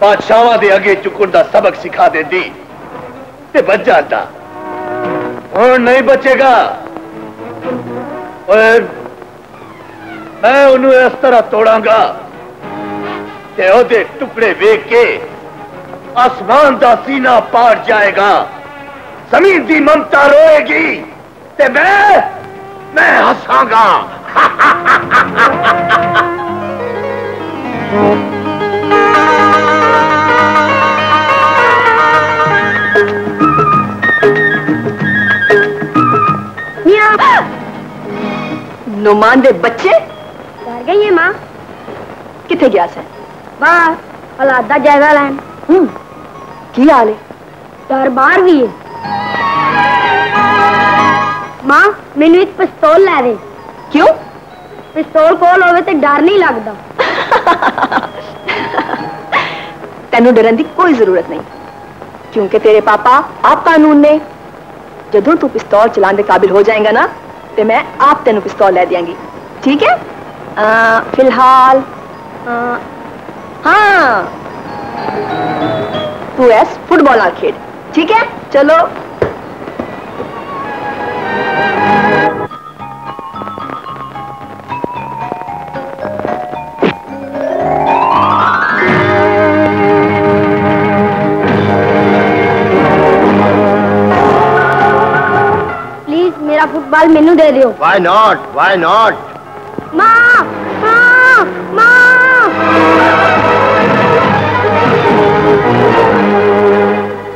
बादशाह के अगे चुकन का सबक सिखा देती ते बच जाता। और नहीं बचेगा। और मैं उन्हें इस तरह तोड़ांगा ते ओदे टुकड़े वेख के आसमान का सीना पार जाएगा, जमीन की ममता रोएगी ते मैं हंसांगा। नुमान दे बच्चे घर गई है मां, किथे गया से? बाहर हालात का जायजा लैन। की हाल है? डर बाहर भी है मां। मैनू एक पिस्तौल लै दे। क्यों? पिस्तौल कोल होवे ते डर नहीं लगदा। तेनू डरन दी कोई जरूरत नहीं, क्योंकि तेरे पापा आप कानून ने। जदों तू पिस्तौल चलाने के काबिल हो जाएगा ना ते मैं आप तेनू पिस्तौल लै देंगी, ठीक है? फिलहाल हाँ तू एस फुटबॉल ना खेल, ठीक है? चलो फुटबॉल मेनू दे दियो। Why not? Why not? माँ, माँ, माँ।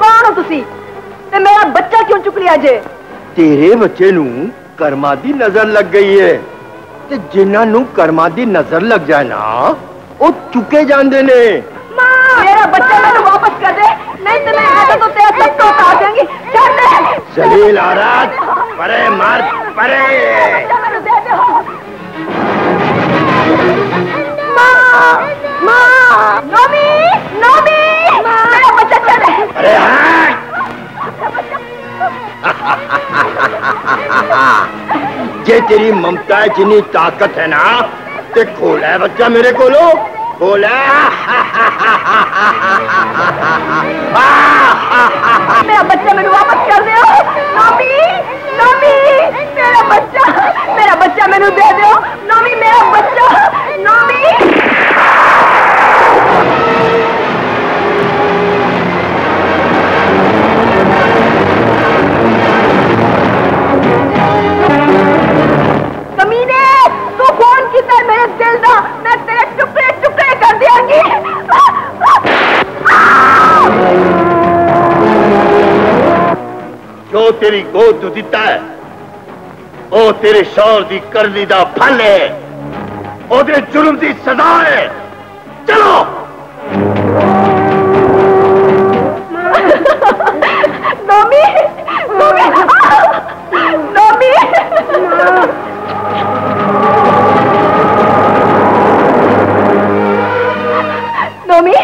कौन हो तुसी? ते मेरा बच्चा क्यों चुक लिया जे? तेरे बच्चे नू कर्मा दी नजर लग गई है ते जिन्हां नू कर्मा दी नजर लग जाए ना वो चुके जांदे ने। माँ मेरा बच्चा मेनू वापस कर दे, नहीं तो मैं ऐसे तो तेरा सब तो उतार देंगी। छोड़ दे। जलील औरत, परे मार परे। माँ माँ नोमी नोमी मेरा बच्चा चल। अरे हाँ। जे तेरी ममता जितनी ताकत है ना ते खोल है बच्चा मेरे को लो खोल है। मेरा बच्चा मेरे वापस कर दे नोमी। नोमी मेरा बच्चा मेनू दे दो। नोमी मेरा बच्चा नोमी। कमीने तू फोन किया मेरे दिल का, मैं तेरे टुकड़े टुकड़े कर देंगी। जो तेरी गोद दिता है वो तेरे शौहर की करनी का फल है, वो तेरे जुर्म की सजा है। चलो। नोमी नोमी नोमी नोमी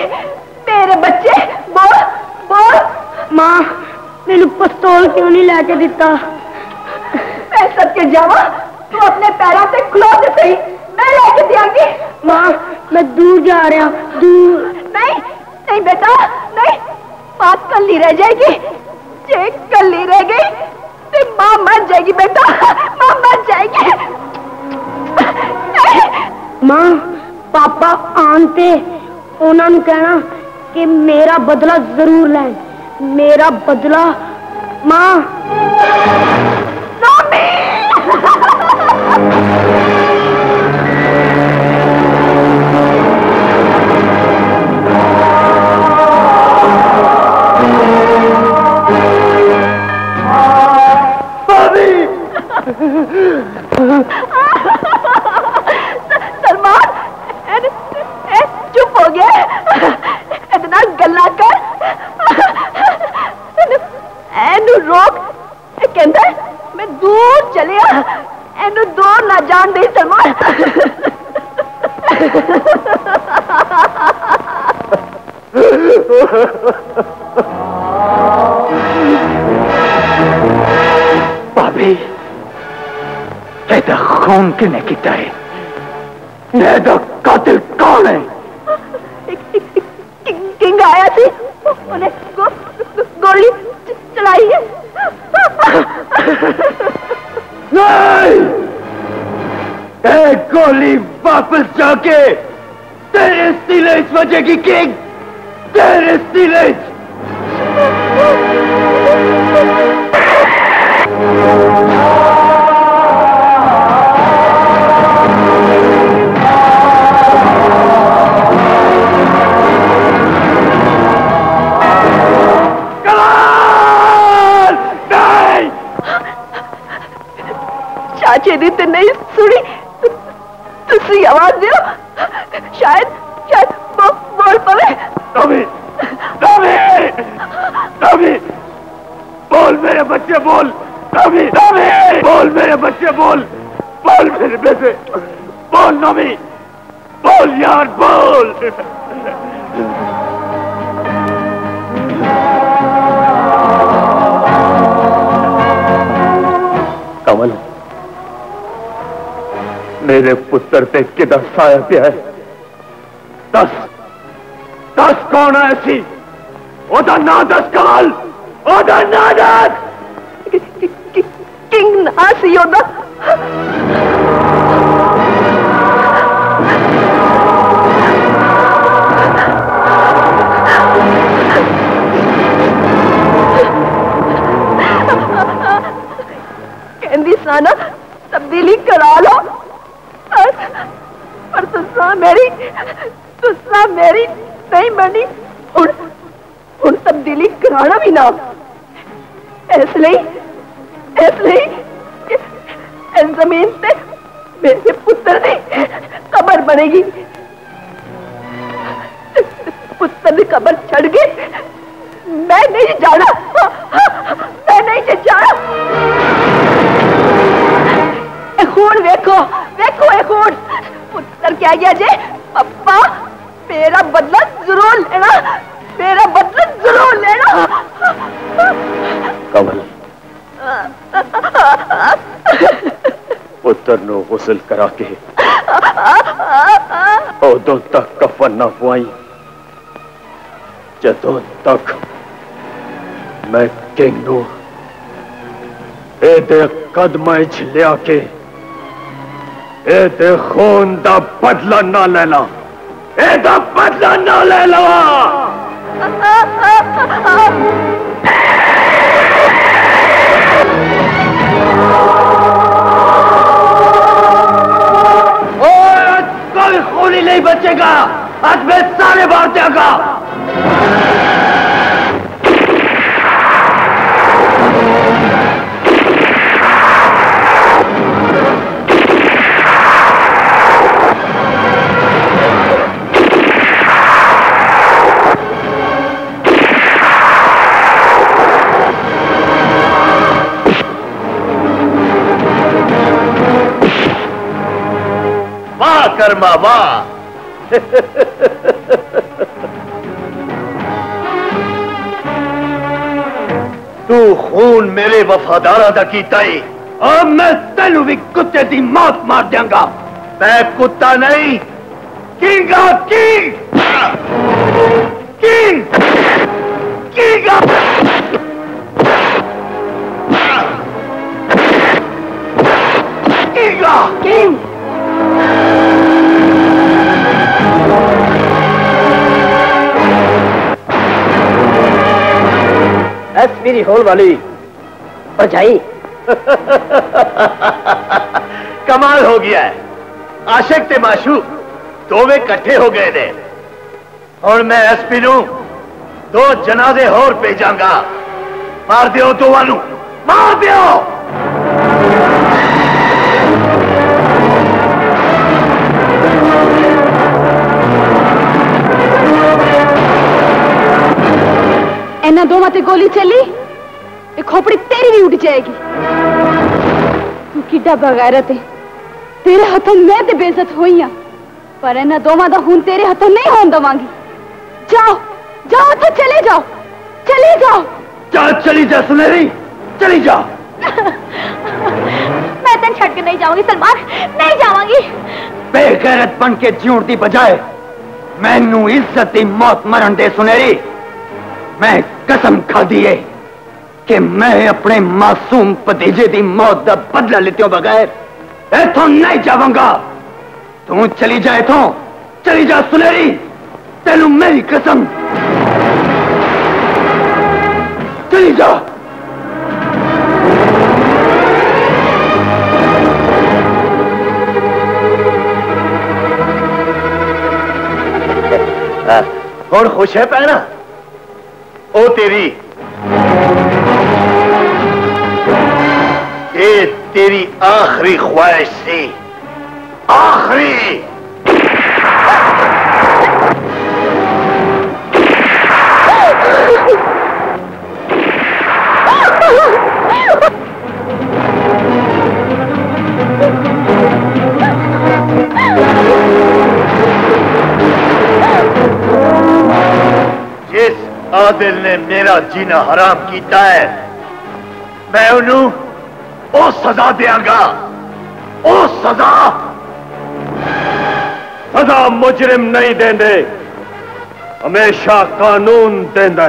तेरे बच्चे बोल बोल। मां मैनू पिस्तौल क्यों नहीं लैके दिता? मैं सबके जावा तू अपने पैरों से खलो दे सही, मैं लैके देंगी। मां मैं दूर जा रहा दूर। नहीं नहीं बेटा नहीं, बात कल्ली रह जाएगी। जे कल्ली रह गई तो मां मर जाएगी बेटा, मां मर जाएगी। मां पापा आनते उन्होंने कहना कि मेरा बदला जरूर लें, मेरा बदला। मां नोमी सलमान चुप हो गया, इतना गल्ला कर रोक। कहता है मैं दूर चलिया एनू दूर ना जान दे सलमान। भाभी ऐसा खून किने किया है? ऐसा कातिल कौन है? किंग आया थी उन्हें गोली चलाई है। नहीं, गोली वापस जाके तेरे सिलेज बजेगी किंग, तेरे सिलेज। चाचे दी ते नहीं सुनी तुसी आवाज दियो, शायद शायद बोल पवे। तभी तभी तभी बोल मेरे बच्चे बोल, तभी तभी बोल मेरे बच्चे बोल मेरे बेटे बोल, नमी बोल यार बोल। कमल मेरे पुत्र पे किधर साया पे है, दस कौन है ऐसी उधर ना दस कमाल उधर ना दस किंग ना सी उधर। कहंदी साना तब्दीली करा लो पर तुसा मेरी नहीं बनी, हुण तब्दीली कराना भी ना। इसलिए इस जमीन पे मेरे पुत्र की कबर बनेगी, पुत्र की कबर छड़ के मैं नहीं जाना। खून देखो देखो एक खून पुत्र क्या गया जे, पप्पा मेरा बदला जरूर लेना। कमल पुत्र नो गुसल करा के उदों तक कफन ना पुआई जदों तक मैं किंग नू एदे कदम लिया के ए खून दा बदला ना लेना, एदा बदला ना ले ला। कोई खून ही नहीं बचेगा, आज मैं सारे मार देगा। कर्मा वाह तू खून मेरे वफादारा दा कीता है और मैं तेनू भी कुत्ते दी मौत मार देंगा। मैं कुत्ता नहीं किंग। मेरी होल वाली बजाई कमाल हो गया है, आशिक ते माशूक दोवे कट्ठे हो गए ने। और मैं एसपी नू दो जनाजे होर भेजांगा, मार दियो दोवानू मार दियो। ना दो मते गोली चली एक खोपड़ी तेरी भी उठ जाएगी। तू किड्डा बगैरत है, तेरे हाथों मैं ते बेइज्जत होई हां, पर इन्हां दोवां दा खून तेरे हाथों नहीं होन दवांगी। जाओ तो चले जाओ। चली जा सुनेरी, चली जा। मैं तेन छड़ के नहीं जाऊंगी सलमान, नहीं जाऊंगी। बेगैरत बन के जीउण दी बजाए मैनू इज्जत दी मौत मरण दे सुनेरी। मैं कसम खा दी है कि मैं अपने मासूम भतीजे की मौत का बदला लेते बगैर इथों नहीं जावांगा। तू चली जाए तो चली जा सुनहरी, तेनू मेरी कसम, चली जा। और खुश है पैना? ओ तेरी ये तेरी आखिरी ख्वाहिश थी, आखिरी। आदिल ने मेरा जीना हराम किया है, मैं उन्हें वो सजा देगा, वो सजा। सजा मुजरिम नहीं देंदे, हमेशा कानून देंदे।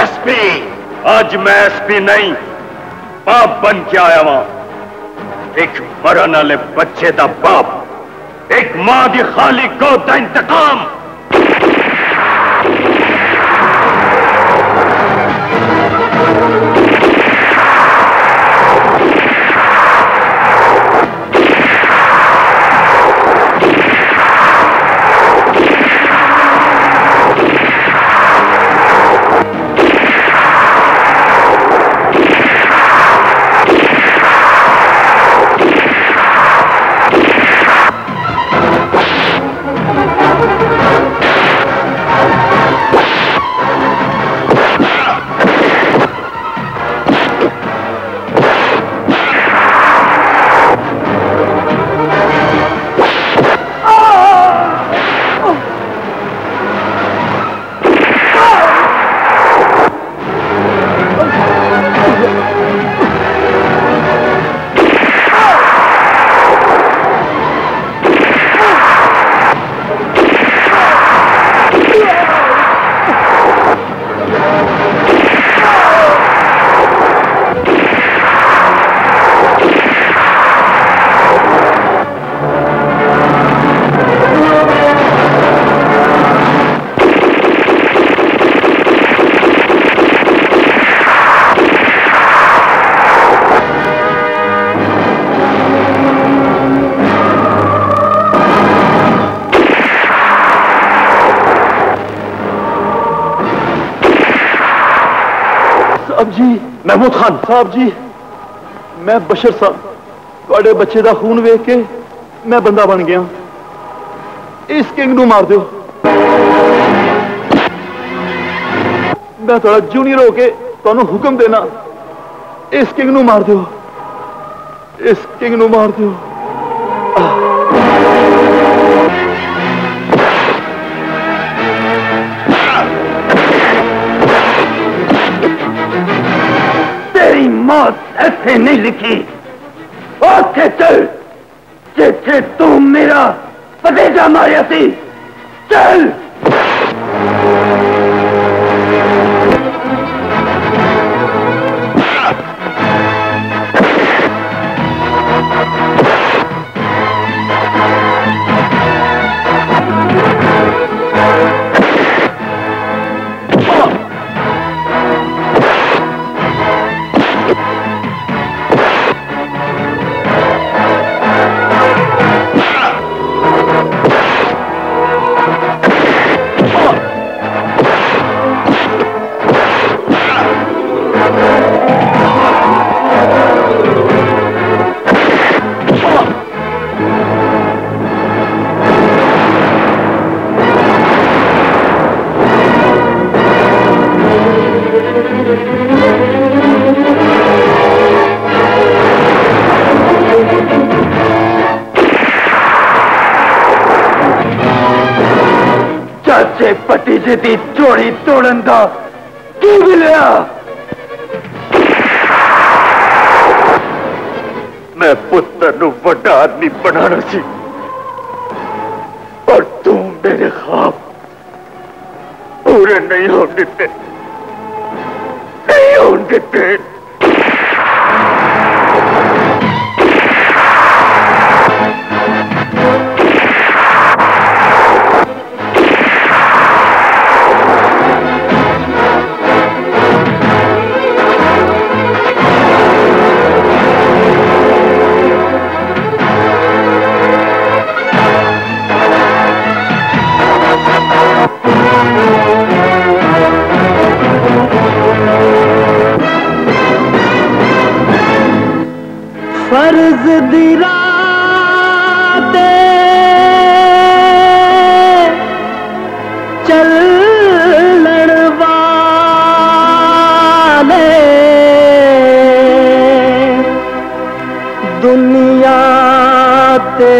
एसपी, आज मैं एसपी नहीं बाप बन के आया वहां, एक मरने वाले बच्चे का बाप, एक मां की खाली गोद का इंतकाम। महमूद खान साहब जी, मैं बशर साहब, थोड़े बच्चे का खून वेख के मैं बंदा बन गया। इस किंग नू मार दो, मैं थोड़ा जूनियर होके तुहानू हुक्म देना, इस किंग नू मार दो, इस किंग नू मार दो। मौत ऐसे नहीं लिखी, ओके चल, जिथे तू मेरा पतेजा मारिया थी, चल। पतीजे की जोड़ी तोड़न का की मिलिया, मैं पुत्र नू वड्डा आदमी बनाना सी, पर तू मेरे ख्वाब पूरे नहीं हो दिते, नहीं हो दिते। दिलाते चलण वाले दुनिया ते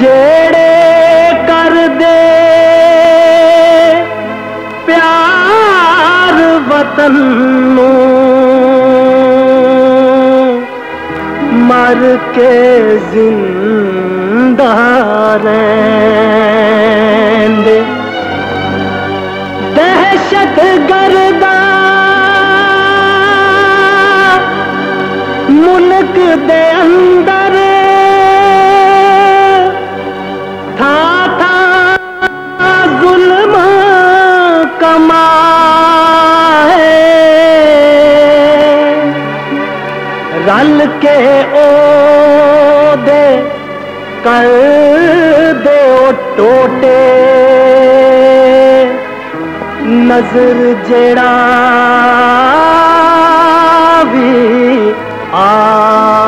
जेड़े कर दे प्यार वतन मर के जिंदा रहंदे दहशत गर्दा मुल्क दे अंदर था जुल्म कमाए रल के ओ दे कर दे ओ टोटे नजर जेड़ा भी आ